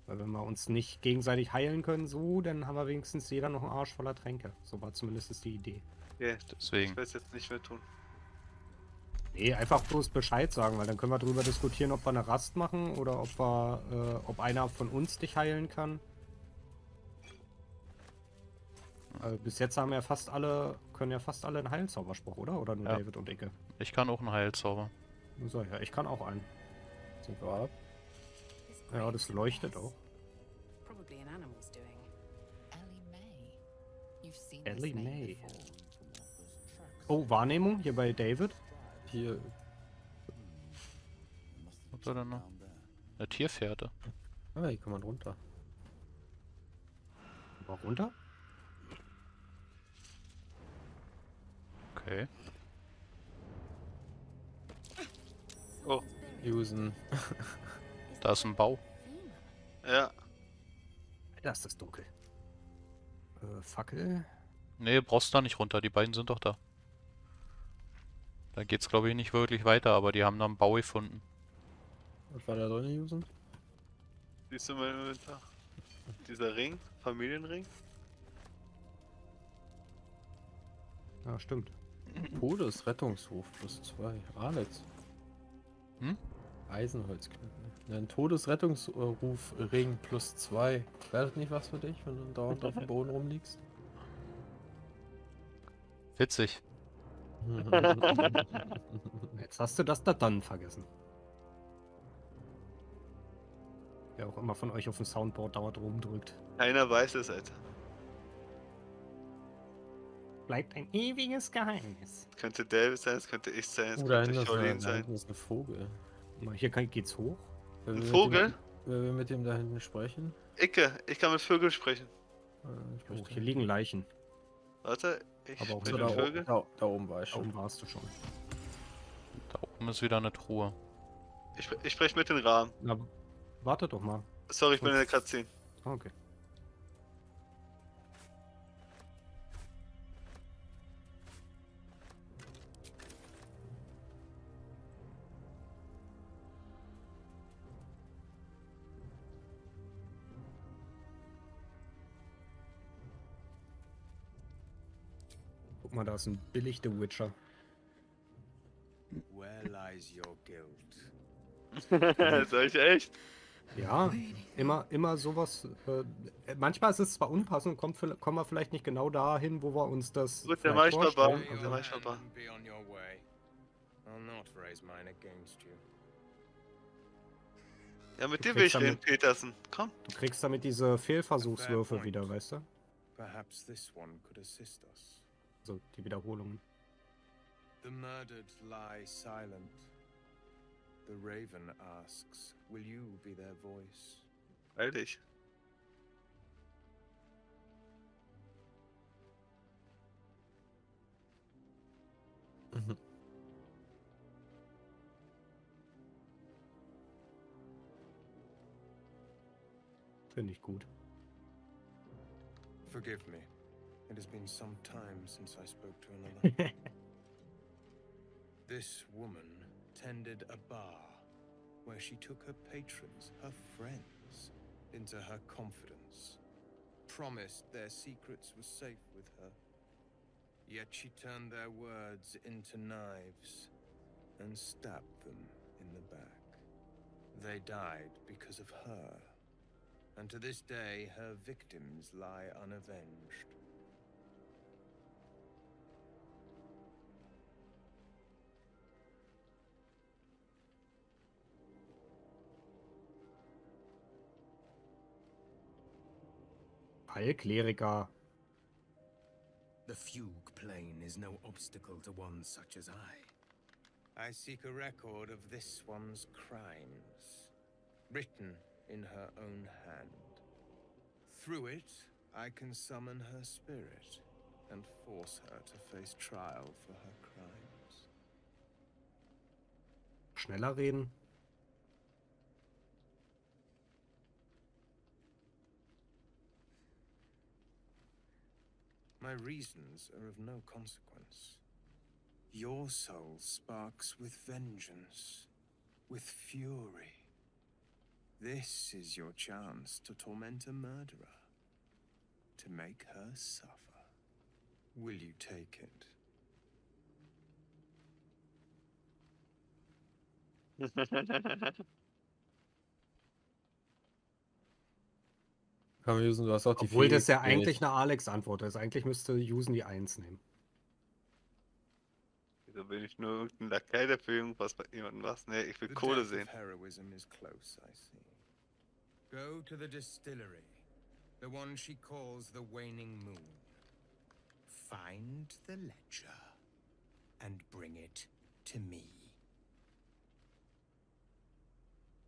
Weil wenn wir uns nicht gegenseitig heilen können, so, dann haben wir wenigstens jeder noch einen Arsch voller Tränke. So war zumindest die Idee. Ja, yeah, deswegen. Ich will es jetzt nicht mehr tun. Nee, einfach bloß Bescheid sagen, weil dann können wir darüber diskutieren, ob wir eine Rast machen oder ob wir, äh, ob einer von uns dich heilen kann. Also bis jetzt haben ja fast alle, können ja fast alle einen Heilzauberspruch, oder? Oder nur ja. David und Icke? Ich kann auch einen Heilzauber. So, ja, ich kann auch einen. Sogar. Ja, das leuchtet auch. Ellie May. Oh, Wahrnehmung hier bei David. Hier. Was war da noch? Eine Tierfährte. Ah, hier kann man runter. Auch runter? Okay. Oh. Usen. Da ist ein Bau. Ja. Da ist das dunkel. Äh, Fackel? Nee, brauchst da nicht runter, die beiden sind doch da. Da geht's glaube ich nicht wirklich weiter, aber die haben da einen Bau gefunden. Was war da drin, Usen? Siehst du mein Inventar? Dieser Ring, Familienring? Ja, stimmt. Todes Rettungshof plus zwei. Alex. Hm? Eisenholzknüppel. Ein Todesrettungsruf Ring plus zwei. Wäre das nicht was für dich, wenn du dauernd auf dem Boden rumliegst? Witzig. Jetzt hast du das da dann vergessen. Wer auch immer von euch auf dem Soundboard dauernd rumdrückt. Keiner weiß es, Alter. Bleibt ein ewiges Geheimnis. Das könnte David sein, es könnte ich sein, es oh, könnte Shaolin sein. Das ist ein Vogel. Hier kann, geht's hoch. Ein Vogel? Wer will mit dem da hinten sprechen? Icke, ich kann mit Vögeln sprechen. Oh, hier liegen Leichen. Warte, ich aber auch mit da, Vögel. Da, da oben war ich schon. Da oben warst du schon. Da oben ist wieder eine Truhe. Ich, ich spreche mit den Rahmen. Na, warte doch mal. Sorry, ich bin in der Cutscene. Okay. Guck mal, da ist ein billig The Witcher. Where lies your guilt? Soll ich echt? Ja, immer, immer sowas. Äh, manchmal ist es zwar unpassend, kommt, kommen wir vielleicht nicht genau dahin, wo wir uns das. Gut, der war ich dabei. Der war ich dabei. Ja, mit dir will ich reden, Petersen. Komm. Du kriegst damit diese Fehlversuchswürfe wieder, weißt du? Perhaps this one could assist us. Also die Wiederholungen. The murdered lie silent. The raven asks, will you be their voice? Heil dich. Mhm. Finde ich gut. Forgive me. It has been some time since I spoke to another. This woman tended a bar where she took her patrons, her friends, into her confidence, promised their secrets were safe with her. Yet she turned their words into knives and stabbed them in the back. They died because of her, and to this day her victims lie unavenged. Heilkleriker. The fugue plane is no obstacle to one such as I. I seek a record of this one's crimes, written in her own hand. Through it, I can summon her spirit and force her to face trial for her crimes. Schneller reden. My reasons are of no consequence. Your soul sparks with vengeance, with fury. This is your chance to torment a murderer, to make her suffer. Will you take it? Komm, Jussen, du hast auch die Obwohl das ja eigentlich eine Alex-Antwort ist. Eigentlich müsste Jussen die eins nehmen. Wieso bin ich nur irgendein Lakai dafür irgendwas bei jemandem was? Nee, ich will the Kohle sehen. Heroism is close, I see. Go to the distillery. The one she calls the waning moon. Find the ledger and bring it to me.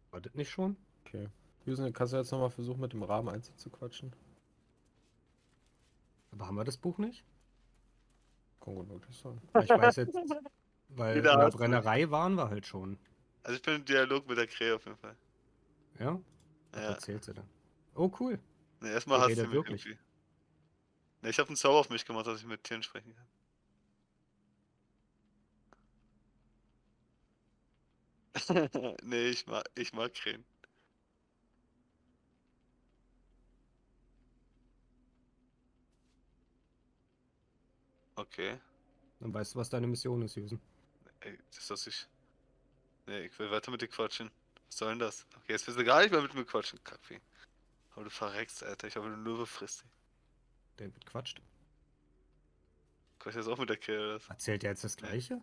Wartet nicht schon? Okay. Usen, kannst du jetzt nochmal versuchen, mit dem Raben einzuquatschen? Aber haben wir das Buch nicht? Kann gut möglich sein. Ich weiß jetzt, weil in der Brennerei waren wir halt schon. Also ich bin im Dialog mit der Krähe auf jeden Fall. Ja? Was ja. erzählt sie dann? Oh, cool. Ne, erstmal hast du mich wirklich. Irgendwie. Ne, ich habe einen Zauber auf mich gemacht, dass ich mit Tieren sprechen kann. Ne, ich mag, ich mag Krähen. Okay. Dann weißt du, was deine Mission ist, Jussen. Ey, das lass ich. Nee, ich will weiter mit dir quatschen. Was soll denn das? Okay, jetzt willst du gar nicht mehr mit mir quatschen, Kaffee. Aber du verreckst, Alter. Ich habe eine Löwe frisst. David quatscht. Quatscht jetzt auch mit der Kerl, oder was? Erzählt er jetzt das Gleiche?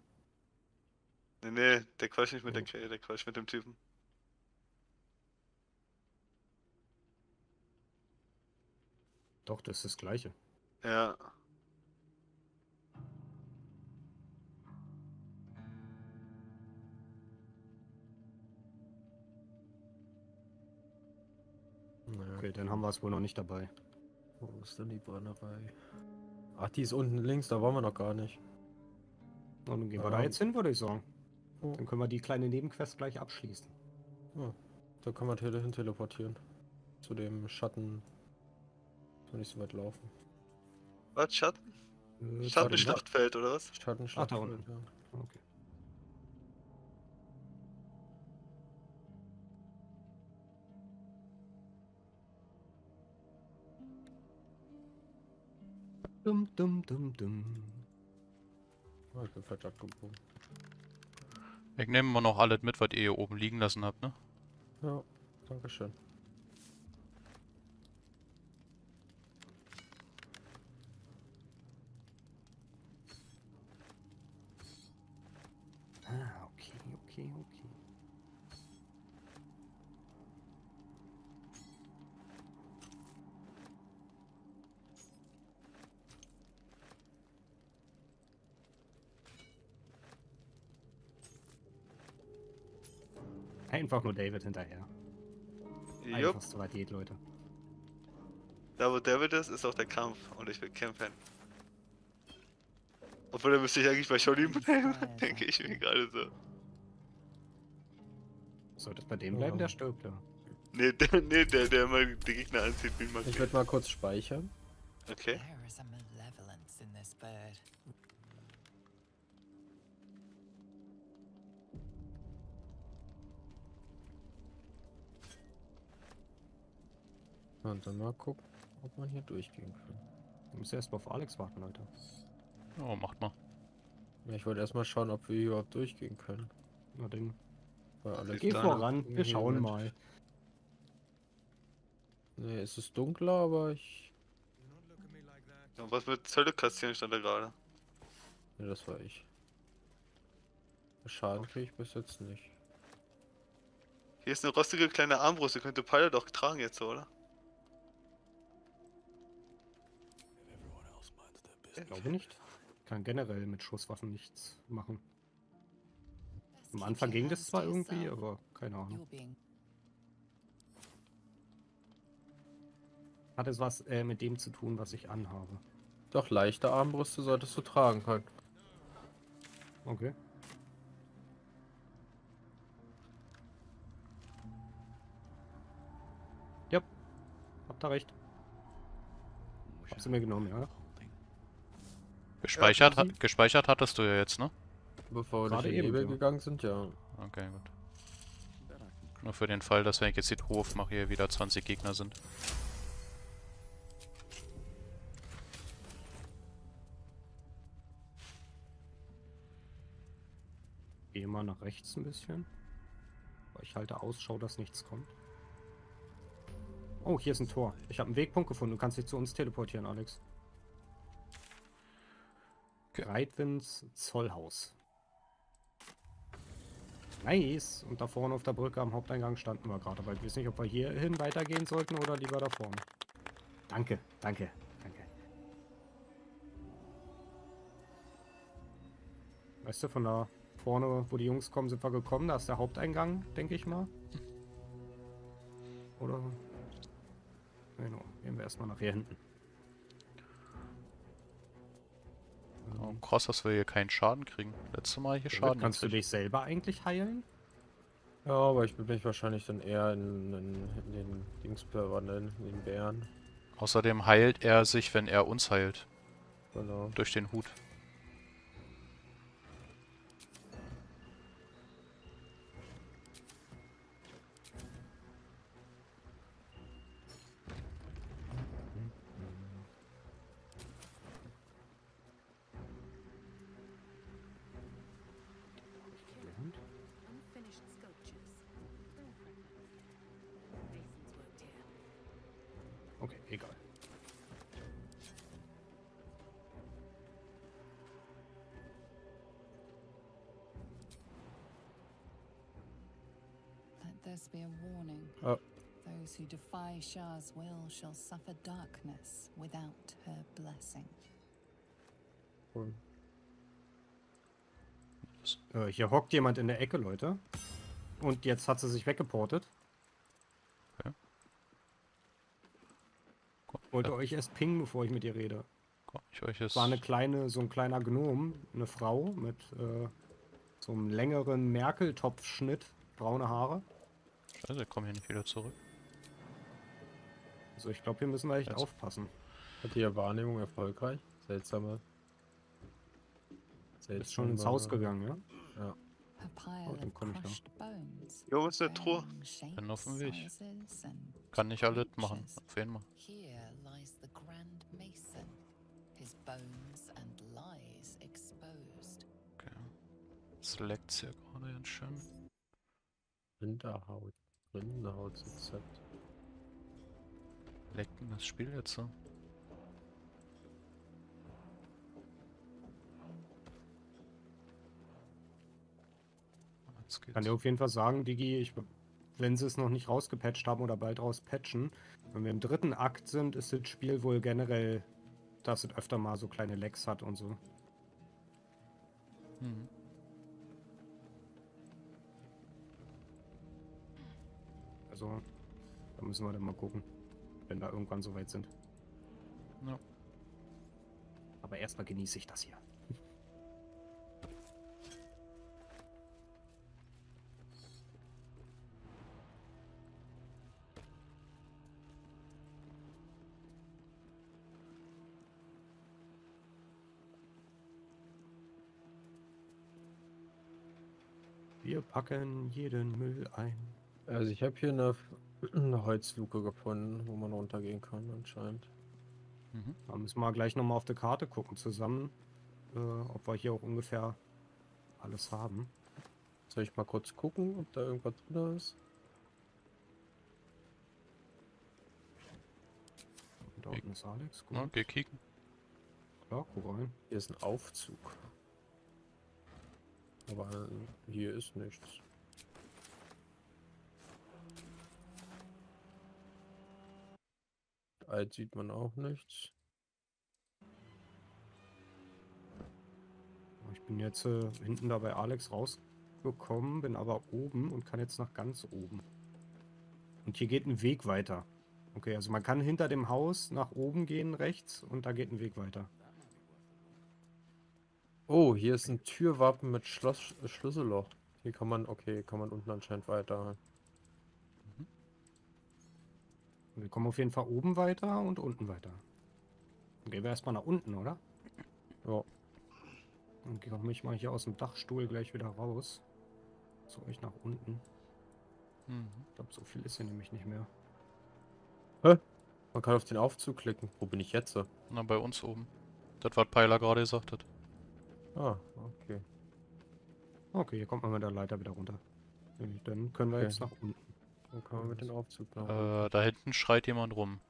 Nee, nee, nee der quatscht nicht mit oh. der Kerl, der quatscht mit dem Typen. Doch, das ist das Gleiche. Ja. Okay, dann haben wir es wohl noch nicht dabei. Wo ist denn die Brennerei? Ach, die ist unten links, da waren wir noch gar nicht. Und dann gehen wir ähm, da jetzt hin, würde ich sagen. Oh. Dann können wir die kleine Nebenquest gleich abschließen. Ja, da können wir tele hin teleportieren. Zu dem Schatten. Soll nicht so weit laufen. Was, Schatten? Äh, Schattenstachtfeld, oder was? Schattenstachtfeld, ja. Okay. Dumm, dumm, dumm, dumm. Oh, ich bin falsch abgebogen. Ich nehme immer noch alles mit, was ihr hier oben liegen lassen habt, ne? Ja, danke schön. Ah, okay, okay, okay. Einfach nur David hinterher. Jupp. Einfach so weit geht, Leute. Da wo David ist, ist auch der Kampf und ich will kämpfen. Obwohl, da müsste ich eigentlich bei Shaolin bleiben, denke ich mir gerade so. Sollte es bei dem bleiben, der stirbt, ja. Nee, der, nee, der, der immer die Gegner anzieht, wie man. Ich würde mal kurz speichern. Okay. Und dann mal gucken. ob man hier durchgehen kann. Wir müssen erstmal auf Alex warten, Leute. Oh, macht mal. Ja, ich wollte erstmal schauen, ob wir hier überhaupt durchgehen können. Na, Ding. Alle geht voran, wir schauen mal. Ne, es ist dunkler, aber ich... Ja, was mit Zölle kassieren stand da gerade? Ne, das war ich. Schaden kriege ich bis jetzt nicht. Hier ist eine rostige kleine Armbrust, die könnte Pyler doch tragen jetzt, oder? Ich glaube nicht. Ich kann generell mit Schusswaffen nichts machen. Am Anfang ging das zwar irgendwie, aber keine Ahnung. Hat es was äh, mit dem zu tun, was ich anhabe? Doch, leichte Armbrüste solltest du tragen können. Okay. Ja, habt ihr recht. Hab sie mir genommen, ja. Gespeichert, ja, gespeichert hattest du ja jetzt, ne? Bevor wir in Ebel gegangen sind, ja. Okay, gut. Nur für den Fall, dass wenn ich jetzt den Hof mache, hier wieder zwanzig Gegner sind. Gehe mal nach rechts ein bisschen. Aber ich halte Ausschau, dass nichts kommt. Oh, hier ist ein Tor. Ich habe einen Wegpunkt gefunden. Du kannst dich zu uns teleportieren, Alex. Okay. Reithwin's Zollhaus. Nice. Und da vorne auf der Brücke am Haupteingang standen wir gerade. Aber ich weiß nicht, ob wir hierhin weitergehen sollten oder lieber da vorne. Danke, danke, danke. Weißt du, von da vorne, wo die Jungs kommen, sind wir gekommen. Da ist der Haupteingang, denke ich mal. Oder? Genau, gehen wir erstmal nach hier hinten. Oh, krass, dass wir hier keinen Schaden kriegen. Letztes Mal hier Schaden. Kannst du dich selber eigentlich heilen? Ja, aber ich bin mich wahrscheinlich dann eher in, in, in den Dings verwandeln, in den Bären. Außerdem heilt er sich, wenn er uns heilt. Genau. Durch den Hut. Who defy Shah's will shall suffer darkness without her blessing. Cool. Äh, hier hockt jemand in der Ecke, Leute. Und jetzt hat sie sich weggeportet. Okay. Wollte ja euch erst pingen, bevor ich mit ihr rede. Ich euch jetzt war eine kleine, so ein kleiner Gnom, eine Frau mit äh, so einem längeren Merkel-Topfschnitt, braune Haare. Scheiße, ich komm hier nicht wieder zurück. Also ich glaube, hier müssen wir echt jetzt aufpassen. Hat die Wahrnehmung erfolgreich? Seltsame. Seltsame. Ist schon ins Haus gegangen, ja? Ja. Oh, dann komm ich noch. Jo, ist der Truhe. Bin auf dem Weg. Kann nicht alles machen. Auf jeden Fall. Okay. Es leckt hier gerade ganz schön. Rinderhaut. Rinderhaut sitzt. Lecken das Spiel jetzt so. Jetzt geht's. Kann dir auf jeden Fall sagen, Digi, ich, wenn sie es noch nicht rausgepatcht haben oder bald rauspatchen, wenn wir im dritten Akt sind, ist das Spiel wohl generell, dass es öfter mal so kleine Lecks hat und so. Hm. Also, da müssen wir dann mal gucken, wenn wir irgendwann so weit sind. No. Aber erstmal genieße ich das hier. Wir packen jeden Müll ein. Also ich habe hier eine eine Holzluke gefunden, wo man runtergehen kann anscheinend. Mhm. Da müssen wir gleich nochmal auf der Karte gucken zusammen, äh, ob wir hier auch ungefähr alles haben. Soll ich mal kurz gucken, ob da irgendwas drin ist? Da unten ist Alex, gut. Ja, geh kicken. Ja, guck rein. Hier ist ein Aufzug. Aber hier ist nichts. Alt sieht man auch nichts. Ich bin jetzt äh, hinten da bei Alex rausgekommen, bin aber oben und kann jetzt nach ganz oben. Und hier geht ein Weg weiter. Okay, also man kann hinter dem Haus nach oben gehen rechts und da geht ein Weg weiter. Oh, hier ist ein Türwappen mit Schloss, äh, Schlüsselloch. Hier kann man, okay, kann man unten anscheinend weiter. Mhm. Wir kommen auf jeden Fall oben weiter und unten weiter. Dann gehen wir erstmal nach unten, oder? Ja. Dann gehe ich mich mal hier aus dem Dachstuhl gleich wieder raus. Zu euch nach unten. Mhm. Ich glaube, so viel ist hier nämlich nicht mehr. Hä? Man kann auf den Aufzug klicken. Wo bin ich jetzt? Na, bei uns oben. Das, was Pyler gerade gesagt hat. Ah, okay. Okay, hier kommt man mit der Leiter wieder runter. Dann können wir okay. jetzt nach unten. Dann können wir mit dem Aufzug nach unten. Äh, da hinten schreit jemand rum.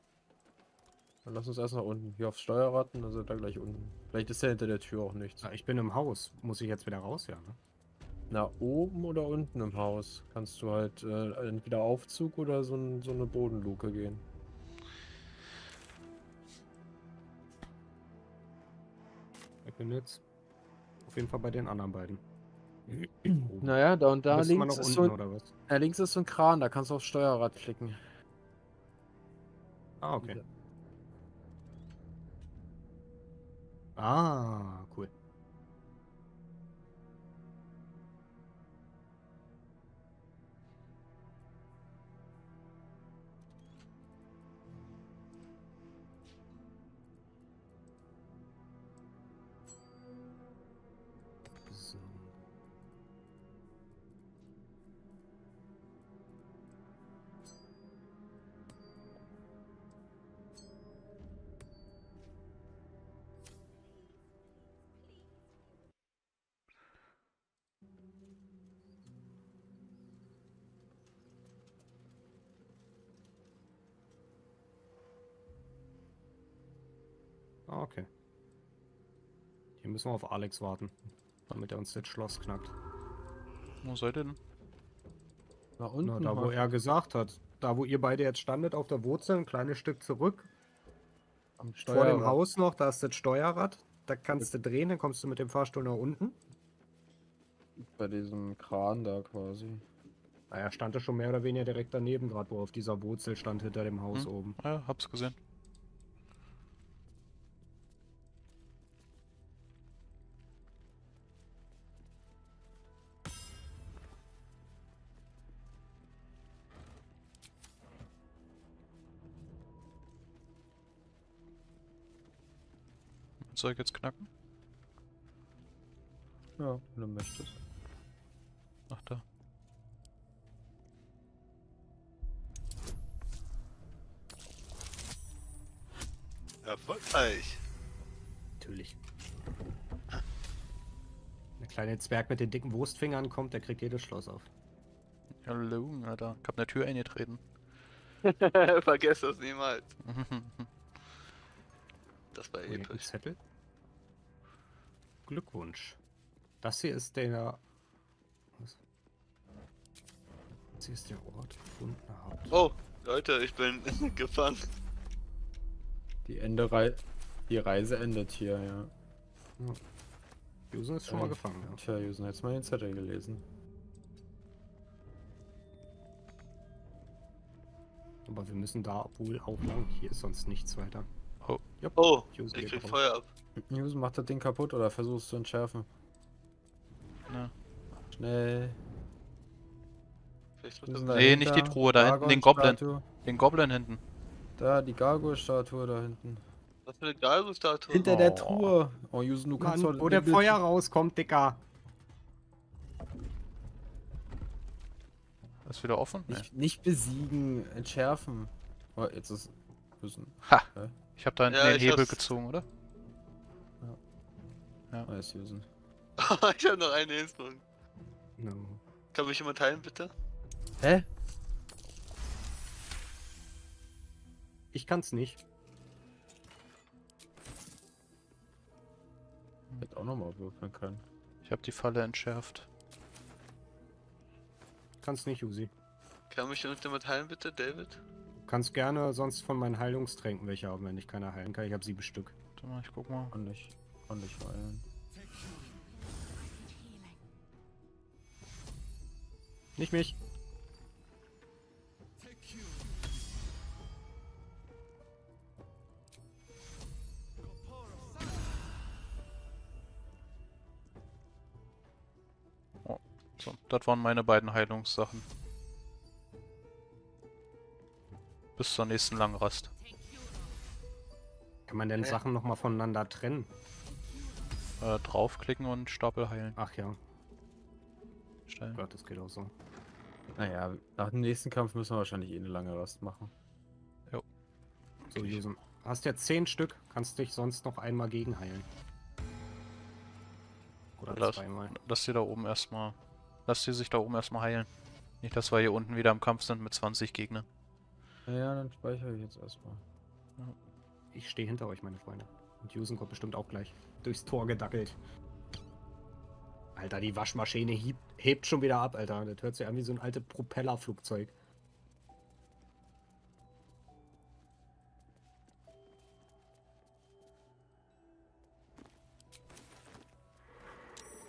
Dann lass uns erst nach unten. Hier aufs Steuerrad und dann sind wir gleich unten. Vielleicht ist ja hinter der Tür auch nichts. Ja, ich bin im Haus. Muss ich jetzt wieder raus, ja, ne? Na, oben oder unten im Haus? Kannst du halt äh, entweder Aufzug oder so, ein, so eine Bodenluke gehen. Ich bin jetzt auf jeden Fall bei den anderen beiden. Naja, da und da links ist, unten, so ein, ja, links ist so ein Kran, da kannst du aufs Steuerrad klicken. Ah, okay. Ah, cool. Okay. Hier müssen wir auf Alex warten, damit er uns das Schloss knackt. Wo seid ihr denn? Da unten. Na, da wo er gesagt hat. Da wo ihr beide jetzt standet auf der Wurzel, ein kleines Stück zurück. Am Steuerrad. Vor dem Haus noch, da ist das Steuerrad. Da kannst du drehen, dann kommst du mit dem Fahrstuhl nach unten. Bei diesem Kran da quasi. Naja, stand er schon mehr oder weniger direkt daneben, gerade wo auf dieser Wurzel stand hinter dem Haus hm. oben. Ja, hab's gesehen. Soll ich jetzt knacken? Ja, wenn du möchtest. Ach da. Erfolgreich! Natürlich. Der kleine Zwerg mit den dicken Wurstfingern kommt, der kriegt jedes Schloss auf. Hallo, Alter. Ich hab eine Tür eingetreten. Vergesst das niemals. Das war episch. Zettel. Glückwunsch. Das hier ist der... Was? Das hier ist der Ort, gefunden habt. Oh, Leute, ich bin gefangen. Die, Ende Die Reise endet hier, ja. ja. Jussen ist schon äh, mal gefangen. Ja. Tja, Jussen, jetzt mal den Zettel gelesen. Aber wir müssen da wohl auch lang. Hier ist sonst nichts weiter. Oh, yep. oh Jusen, ich krieg Feuer ab. Jusen, macht das Ding kaputt oder versuchst zu entschärfen? Na. Schnell. Nee, nicht die Truhe, da hinten den Goblin. Den Goblin hinten. Da, die Gargoyle-Statue da hinten. Was für eine Gargoyle-Statue? Hinter oh. der Truhe. Oh, Jusen, du kannst Mann, doch... Wo der Feuer rauskommt, Dicker. Ist wieder offen? Nicht, nee. Nicht besiegen, entschärfen. Oh, jetzt ist Küssen. Ha! Okay. Ich hab da ja, den Hebel gezogen, oder? Ja. Ja. Oh, ist Jussen. Ich hab noch einen Hilfspunkt. No. Kann mich jemand teilen, bitte? Hä? Ich kann's nicht. Hätte auch nochmal würfeln können. Ich habe die Falle entschärft. Kannst nicht, Usi. Kann mich jemand damit heilen, bitte, David? Kannst gerne sonst von meinen Heilungstränken welche haben, wenn ich keine heilen kann. Ich habe sieben Stück. Warte mal, ich guck mal. Kann ich, kann ich heilen. Nicht mich. Das waren meine beiden Heilungssachen. Bis zur nächsten Langrast. Kann man denn äh. Sachen nochmal voneinander trennen? Äh, draufklicken und Stapel heilen. Ach ja. Stein. Gott, das geht auch so. Naja, nach dem nächsten Kampf müssen wir wahrscheinlich eh eine lange Rast machen. Jo. So, Jussen. Hast ja zehn Stück, kannst dich sonst noch einmal gegenheilen. Oder lass, zweimal. Lass dir da oben erstmal. Lass die sich da oben erstmal heilen. Nicht, dass wir hier unten wieder im Kampf sind mit zwanzig Gegnern. Ja, dann speichere ich jetzt erstmal. Ja. Ich stehe hinter euch, meine Freunde. Und Jussen kommt bestimmt auch gleich. Durchs Tor gedackelt. Alter, die Waschmaschine hebt, hebt schon wieder ab, Alter. Das hört sich an wie so ein altes Propellerflugzeug.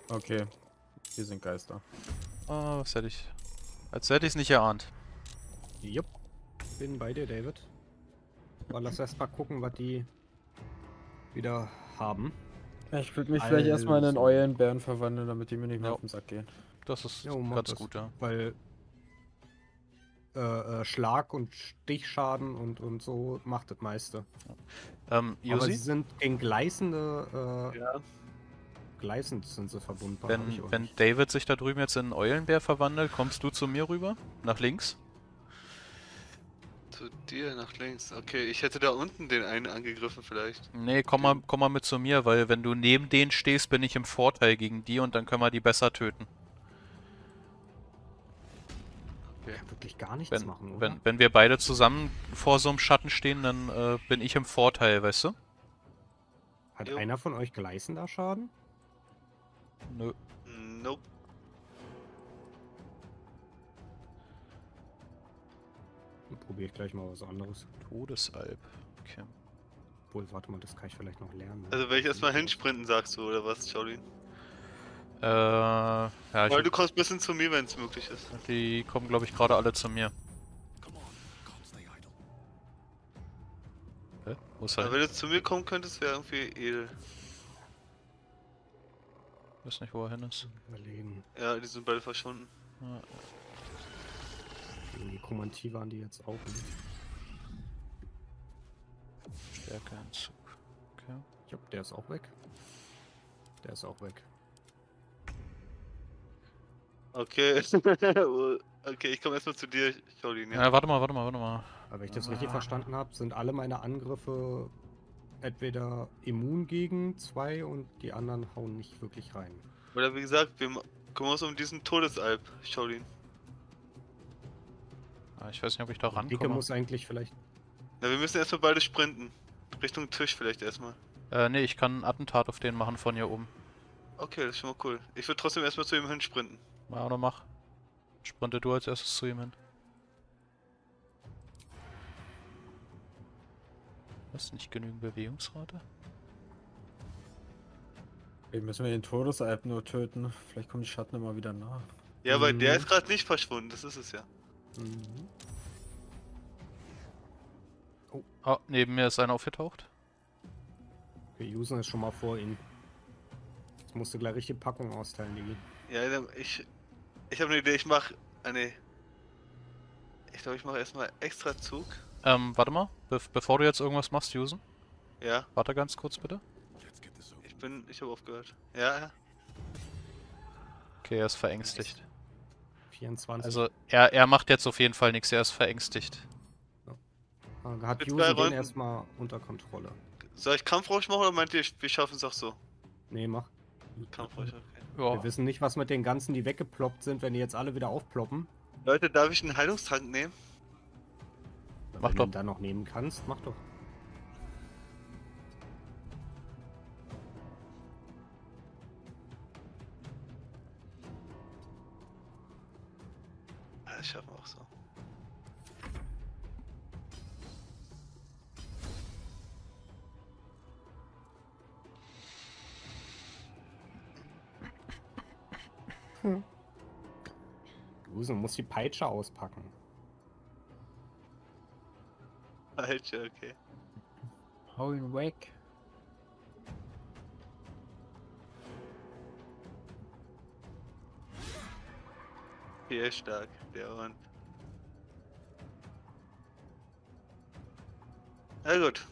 Okay. Hier sind Geister. Ah, oh, was hätte ich... Als hätte ich es nicht erahnt. Jupp. Bin bei dir, David. Aber lass erst mal gucken, was die wieder haben. Ich würde mich All vielleicht erstmal in einen Eulenbären verwandeln, damit die mir nicht mehr ja. auf den Sack gehen. Das ist jo, ganz das. gut, ja. Weil äh, äh, Schlag und Stichschaden und, und so macht das meiste. Ja. Ähm, Aber sie sind in gleißende... Äh, ja. Gleißend sind sie verbunden. Wenn, wenn David sich da drüben jetzt in einen Eulenbär verwandelt, kommst du zu mir rüber? Nach links? Zu dir, nach links. Okay, ich hätte da unten den einen angegriffen vielleicht. Nee, komm mal, komm mal mit zu mir, weil wenn du neben denen stehst, bin ich im Vorteil gegen die und dann können wir die besser töten. Okay. Ich kann wirklich gar nichts wenn, machen, oder? Wenn, wenn wir beide zusammen vor so einem Schatten stehen, dann äh, bin ich im Vorteil, weißt du? Hat jo. einer von euch gleißender Schaden? Nö. Nope. Dann probiere ich gleich mal was anderes. Todesalb. Okay. Obwohl, warte mal, das kann ich vielleicht noch lernen. Also will ich erstmal hinsprinten, sagst du, oder was, Shaolin? Äh, ja, Weil ich du kommst ein bisschen zu mir, wenn es möglich ist. Die kommen, glaube ich, gerade alle zu mir. Hä? Wo ist halt? Wenn du zu mir kommen könntest, wäre irgendwie edel. Ich weiß nicht, wo er hin ist. Überlegen. Ja, die sind beide verschwunden. Ja. Die Komantie waren die jetzt auch nicht. Stärkeentzug. Okay. Ich hab, der ist auch weg. Der ist auch weg. Okay. Okay, ich komme erstmal zu dir, Shaolin. Ja. ja, warte mal, warte mal, warte mal. Aber wenn ich das ah. richtig verstanden habe, sind alle meine Angriffe entweder immun gegen zwei und die anderen hauen nicht wirklich rein. Oder wie gesagt, wir kümmern uns um diesen Todesalb, Shaolin. Ah, ich weiß nicht, ob ich da rankomme. Dicke muss eigentlich vielleicht... Na, wir müssen erstmal beide sprinten. Richtung Tisch vielleicht erstmal. Äh, ne, ich kann ein Attentat auf den machen von hier oben. Okay, das ist schon mal cool. Ich würde trotzdem erstmal zu ihm hin sprinten. Ja, oder mach. Sprinte du als erstes zu ihm hin. Hast nicht genügend Bewegungsrate? Ey, müssen wir den Todesalb nur töten. Vielleicht kommen die Schatten immer wieder nach. Ja, weil mhm. der ist gerade nicht verschwunden, das ist es ja. Mhm. Oh. Ah, neben mir ist einer aufgetaucht. Okay, Jussen ist schon mal vor ihm. Jetzt musst du gleich richtige Packung austeilen, Digi. Ja, ich... Ich habe eine Idee, ich mach... Ah, nee. Ich glaube, ich mache erstmal extra Zug. Ähm, warte mal, Be bevor du jetzt irgendwas machst, Jussen. Ja. Warte ganz kurz bitte. Ich bin, ich habe aufgehört. Ja, ja. Okay, er ist verängstigt. vierundzwanzig. Also er, er macht jetzt auf jeden Fall nichts, er ist verängstigt. Ja. Hat Jussen den erstmal unter Kontrolle. Soll ich Kampfrausch machen oder meint ihr, wir schaffen es auch so? Nee, mach. Kampfrausch, okay. Ja. Wir wissen nicht, was mit den ganzen, die weggeploppt sind, wenn die jetzt alle wieder aufploppen. Leute, darf ich einen Heilungstrank nehmen? Wenn mach du doch. Ihn dann noch nehmen kannst, mach doch. Das schaffen wir auch so. Hm. Usen muss die Peitsche auspacken. Peitsche, okay. Hau ihn weg. Sehr stark, der Hund. Na gut.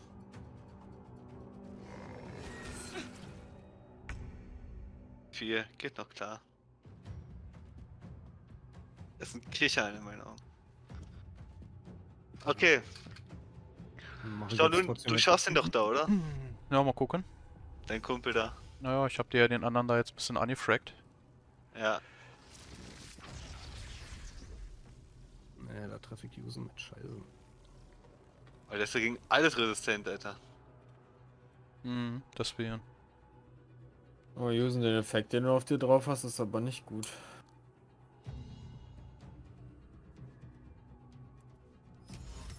Vier, geht noch klar. Das sind Kichern in meinen Augen. Okay. Shaolin, du schaffst ihn doch da, oder? Ja, mal gucken. Dein Kumpel da. Naja, ich hab dir ja den anderen da jetzt ein bisschen angefragt. Ja. Naja, da treffe ich Usen mit Scheiße. Weil der ist ja gegen alles resistent, Alter. Mhm, das wären. Oh, Usen, den Effekt, den du auf dir drauf hast, ist aber nicht gut.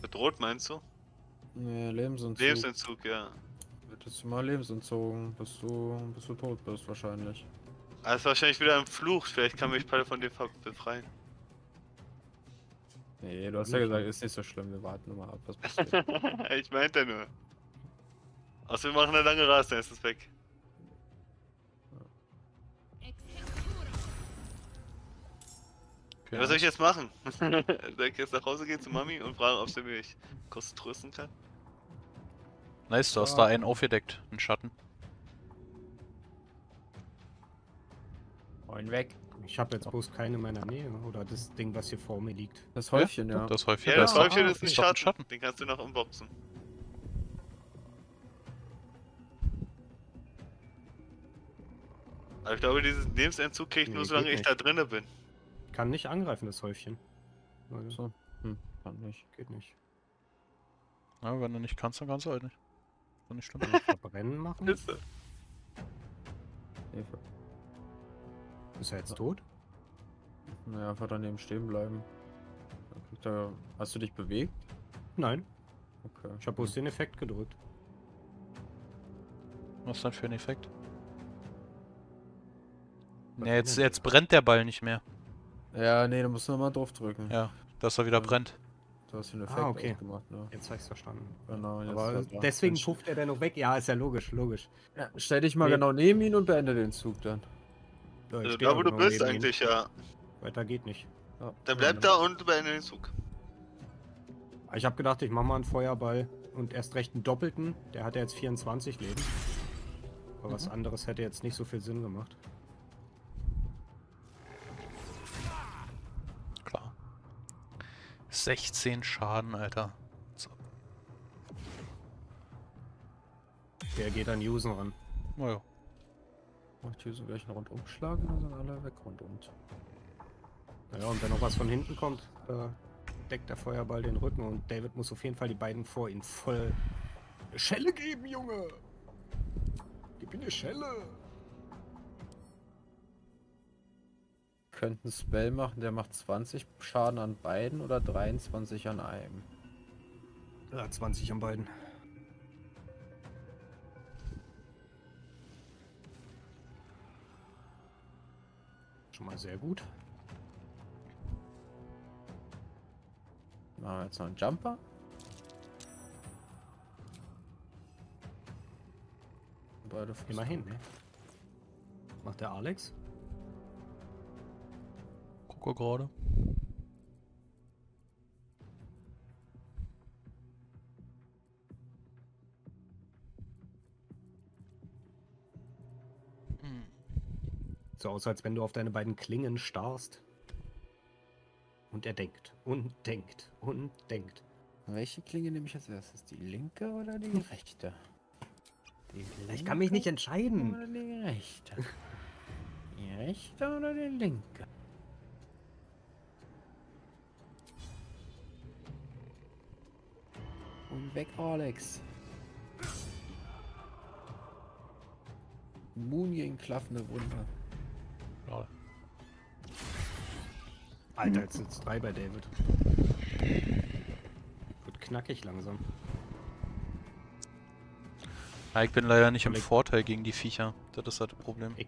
Bedroht, meinst du? Nee, Lebensentzug. Lebensentzug, ja. Hättest du mal lebensentzogen, bis du, bis du tot bist, wahrscheinlich. Also wahrscheinlich wieder ein Fluch, vielleicht kann mich Pyler von dir befreien. Nee, du hast ja gesagt, ist nicht so schlimm, wir warten nur mal ab, was passiert. Ich meinte ja nur. Außer wir machen eine lange Rast, dann ist es weg. Ja, was soll ich jetzt machen? Soll ich jetzt nach Hause gehen zu Mami und fragen, ob sie mich kurz trösten kann? Nice, du hast ah. da einen aufgedeckt, einen Schatten. Einen weg. Ich habe jetzt bloß keine in meiner Nähe, oder das Ding, was hier vor mir liegt. Das Häufchen, ja. ja. Das Häufchen, ja, das das Häufchen ist, ah, ein, ist Schatten. ein Schatten, den kannst du noch unboxen. Aber ich glaube, diesen Lebensentzug kriege ich nee, nur, solange ich nicht. da drinne bin. Kann nicht angreifen, das Häufchen. Also, so. Hm. Kann nicht. Geht nicht. Na, wenn du nicht kannst, dann kannst du halt nicht. Kann nicht schlimm. Verbrennen machen? Hilfe. Hilfe. Ist er jetzt ja. tot? Naja, einfach daneben stehen bleiben. Dann kriegt er... Hast du dich bewegt? Nein. Okay. Ich hab bloß den Effekt gedrückt. Was ist denn für ein Effekt? Was ne, jetzt, jetzt brennt der Ball nicht mehr. Ja, nee, da musst du nochmal drauf drücken. Ja, dass er wieder brennt. Du hast den Effekt ah, okay. gemacht, ne? Jetzt habe ich es verstanden. Genau, jetzt aber ist deswegen pufft er dann noch weg. Ja, ist ja logisch, logisch. Ja, stell dich mal nee. genau neben ihn und beende den Zug dann. Ja, also da, wo du bist eigentlich, ihn. ja. Weiter geht nicht. Ja. Dann bleib ja. da und beende den Zug. Ich habe gedacht, ich mache mal einen Feuerball und erst recht einen doppelten. Der hat ja jetzt vierundzwanzig Leben. Aber mhm. was anderes hätte jetzt nicht so viel Sinn gemacht. sechzehn Schaden, Alter. So. Der geht an Usen ran. Naja. Oh, macht Usen gleich einen Rundumschlag und dann sind alle weg rundum. Naja, und wenn noch was von hinten kommt, äh, deckt der Feuerball den Rücken und David muss auf jeden Fall die beiden vor ihn voll Schelle geben, Junge! Gib ihm eine Schelle! Könnten Spell machen, der macht zwanzig Schaden an beiden oder dreiundzwanzig an einem. Ja, zwanzig an beiden. Schon mal sehr gut. Machen wir jetzt noch einen Jumper. Beide immerhin, ne? Macht der Alex? Gerade. Hm. So aus, als wenn du auf deine beiden Klingen starrst. Und er denkt und denkt und denkt. Welche Klinge nehme ich als erstes? Die linke oder die rechte? Die linke? Ich kann mich nicht entscheiden. Oder die rechte? Die rechte oder die linke? Und weg, Alex. Moon gegen klaffende Wunde. Schade. Alter, jetzt sind es drei bei David. Wird knackig langsam. Ja, ich bin leider nicht im Vorteil gegen die Viecher. Das ist halt das Problem. Ich,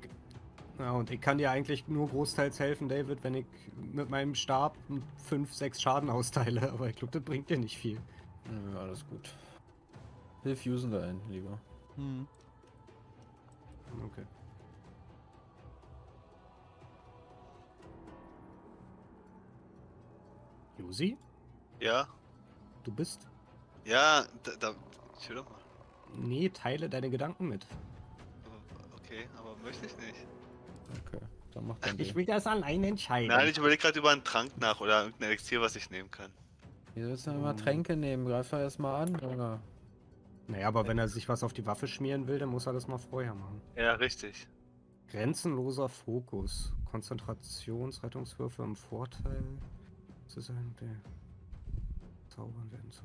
ja, und ich kann dir eigentlich nur großteils helfen, David, wenn ich mit meinem Stab fünf, sechs Schaden austeile. Aber ich glaube, das bringt dir nicht viel. Ja, alles gut. Hilf Usen da ein, lieber. Hm. Okay. Josi? Ja? Du bist? Ja, da... da ich will doch mal. Nee, teile deine Gedanken mit. Aber, okay, aber möchte ich nicht. Okay, dann mach dann. Ich will das allein entscheiden. Nein, ich überlege gerade über einen Trank nach oder irgendein Elixier, was ich nehmen kann. Wir müssen ja immer Tränke nehmen, greif er erstmal an, oder? Naja, aber wenn er sich was auf die Waffe schmieren will, dann muss er das mal vorher machen. Ja, richtig. Grenzenloser Fokus. Konzentrationsrettungswürfe im Vorteil. Zu sein, der Zaubern werden zu.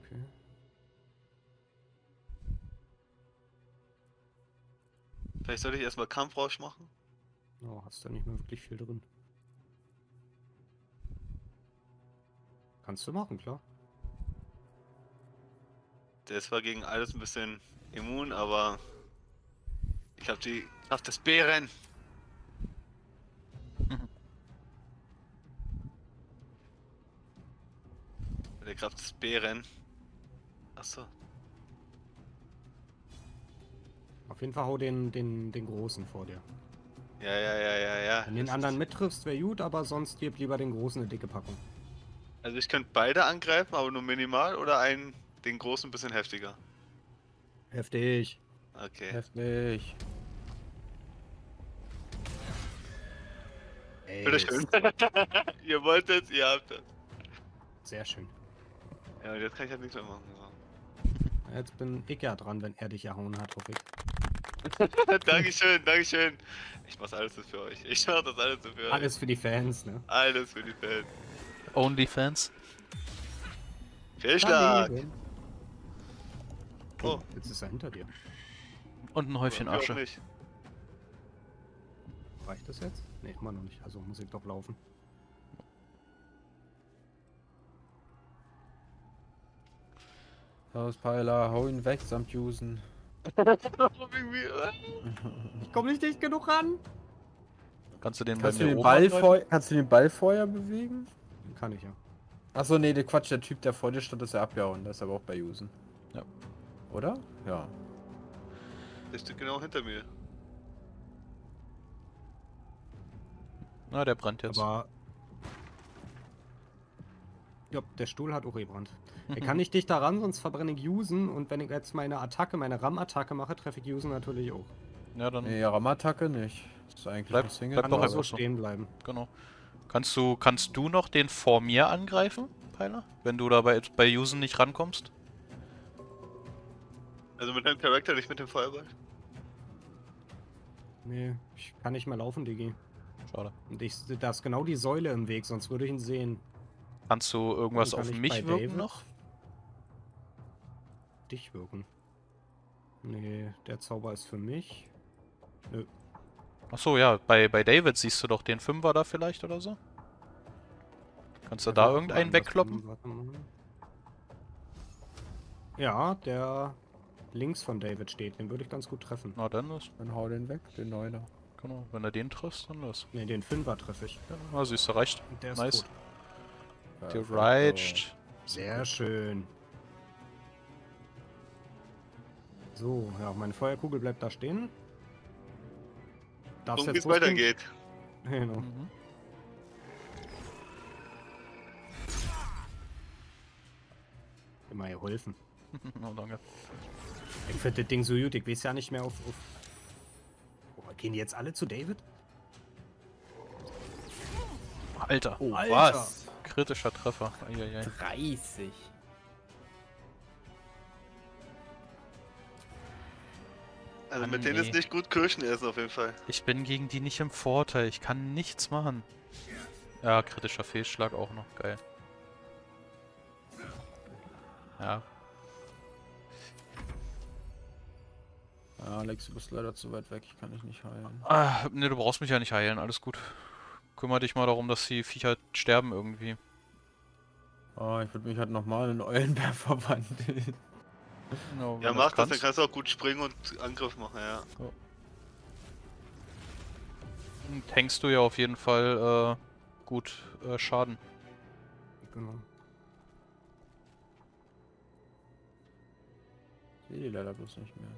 Okay. Vielleicht sollte ich erstmal Kampfrausch machen? Oh, hast da nicht mehr wirklich viel drin. Kannst du machen, klar. Der ist zwar gegen alles ein bisschen immun, aber ich habe die Kraft des Bären. Der Kraft des Bären. Achso. Auf jeden Fall hau den, den, den Großen vor dir. Ja, ja, ja, ja, ja. Wenn du den anderen mittriffst, wäre gut, aber sonst gib lieber den Großen eine dicke Packung. Also ich könnte beide angreifen, aber nur minimal oder einen, den Großen ein bisschen heftiger? Heftig. Okay. Heftig. Ey, bitteschön. Ihr wolltet, ihr habt es. Sehr schön. Ja, und jetzt kann ich halt nichts mehr machen. So. Jetzt bin ich ja dran, wenn er dich erhauen hat, hoffe ich. Dankeschön, Dankeschön. Ich mach's alles für euch. Ich mach das alles für euch. Alles für die Fans, ne? Alles für die Fans. Only Fans. Fehlschlag! Oh, jetzt ist er hinter dir. Und ein Häufchen Asche. Reicht das jetzt? Ne, immer noch nicht. Also muss ich doch laufen. Aus Pyler, hau ihn weg samt Jussen. Ich komme nicht dicht genug ran. Kannst du den, kannst den Ball Feuer, kannst du den Ball Feuer bewegen? Kann ich ja. Achso, nee, der Quatsch, der Typ, der vor dir stand, ist ja abgehauen. Das ist aber auch bei Jussen. Ja. Oder? Ja. Der steht genau hinter mir. Na, der brennt jetzt. Aber ja, der Stuhl hat auch gebrannt. Er kann nicht dicht daran, sonst verbrenne ich Usen und wenn ich jetzt meine Attacke, meine Ram-Attacke mache, treffe ich Usen natürlich auch. Ja, dann. Nee, Ram-Attacke nicht. Das ist eigentlich bleib, ein bleib doch so stehen bleiben. Genau. Kannst du, kannst du noch den vor mir angreifen, Pyler? Wenn du dabei bei Usen nicht rankommst? Also mit deinem Charakter, nicht mit dem Feuerball? Nee, ich kann nicht mehr laufen, Digi. Schade. Und ich, da ist genau die Säule im Weg, sonst würde ich ihn sehen. Kannst du irgendwas kann auf mich wirken David? Noch? Dich wirken? Nee, der Zauber ist für mich. Nö. Achso, ja, bei, bei David siehst du doch den Fünfer da vielleicht oder so? Kannst du ja, da irgendeinen wegkloppen? Ja, der links von David steht, den würde ich ganz gut treffen. Na dann ist. Dann hau den weg, den Neuner. Genau, wenn er den trifft, dann los. Ne, den Fünfer treffe ich. Ja, siehst du, reicht. Der ist nice. Gut. Gereicht. Sehr schön. So, ja, meine Feuerkugel bleibt da stehen. Darfst jetzt weitergeht. Genau. Mhm. Immer geholfen. Oh, danke. Ich finde das Ding so gut, ich weiß ja nicht mehr auf... auf... Oh, gehen die jetzt alle zu David? Alter, oh, Alter. Was? Kritischer Treffer. Eieiei. dreißig. Also mit nee. denen ist nicht gut Kirschen essen auf jeden Fall. Ich bin gegen die nicht im Vorteil, ich kann nichts machen. Ja, kritischer Fehlschlag auch noch, geil. Ja. Ja, Alex, du bist leider zu weit weg, ich kann dich nicht heilen. Ah, ne, du brauchst mich ja nicht heilen, alles gut. Kümmere dich mal darum, dass die Viecher sterben irgendwie. Oh, ich würde mich halt nochmal in Eulenbär verwandeln. No, ja, mach das, dann kannst du auch gut springen und Angriff machen, ja. So. Und hängst du ja auf jeden Fall äh, gut äh, Schaden. Genau. Ich sehe die leider bloß nicht mehr.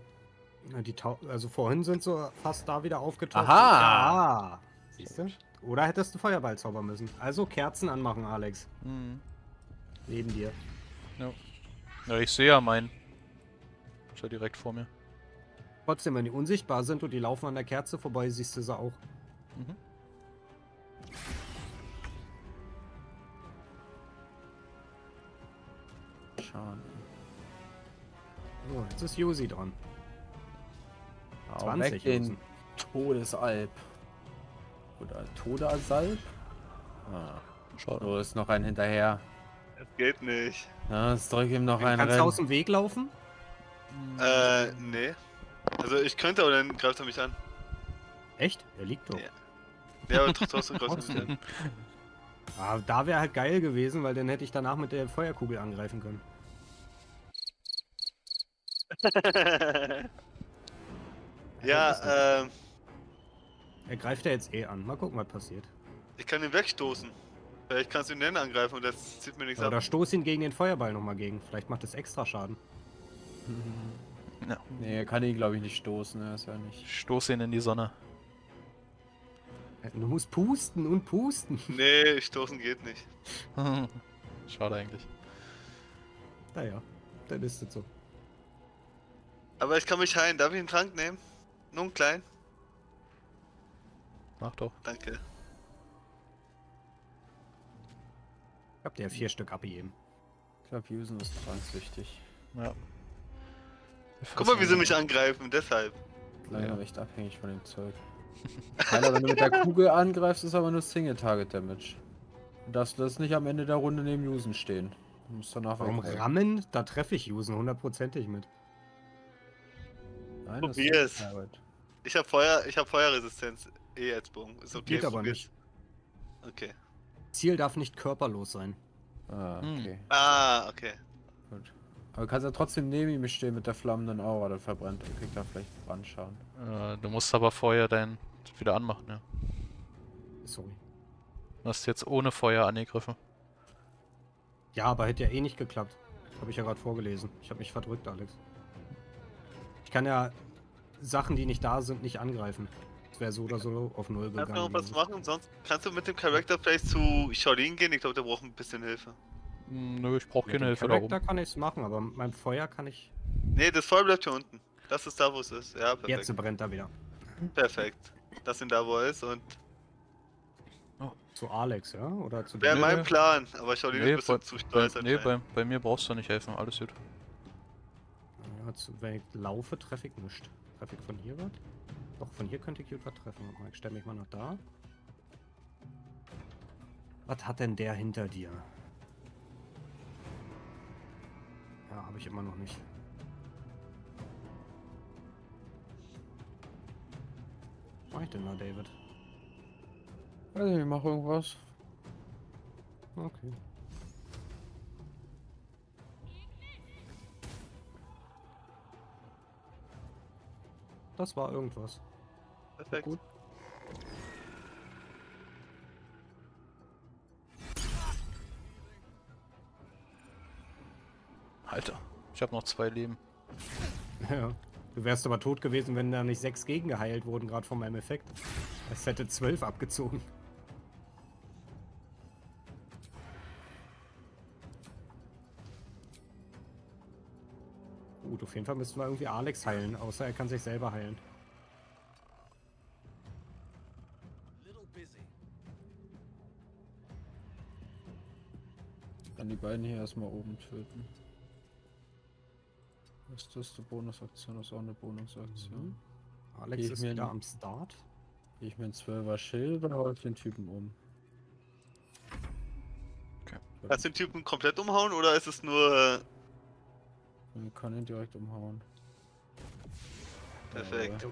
Na, die Tau also vorhin sind so fast da wieder aufgetaucht. Aha! Ja. Siehst du? Oder hättest du Feuerball zaubern müssen. Also Kerzen anmachen, Alex. Mhm. Neben dir. Ja. Ja, ich sehe ja meinen. Ist ja direkt vor mir. Trotzdem, wenn die unsichtbar sind und die laufen an der Kerze vorbei, siehst du sie auch. Mhm. Schaden. So, jetzt ist Josi dran. zwanzig weg in Todesalb. Oder Todesalb? Ah, schade. So, ist noch ein hinterher. Das geht nicht. Ja, jetzt drück ihm noch einen. Kannst du aus dem Weg laufen? Äh, nee. Also ich könnte, aber dann greift er mich an. Echt? Er liegt doch. Ja, ja aber trotzdem greift er mich an. Ah, da wäre halt geil gewesen, weil dann hätte ich danach mit der Feuerkugel angreifen können. Ja, ähm... Er greift ja jetzt eh an. Mal gucken, was passiert. Ich kann ihn wegstoßen. Vielleicht kannst du ihn dann angreifen und das zieht mir nichts ja, ab. Oder stoß ihn gegen den Feuerball nochmal gegen. Vielleicht macht das extra Schaden. No. Nee, er kann ihn glaube ich nicht stoßen. Das ist ja nicht. Stoß ihn in die Sonne. Du musst pusten und pusten. Nee, stoßen geht nicht. Schade eigentlich. Naja, dann ist es so. Aber ich kann mich heilen. Darf ich einen Trank nehmen? Nur einen kleinen. Mach doch. Danke. Ich hab dir ja vier Stück abgegeben. Ich glaube, Usen ist tranksüchtig. Ja. Guck mal, wie sie mich angreifen, deshalb. Leider ja. Echt abhängig von dem Zeug. Alter, wenn du mit der Kugel angreifst, ist aber nur Single-Target-Damage. Du darfst das nicht am Ende der Runde neben Usen stehen. Du musst danach Warum wegreifen. Rammen? Da treffe ich Usen hundertprozentig mit. Nein, probier's. Ich hab Feuer, ich hab Feuerresistenz. Eh als Bogen. Ist okay. Geht aber nicht. Okay. Ziel darf nicht körperlos sein. Ah, okay. Hm. Ah, okay. Gut. Aber du kannst ja trotzdem neben ihm stehen mit der flammenden Aura, dann verbrennt und kriegt er vielleicht Brandschaden. Äh, du musst aber Feuer dann wieder anmachen, ja. Sorry. Du hast jetzt ohne Feuer angegriffen. Ja, aber hätte ja eh nicht geklappt. Habe ich ja gerade vorgelesen. Ich habe mich verdrückt, Alex. Ich kann ja Sachen, die nicht da sind, nicht angreifen. Wäre so oder so auf null gegangen. Kannst du noch was machen? Sonst kannst du mit dem Charakter vielleicht zu Shaolin gehen. Ich glaube, der braucht ein bisschen Hilfe. Nö, ich brauche keine Hilfe da oben. Mit dem Charakter kann ich es machen, aber mit meinem Feuer kann ich... Ne, das Feuer bleibt hier unten. Das ist da, wo es ist. Ja, perfekt. Jetzt brennt er wieder. Perfekt. Das sind da, wo er ist und... Oh. Zu Alex, ja? Oder zu... Wäre mein Plan, aber Shaolin nee, ist ein bisschen bei, zu stolz. Ne, bei, bei mir brauchst du nicht helfen. Alles gut. Ja, zu, wenn ich laufe, treffe ich nichts. Treffe ich von hier was? Doch, von hier könnte ich gut was treffen. Ich stelle mich mal noch da. Was hat denn der hinter dir? Ja, habe ich immer noch nicht. Was mache ich denn da, David? Weiß nicht, ich mache irgendwas. Okay. Das war irgendwas. Perfekt. Gut. Alter, ich habe noch zwei Leben. Ja, du wärst aber tot gewesen, wenn da nicht sechs gegen geheilt wurden, gerade von meinem Effekt. Es hätte zwölf abgezogen. Gut, auf jeden Fall müssten wir irgendwie Alex heilen, außer er kann sich selber heilen. Kann die beiden hier erstmal oben töten. Ist das eine Bonusaktion? Das ist auch eine Bonusaktion. Mhm. Alex Geh ist wieder am Start. Gehe ich mir ein zwölfer Schild oder hau ich den Typen um? Okay. Kannst du den Typen komplett umhauen oder ist es nur... Man kann ihn direkt umhauen. Perfekt. Ja,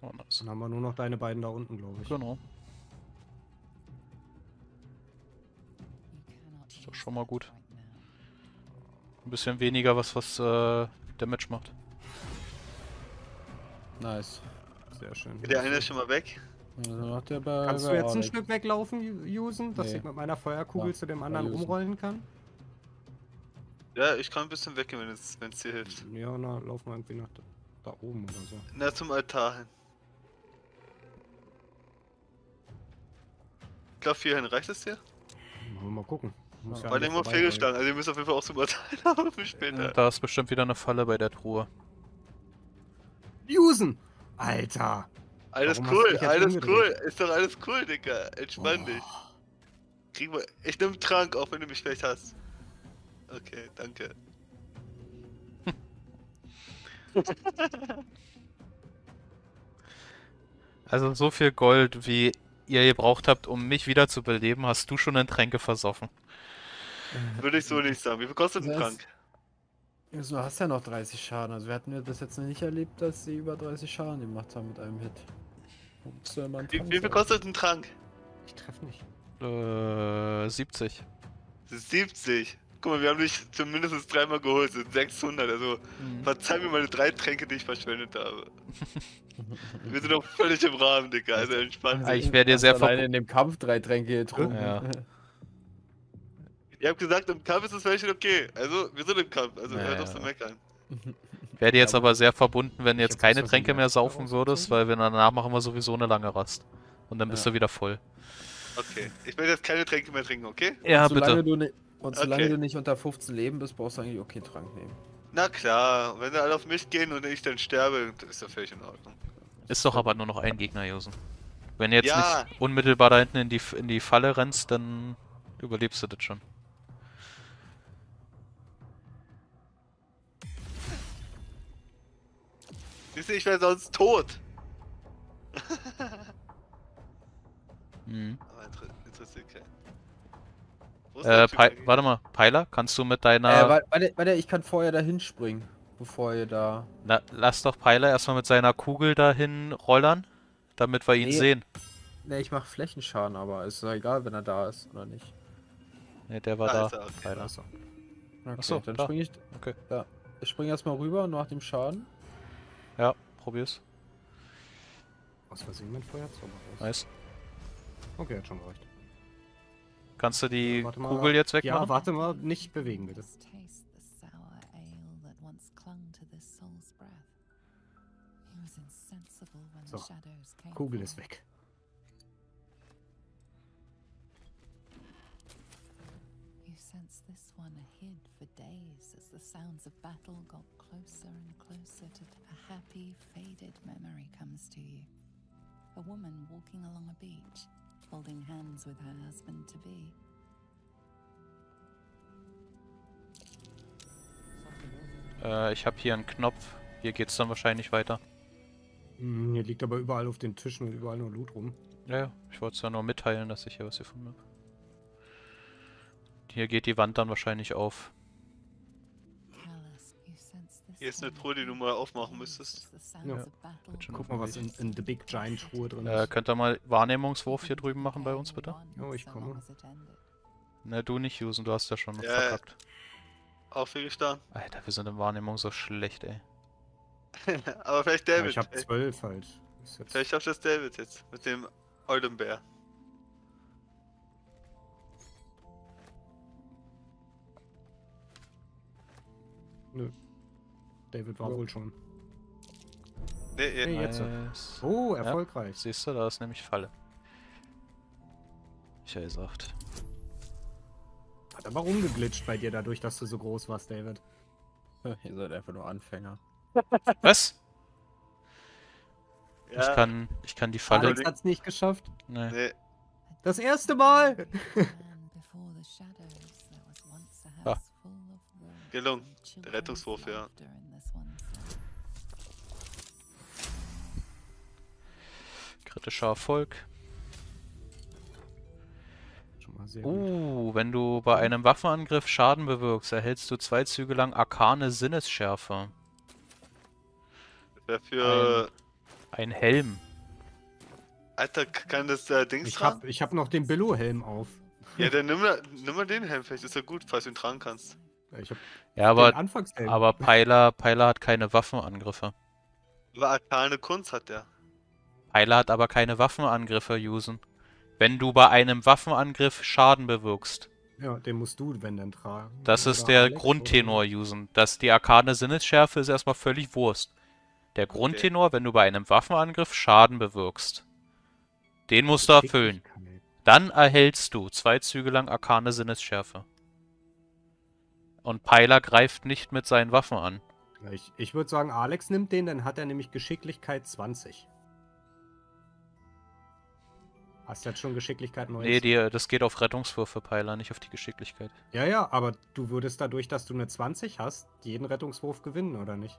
oh, nice. Dann haben wir nur noch deine beiden da unten, glaube ich. Genau. Ist doch schon mal gut. Ein bisschen weniger, was was äh, Damage macht. Nice. Sehr schön. Der eine ist schon mal weg. Also der bei Kannst bei du jetzt ein Stück weglaufen, Usen, dass nee. ich mit meiner Feuerkugel ja, zu dem anderen umrollen kann? Ja, ich kann ein bisschen weggehen, wenn es wenn's dir hilft. Ja, na, lauf mal irgendwie nach da, da oben oder so. Na, zum Altar hin. Ich glaube, hierhin reicht es dir? Mal, mal gucken. Muss ja, weil der immer fehlgestanden, also ihr müsst auf jeden Fall auch zum Altar laufen später. Ja, da ist bestimmt wieder eine Falle bei der Truhe. Usen! Alter! Alles Warum cool, alles cool, ist doch alles cool, Digga. Entspann oh. dich. Krieg mal. Ich nehm einen Trank, auch wenn du mich vielleicht hast. Okay, danke. Also so viel Gold, wie ihr gebraucht habt, um mich wieder zu beleben, hast du schon in Tränke versoffen. Würde ich so nicht sagen. Wie viel kostet ein Trank? Du hast ja noch dreißig Schaden, also wir hatten ja das jetzt noch nicht erlebt, dass sie über dreißig Schaden gemacht haben mit einem Hit. Wie, wie viel kostet ein Trank? Ich treffe nicht. Äh, siebzig. siebzig? Guck mal, wir haben dich zumindest dreimal geholt, sind sechshundert, also mhm. verzeih mir meine drei Tränke, die ich verschwendet habe. Wir sind doch völlig im Rahmen, Digga, also entspannt. Ja, ich werde dir sehr verbunden. In dem Kampf drei Tränke getrunken. Ja. Ihr habt gesagt, im Kampf ist das vielleicht okay. Also, wir sind im Kampf, also naja. hört auf zu meckern. Wäre dir jetzt aber sehr verbunden, wenn du jetzt keine Tränke mehr saufen würdest, weil wir danach machen wir sowieso eine lange Rast. Und dann bist ja. du wieder voll. Okay, ich werde jetzt keine Tränke mehr trinken, okay? Ja, und bitte. Du ne und solange okay. du nicht unter fünfzehn Leben bist, brauchst du eigentlich okay Trank nehmen. Na klar, wenn sie alle auf mich gehen und ich dann sterbe, ist das völlig in Ordnung. Ist doch aber nur noch ein Gegner, Jussen. Wenn du jetzt ja. nicht unmittelbar da hinten in die, in die Falle rennst, dann überlebst du das schon. Ich wäre sonst tot. mhm. Aber interessiert keinen. Äh, warte mal, Pyler, kannst du mit deiner... Äh, warte, warte, ich kann vorher dahin springen, bevor ihr da... Na, lass doch Pyler erstmal mit seiner Kugel dahin rollern, damit wir ihn nee. sehen. Ne, ich mache Flächenschaden, aber ist doch egal, wenn er da ist oder nicht. Ne, der war da. da. Okay. Pyler. Achso, okay, dann da. springe ich... Okay. Da. Ich springe erstmal rüber und mach dem Schaden. Ja, probier's. Was versehen mit Feuerzauber aus? Nice. Okay, hat schon gereicht. Kannst du die ja, Kugel jetzt wegmachen? Ja, warte mal, nicht bewegen bitte. So, Kugel ist weg. Since this one hid for days as the sounds of battle got closer and closer to a happy, faded memory comes to you. A woman walking along a beach, holding hands with her husband-to-be. Äh, ich habe hier einen Knopf. Hier geht's dann wahrscheinlich weiter. Hm, hier liegt aber überall auf den Tischen und überall nur Loot rum. Ja, ja. Ich wollte es ja nur mitteilen, dass ich hier was gefunden habe. Hier geht die Wand dann wahrscheinlich auf. Hier ist eine Truhe, die du mal aufmachen müsstest. Ja. Ja. Guck mal, was in, in The Big Giant Truhe drin ist. Äh, könnt ihr mal Wahrnehmungswurf hier drüben machen bei uns, bitte? Oh, ich komme. Ne, du nicht, Jussen, du hast ja schon noch yeah. verkackt. Auch viel gestanden. Alter, wir sind in Wahrnehmung so schlecht, ey. Aber vielleicht David. Ja, ich hab zwölf halt. Vielleicht schaffst du das David jetzt, mit dem Olden Bear. Nö. David war oh. wohl schon. Nee, nee, nee jetzt. Nice. Oh, erfolgreich. Ja, siehst du, da ist nämlich Falle. Ich hab gesagt. Hat aber rumgeglitscht bei dir dadurch, dass du so groß warst, David. Ihr seid einfach nur Anfänger. Was? Ja. Ich kann, ich kann die Falle... Alex hat's nicht geschafft? Nee. nee. Das erste Mal! Ah. Gelungen. Der Rettungswurf, ja. Kritischer Erfolg. Uh, wenn du bei einem Waffenangriff Schaden bewirkst, erhältst du zwei Züge lang arkane Sinnesschärfe. Dafür... Ein, ein Helm. Alter, kann das äh, Dings ich tragen? Hab, ich hab noch den Billo-Helm auf. Ja, dann nimm mal, nimm mal den Helm, vielleicht ist er gut, falls du ihn tragen kannst. Ja, ich hab ja aber, aber Pyler, Pyler hat keine Waffenangriffe. Aber arkane Kunst hat der. Pyler hat aber keine Waffenangriffe, Usen. Wenn du bei einem Waffenangriff Schaden bewirkst. Ja, den musst du, wenn dann tragen. Das ist der Alex, Grundtenor, Usen. Dass die arkane Sinnesschärfe ist erstmal völlig Wurst. Der Grundtenor, okay. Wenn du bei einem Waffenangriff Schaden bewirkst. Den musst du erfüllen. Dann erhältst du zwei Züge lang arkane Sinnesschärfe. Und Pyler greift nicht mit seinen Waffen an. Ich, ich würde sagen, Alex nimmt den, dann hat er nämlich Geschicklichkeit zwanzig. Hast du jetzt schon Geschicklichkeit neunzehn? Nee, die, das geht auf Rettungswürfe, Pyler, nicht auf die Geschicklichkeit. Ja, ja, aber du würdest dadurch, dass du eine zwanzig hast, jeden Rettungswurf gewinnen, oder nicht?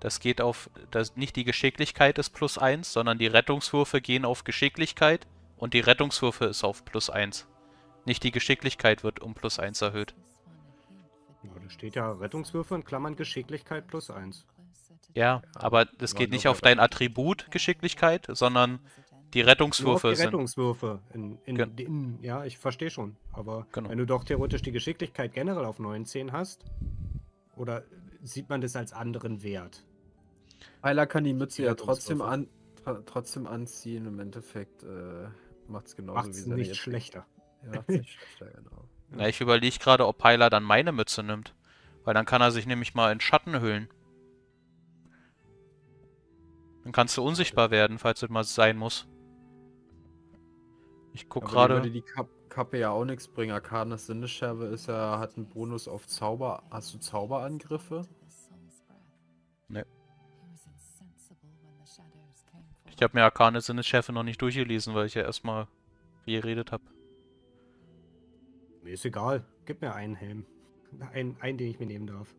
Das geht auf, das, nicht die Geschicklichkeit ist plus eins, sondern die Rettungswürfe gehen auf Geschicklichkeit und die Rettungswürfe ist auf plus eins. Nicht die Geschicklichkeit wird um plus eins erhöht. Ja, da steht ja Rettungswürfe in Klammern Geschicklichkeit plus eins. Ja, aber das geht nicht auf dein Attribut Geschicklichkeit, sondern... Die Rettungswürfe die sind. Rettungswürfe. In, in, Gen in, ja, ich verstehe schon. Aber genau. Wenn du doch theoretisch die Geschicklichkeit generell auf neunzehn hast, oder sieht man das als anderen Wert? Pyler kann die Mütze die ja trotzdem, an, trotzdem anziehen. Im Endeffekt äh, macht es genauso macht's wie seine nicht jetzt schlechter. Ja, macht's nicht schlechter, genau. Na, ich überlege gerade, ob Pyler dann meine Mütze nimmt. Weil dann kann er sich nämlich mal in Schatten hüllen. Dann kannst du unsichtbar werden, falls es mal sein muss. Ich guck gerade. Würde die Kap Kappe ja auch nichts bringen. Arcanes Sinnesschärfe ist ja, hat einen Bonus auf Zauber. Hast du Zauberangriffe? Ne. Ich habe mir Arcanes Sinnesschärfe noch nicht durchgelesen, weil ich ja erstmal geredet habe. Mir ist egal. Gib mir einen Helm. Einen, einen den ich mir nehmen darf.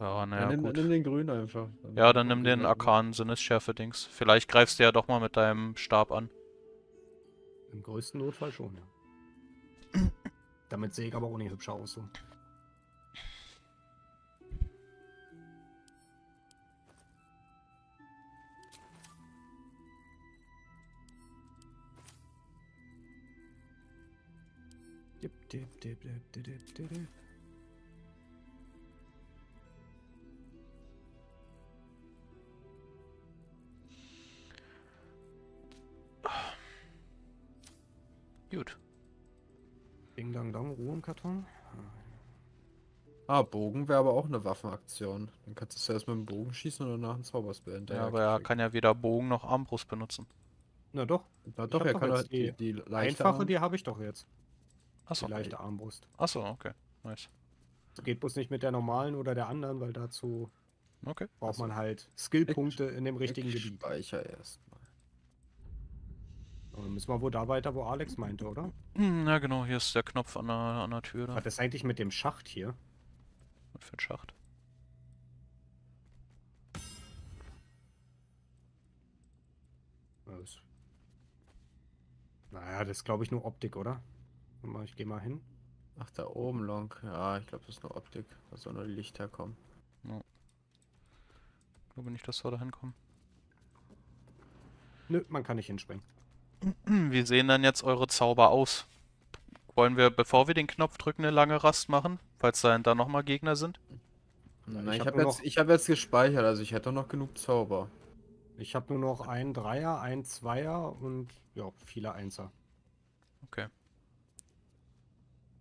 Ja, na ja, nimm, gut. nimm den grünen einfach. Dann ja, dann nimm den, den arkanen Sinnesschärfe-Dings. Vielleicht greifst du ja doch mal mit deinem Stab an. Im größten Notfall schon, ja. Damit sehe ich aber auch nicht hübscher aus. So. Dip, dip, dip, dip, dip, dip, dip, dip. Gut. Ding Dang Dong, Ruhe im Karton. Ah, Bogen wäre aber auch eine Waffenaktion. Dann kannst du es erst mit dem Bogen schießen und danach einen Zauberspell hinterher. Ja, aber er kann ja weder Bogen noch Armbrust benutzen. Na doch. Na doch, er kann halt die, die leichte einfache, Arm die habe ich doch jetzt. Achso. Die leichte Armbrust. Achso, okay. Nice. Geht bloß nicht mit der normalen oder der anderen, weil dazu okay. braucht also man halt Skillpunkte in dem richtigen Gebiet. Speicher erstmal. Dann müssen wir wohl da weiter, wo Alex meinte, oder? Na genau, hier ist der Knopf an der, an der Tür. Da. Was ist eigentlich mit dem Schacht hier? Was für ein Schacht? Was? Naja, das ist glaube ich nur Optik, oder? Ich gehe mal hin. Ach, da oben lang. Ja, ich glaube, das ist nur Optik. Da soll nur Licht herkommen. Ja. Ich glaube nicht, dass wir da hinkommen. Nö, man kann nicht hinspringen. Wie sehen dann jetzt eure Zauber aus? Wollen wir, bevor wir den Knopf drücken, eine lange Rast machen? Falls dann da nochmal Gegner sind? Nein, ich, ich habe jetzt, hab jetzt gespeichert, also ich hätte noch genug Zauber. Ich habe nur noch einen Dreier, einen Zweier und ja, viele Einser. Okay.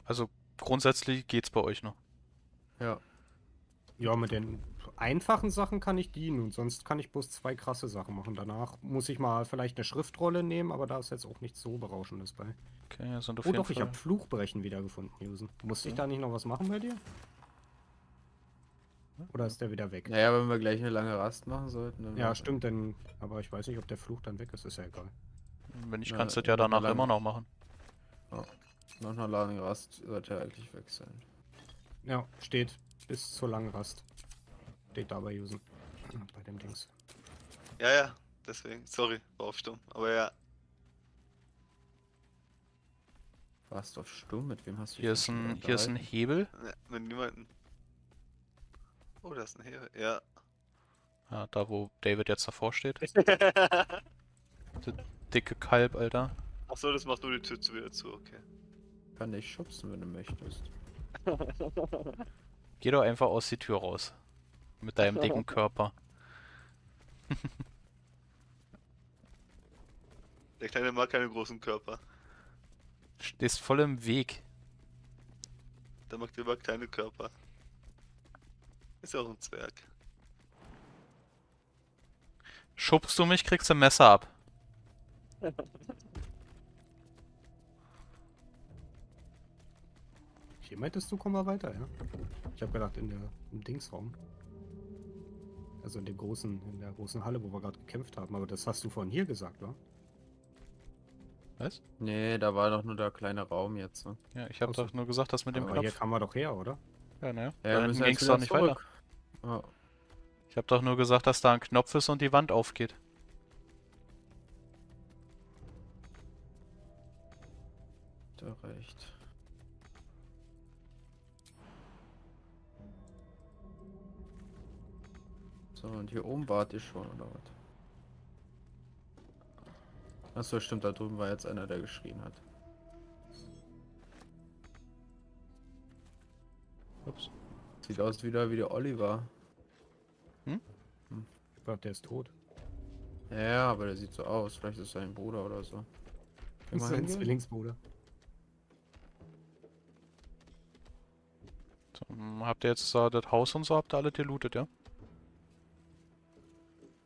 Also grundsätzlich geht's bei euch noch. Ja. Ja, mit den einfachen Sachen kann ich dienen und sonst kann ich bloß zwei krasse Sachen machen. Danach muss ich mal vielleicht eine Schriftrolle nehmen, aber da ist jetzt auch nichts so Berauschendes bei. Okay, ja, sind auf oh jeden doch, Fall. Ich habe Fluchbrechen wiedergefunden, Jussen. Musste okay. ich da nicht noch was machen bei dir? Oder ist der wieder weg? Naja, wenn wir gleich eine lange Rast machen sollten. Dann ja, stimmt, denn, aber ich weiß nicht, ob der Fluch dann weg ist, ist ja egal. Wenn nicht, kannst du das ja danach immer noch machen. Ja. Nach einer langen Rast sollte er eigentlich weg sein. Ja, steht. Bis zur langen Rast. Steht da bei Usen. Bei dem Dings. Ja, ja, deswegen. Sorry, war auf stumm. Aber ja. Warst du auf stumm? Mit wem hast du hier ist ein, Hier ist ein Hebel. Ja, mit niemandem. Oh, da ist ein Hebel, ja. Ja, da wo David jetzt davor steht. Der dicke Kalb, Alter. Achso, das macht nur die Tür zu wieder zu, okay. Kann dich schubsen, wenn du möchtest. Geh doch einfach aus die Tür raus. Mit deinem dicken Körper. Der Kleine mag keine großen Körper. Stehst voll im Weg. Der mag immer kleine Körper. Ist ja auch ein Zwerg. Schubst du mich, kriegst du ein Messer ab. Hier meintest du, komm mal weiter, ja? Ich hab gedacht, in der im Dingsraum. Also in dem großen, in der großen Halle, wo wir gerade gekämpft haben, aber das hast du von hier gesagt, oder? Was? Nee, da war doch nur der kleine Raum jetzt. Ne? Ja, ich hab also, doch nur gesagt, dass mit dem aber Knopf... hier kamen wir doch her, oder? Ja, naja. Ja, dann ging's doch nicht zurück. Weiter. Oh. Ich hab doch nur gesagt, dass da ein Knopf ist und die Wand aufgeht. Da reicht. So, und hier oben wart ihr schon, oder was? Achso, stimmt, da drüben war jetzt einer, der geschrien hat. Ups. Sieht aus wieder wie der Oliver. Hm? Hm. Ich glaube, der ist tot. Ja, aber der sieht so aus. Vielleicht ist sein Bruder oder so. Ist sein Zwillingsbruder. So, habt ihr jetzt uh, das Haus und so? Habt ihr alle gelootet, ja?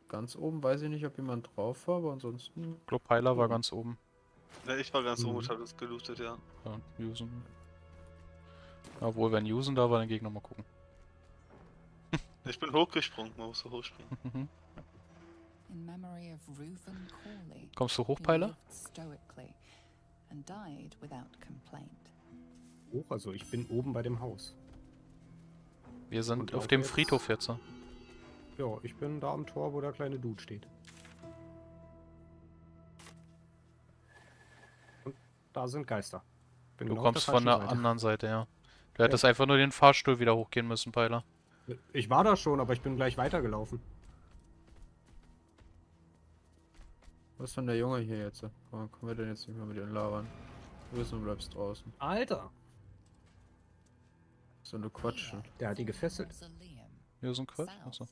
Ganz oben weiß ich nicht, ob jemand drauf war, aber ansonsten... Ich glaube, Pyler war ganz oben. Ja, ich war ganz mhm. oben und hab das gelootet, ja. Ja, und Jussen. Obwohl, wenn Jussen da war, dann geh ich nochmal gucken. Ich bin hochgesprungen, man muss so hochspringen. Kommst du hoch, Pyler? Hoch, also ich bin oben bei dem Haus. Wir sind und auf dem jetzt... Friedhof jetzt. So. Ja, ich bin da am Tor, wo der kleine Dude steht. Und da sind Geister. Bin du genau kommst von der Seite. anderen Seite, ja. Du hättest ja. einfach nur den Fahrstuhl wieder hochgehen müssen, Pyler. Ich war da schon, aber ich bin gleich weitergelaufen. Was ist denn der Junge hier jetzt? Warum können wir denn jetzt nicht mehr mit den labern? Du bist und bleibst draußen. Alter! So eine Quatsche. Der hat die gefesselt. Ja, so ein Quatsch? Achso.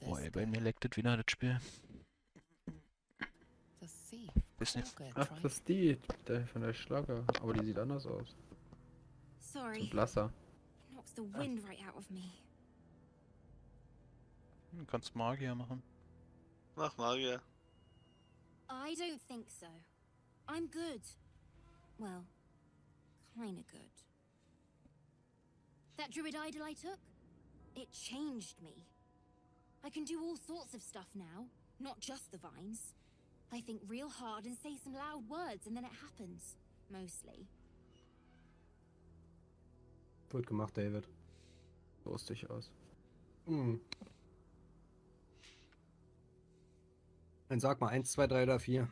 Boah, ey, bei mir leckt das wieder das Spiel. Ist nicht. Ach, das ist die der von der Schlange. Aber die sieht anders aus. Sorry. Blasser. Du kannst Magier machen. Mach Magier. I don't think so. I'm good. Well, kinda good. That druid idol I took, it changed me. I can do all sorts of stuff now, not just the vines. I think real hard and say some loud words and then it happens, mostly. Gut gemacht, David. So ist dich aus. Hm. Dann sag mal eins, zwei, drei oder vier.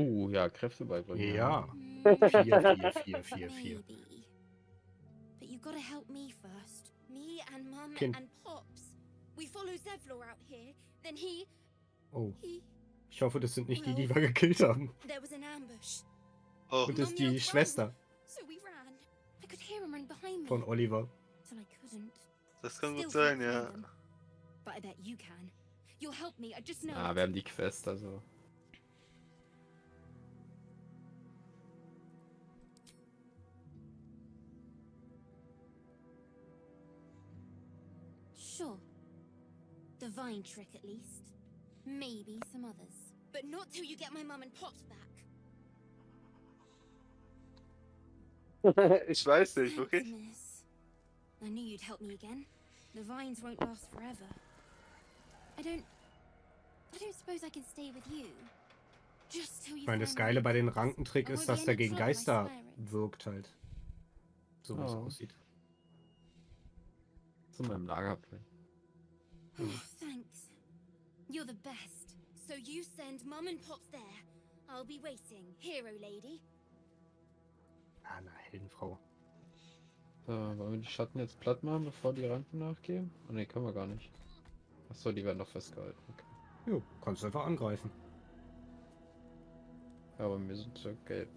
Uh, ja, Kräfte beibringen. Ja. vier, vier, vier, vier, vier. But you gotta help me first. Me and Mum kind. and Pops. We follow Zevlor out here. Then he. Oh. Ich hoffe, das sind nicht die, die wir gekillt haben. There was an ambush. Oh. Und das ist die Schwester. Von Oliver. Das kann gut sein, ja. Ah, wir haben die Quest, also. Sure. The vine trick at least. Maybe some others. But not till you get my mum and Pops back. Ich weiß nicht, wirklich. I knew you'd help me again. The vines won't last forever. I don't I don't suppose I can stay with you. Just till you. Ich meine, das Geile bei den Rankentrick ist, dass der gegen Geister wirkt halt. So wie es aussieht. Zu meinem Lagerplay. Thanks. You're the best. So you send Mum and Pops there. I'll be waiting, Hero Lady. Ah, na, Heldenfrau. So, wollen wir die Schatten jetzt platt machen, bevor die Ranken nachgeben? Oh, ne, können wir gar nicht. Achso, die werden noch festgehalten. Okay. Jo, kannst du einfach angreifen. Ja, aber wir sind so gelb.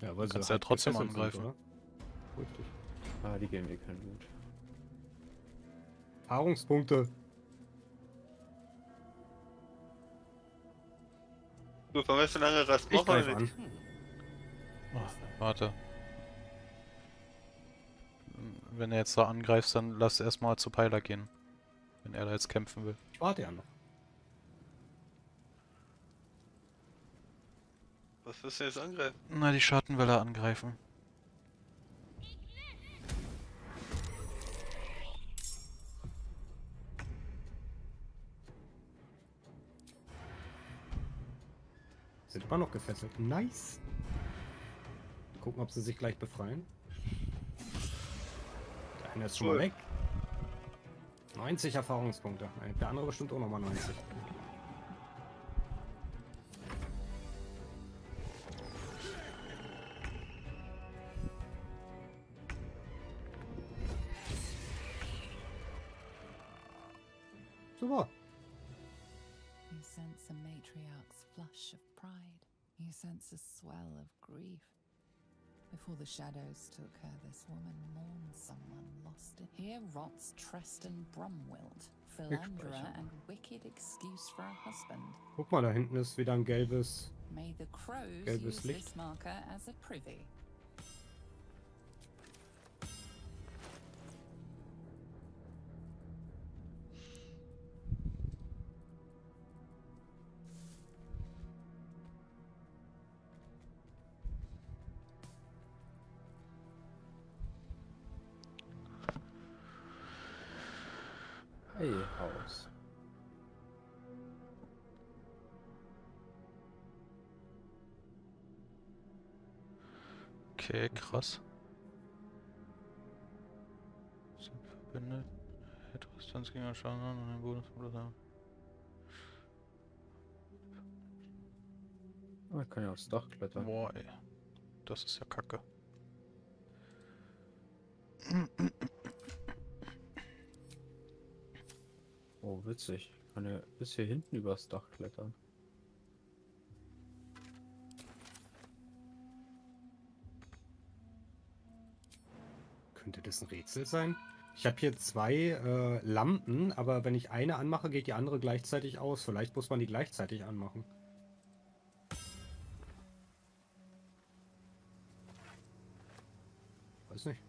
Ja, aber kannst du ja trotzdem angreifen, oder? Richtig. Ah, die geben eh keinen Blut. Erfahrungspunkte. Du, wollen wir so lange Rast noch mal weg? Oh, warte. Wenn er jetzt da angreift, dann lass erstmal zu Pyler gehen. Wenn er da jetzt kämpfen will. Ich warte ja noch. Was willst du jetzt angreifen? Na, die Schattenwelle angreifen. Sind immer noch gefesselt. Nice! Gucken, ob sie sich gleich befreien. Der eine ist schon mal weg. neunzig Erfahrungspunkte. Der andere bestimmt auch nochmal neunzig. Super. You sense a matriarch's flush of pride. You sense a swell of grief. Before the shadows took her, this woman mourned someone lost it. Here rots Treston Bromwild, philanderer and wicked excuse for a husband. Guck mal, da hinten ist wieder ein gelbes, May the crows gelbes use Licht. This marker as a privy. Haus. Okay, krass. Sind verbündet. Distanz gegen einen Schaden an und einen Bonusbonus haben. Oh, ich kann ja aufs Dach klettern. Boah, ey. Das ist ja kacke. Oh, witzig. Ich kann ja bis hier hinten übers Dach klettern. Könnte das ein Rätsel sein? Ich habe hier zwei äh, Lampen, aber wenn ich eine anmache, geht die andere gleichzeitig aus. Vielleicht muss man die gleichzeitig anmachen. Weiß nicht.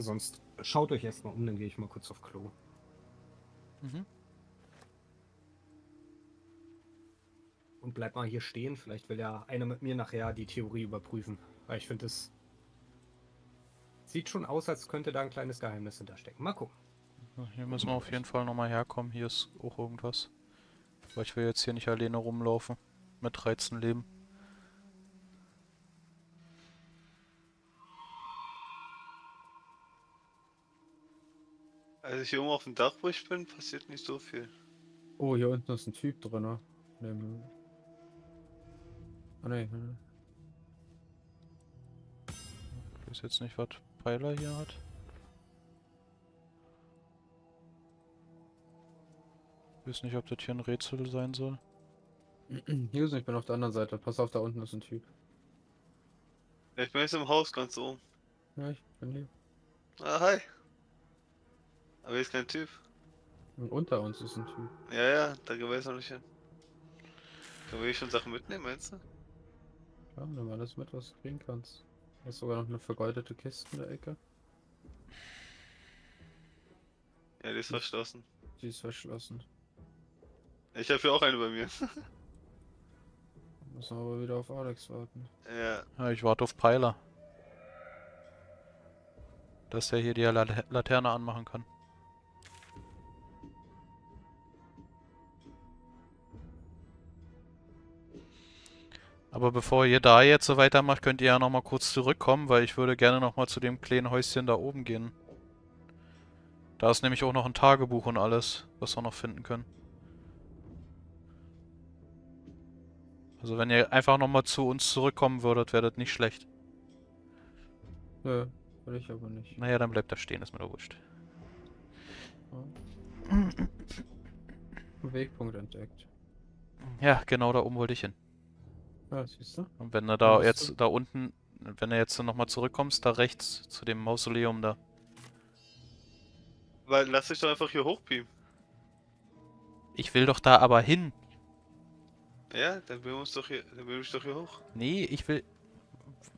Sonst schaut euch erstmal um, dann gehe ich mal kurz auf Klo. Mhm. Und bleibt mal hier stehen, vielleicht will ja einer mit mir nachher die Theorie überprüfen. Weil ich finde, es sieht schon aus, als könnte da ein kleines Geheimnis hinterstecken. Mal gucken. Hier müssen wir auf jeden Fall nochmal herkommen, hier ist auch irgendwas. Weil ich will jetzt hier nicht alleine rumlaufen, mit dreizehn Leben. Also hier oben auf dem Dach, wo ich bin, passiert nicht so viel. Oh, hier unten ist ein Typ drin, ne? Ah, ne, ne. Ich weiß jetzt nicht, was Pyler hier hat. Ich weiß nicht, ob das hier ein Rätsel sein soll. Hier ist, ich bin auf der anderen Seite. Pass auf, da unten ist ein Typ. Ja, ich bin jetzt im Haus ganz oben. Ja, ich bin hier. Ah, hi. Aber hier ist kein Typ. Und unter uns ist ein Typ. Ja, ja, da gehen wir jetzt noch nicht hin. Können wir hier schon Sachen mitnehmen, meinst du? Ja, nimm alles mit, was du kriegen kannst. Da ist sogar noch eine vergoldete Kiste in der Ecke. Ja, die ist verschlossen. Die ist verschlossen. Ich habe ja auch eine bei mir. Müssen wir aber wieder auf Alex warten. Ja. Ja, ich warte auf Pyler. Dass der hier die Laterne anmachen kann. Aber bevor ihr da jetzt so weitermacht, könnt ihr ja nochmal kurz zurückkommen, weil ich würde gerne nochmal zu dem kleinen Häuschen da oben gehen. Da ist nämlich auch noch ein Tagebuch und alles, was wir noch finden können. Also wenn ihr einfach nochmal zu uns zurückkommen würdet, wäre das nicht schlecht. Nö, ja, würde ich aber nicht. Naja, dann bleibt da stehen, ist mir doch wurscht. Ja. Wegpunkt entdeckt. Ja, genau da oben wollte ich hin. Ja, siehst du? Und wenn du da jetzt, da unten, wenn du jetzt nochmal zurückkommst, da rechts, zu dem Mausoleum da. Weil, lass dich doch einfach hier hochbeamen. Ich will doch da aber hin. Ja, dann beamen wir uns doch hier hoch. Nee, ich will...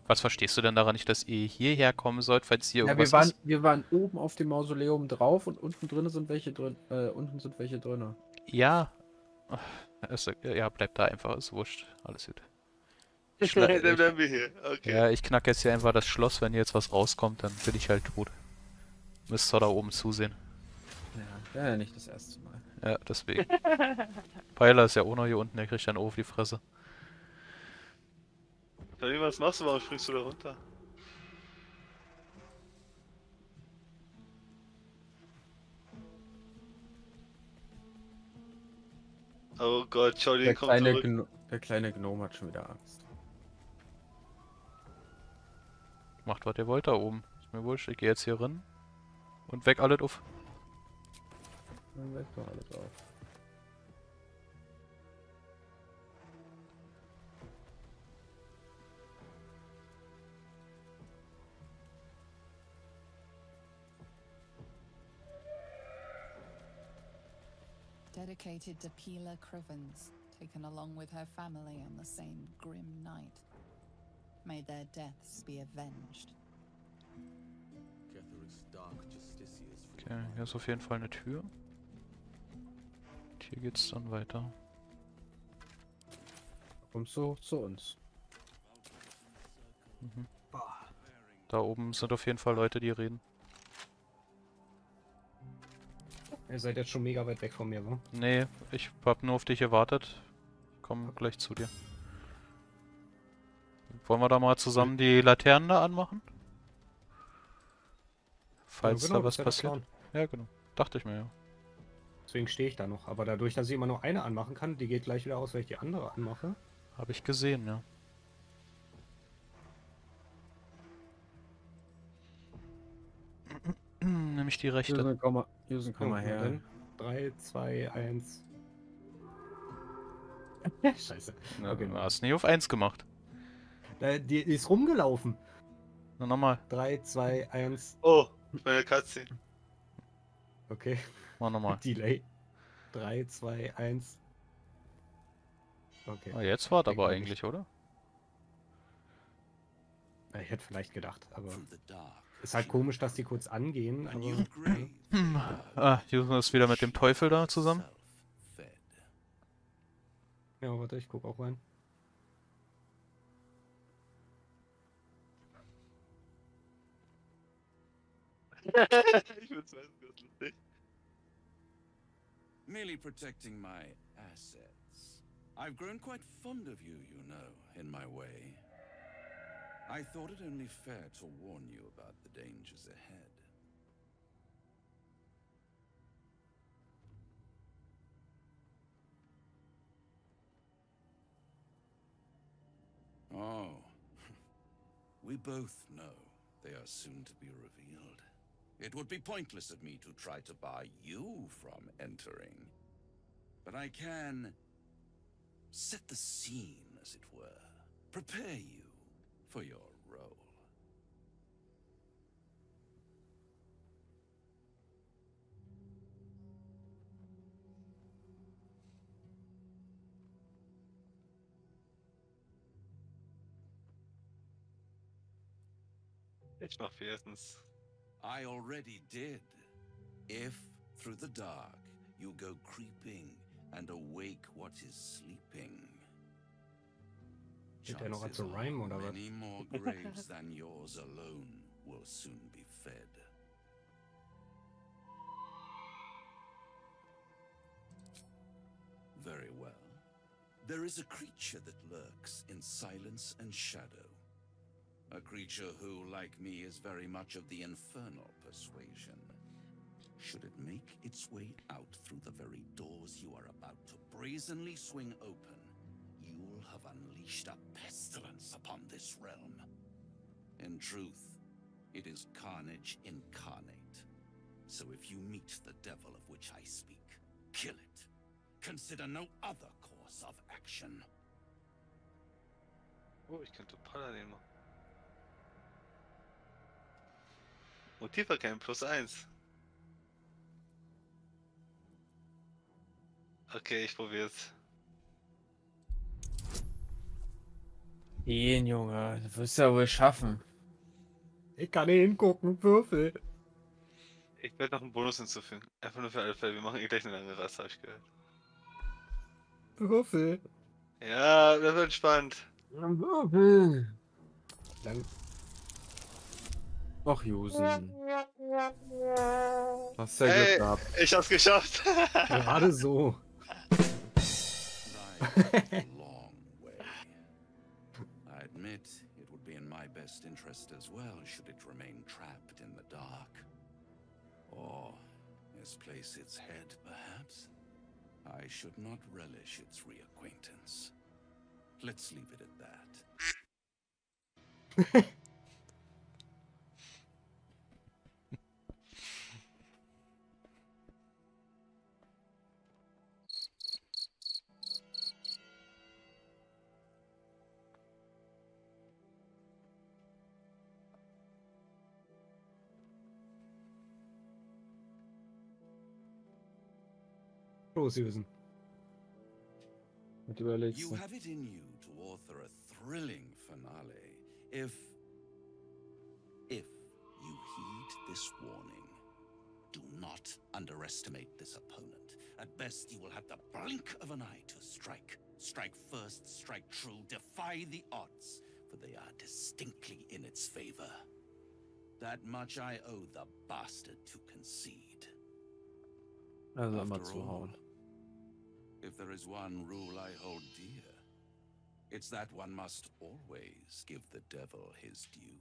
Was verstehst du denn daran nicht, dass ihr hierher kommen sollt, falls hier ja, irgendwas wir waren, ist? Wir waren oben auf dem Mausoleum drauf und unten drin sind welche drin, äh, unten sind welche drin. Ja. Ist, ja, bleibt da einfach, ist wurscht. Alles gut. Ich, dann bleiben wir hier. Okay. Ja, ich knack jetzt hier einfach das Schloss, wenn hier jetzt was rauskommt, dann bin ich halt tot. Müsst ihr da oben zusehen. Ja, ja, nicht das erste Mal. Ja, deswegen. Pyler ist ja auch noch hier unten, der kriegt dann auf die Fresse. Dann was machst du, warum springst du da runter? Oh Gott, schau, den kommt zurück. Gno der kleine Gnome hat schon wieder Angst. Macht, was ihr wollt da oben. Ist mir wurscht, ich geh jetzt hier rein. Und weg alles auf. Dann weg doch alles auf. Dedicated to Pila Crivans, taken along with her family on the same grim night. May their deaths be avenged. Okay, hier ist auf jeden Fall eine Tür. Und hier geht's dann weiter. Kommst du hoch zu uns? Mhm. Da oben sind auf jeden Fall Leute, die reden. Ihr seid jetzt schon mega weit weg von mir, wa? Nee, ich hab nur auf dich gewartet. Komm gleich zu dir. Wollen wir da mal zusammen die Laternen da anmachen? Falls ja, genau, da was passiert. Ja, genau. Dachte ich mir, ja. Deswegen stehe ich da noch. Aber dadurch, dass ich immer nur eine anmachen kann, die geht gleich wieder aus, wenn ich die andere anmache. Habe ich gesehen, ja. Nämlich die rechte. Usen, komm mal, Usen, komm mal her. drei, zwei, eins. Scheiße. Na, okay. Du hast nie auf eins gemacht. Die, die ist rumgelaufen. Na, nochmal. drei, zwei, eins. Oh, meine Katze. Okay. Mach nochmal. Delay. drei, zwei, eins. Okay. Ah, jetzt war's aber eigentlich, oder? Ich hätte vielleicht gedacht, aber... Ist halt komisch, dass die kurz angehen, aber... Ah, Jussen ist wieder mit dem Teufel da zusammen. Ja, warte, ich guck auch rein. Ich bin's weiß Gott nicht. Merely protecting my assets. I've grown quite fond of you, you know, in my way. I thought it only fair to warn you about the dangers ahead. Oh. We both know they are soon to be revealed. It would be pointless of me to try to bar you from entering. But I can set the scene, as it were. Prepare you for your role. Ich mach viertens. I already did. If, through the dark, you go creeping and awake what is sleeping. Chances der noch zu rhymen, oder was? Many more graves than yours alone will soon be fed. Very well. There is a creature that lurks in silence and shadow. A creature who, like me, is very much of the infernal persuasion. Should it make its way out through the very doors you are about to brazenly swing open, you'll have unleashed a pestilence upon this realm. In truth, it is carnage incarnate. So if you meet the devil of which I speak, kill it. Consider no other course of action. Oh, ich könnte Paladin machen. Motivverkehr plus eins. Okay, ich probier's. Ehen, Junge, du wirst ja wohl schaffen. Ich kann nicht hingucken, Würfel. Ich werde noch einen Bonus hinzufügen. Einfach nur für alle Fälle, wir machen eh gleich eine lange Rasse, hab ich gehört. Würfel. Ja, das wird spannend. Würfel. Dann. Ach, Jussen. Hast ja hey, Glück gehabt. Ich hab's geschafft. Gerade so. I admit, it would be in my best interest as well, should it remain trapped in the dark. Or misplace its head, perhaps? I should not relish its reacquaintance. Let's leave it at that. You have it in you to author a thrilling finale if if you heed this warning. Do not underestimate this opponent. At best, you will have the blink of an eye to strike. Strike first, strike true, defy the odds, for they are distinctly in its favor. That much I owe the bastard to concede. Also immer zuhauen. If there is one rule I hold dear, it's that one must always give the devil his due.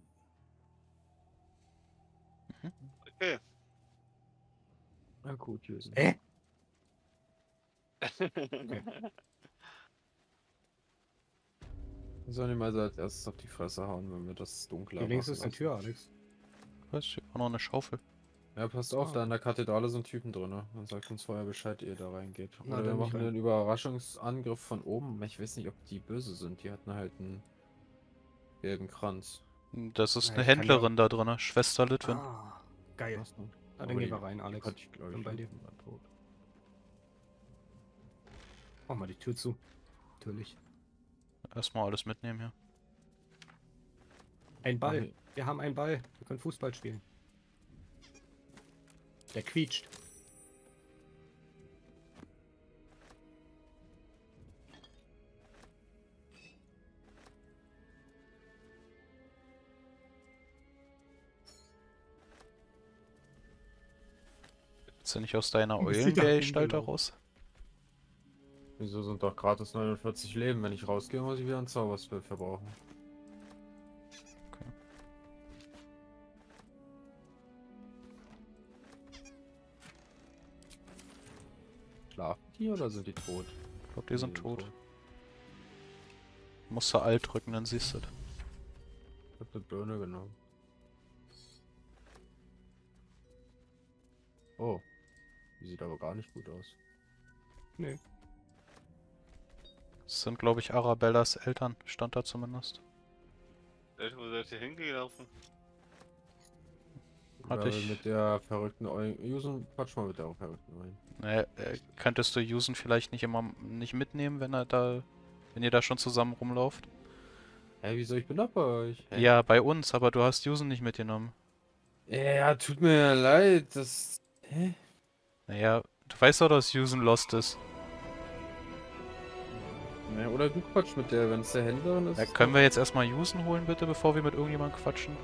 Okay. Na gut, Jussen. Hä? Okay. Wir sollen ihm also als erstes auf die Fresse hauen, wenn wir das dunkler machen. Links ist die Tür, Alex. Was? Ich hab auch noch eine Schaufel. Ja, passt auf, oh. Da in der Kathedrale sind Typen drin, ne? Man sagt uns vorher Bescheid, ihr da reingeht. Oder Na, wir machen rein. einen Überraschungsangriff von oben. Ich weiß nicht, ob die böse sind. Die hatten halt einen gelben Kranz. Das ist Nein, eine Händlerin ja... da drin, Schwester Litwin. Ah, geil. Ah, dann gehen wir rein, Alex. Hatte ich, glaub ich, bei dir. Tot. Mach mal die Tür zu. Natürlich. Erstmal alles mitnehmen hier. Ein Ball. Okay. Wir haben einen Ball. Wir können Fußball spielen. Der quietscht. Willst du nicht aus deiner Eulen-Gestalt raus? Wieso sind doch gratis neunundvierzig Leben? Wenn ich rausgehe, muss ich wieder einen Zauberspell verbrauchen. Die oder sind die tot? Ich glaube, die sind die tot. tot. Musst du Alt drücken, dann siehst du das. Ich hab eine Birne genommen. Oh. Die sieht aber gar nicht gut aus. Nee. Das sind, glaube ich, Arabellas Eltern, stand da zumindest. Wo seid ihr hingelaufen? Hatte ich mit der verrückten Eulen. Jussen, quatsch mal mit der verrückten Eulen. Naja, äh, könntest du Jussen vielleicht nicht immer nicht mitnehmen, wenn er da. Wenn ihr da schon zusammen rumlauft? Hä, hey, wieso? Ich bin doch bei euch. Hey. Ja, bei uns, aber du hast Jussen nicht mitgenommen. Ja, tut mir leid, das. Hä? Naja, du weißt doch, dass Jussen lost ist. Ja, oder du quatsch mit der, wenn es der Händlerin ist. Ja, können wir jetzt erstmal Jussen holen, bitte, bevor wir mit irgendjemandem quatschen?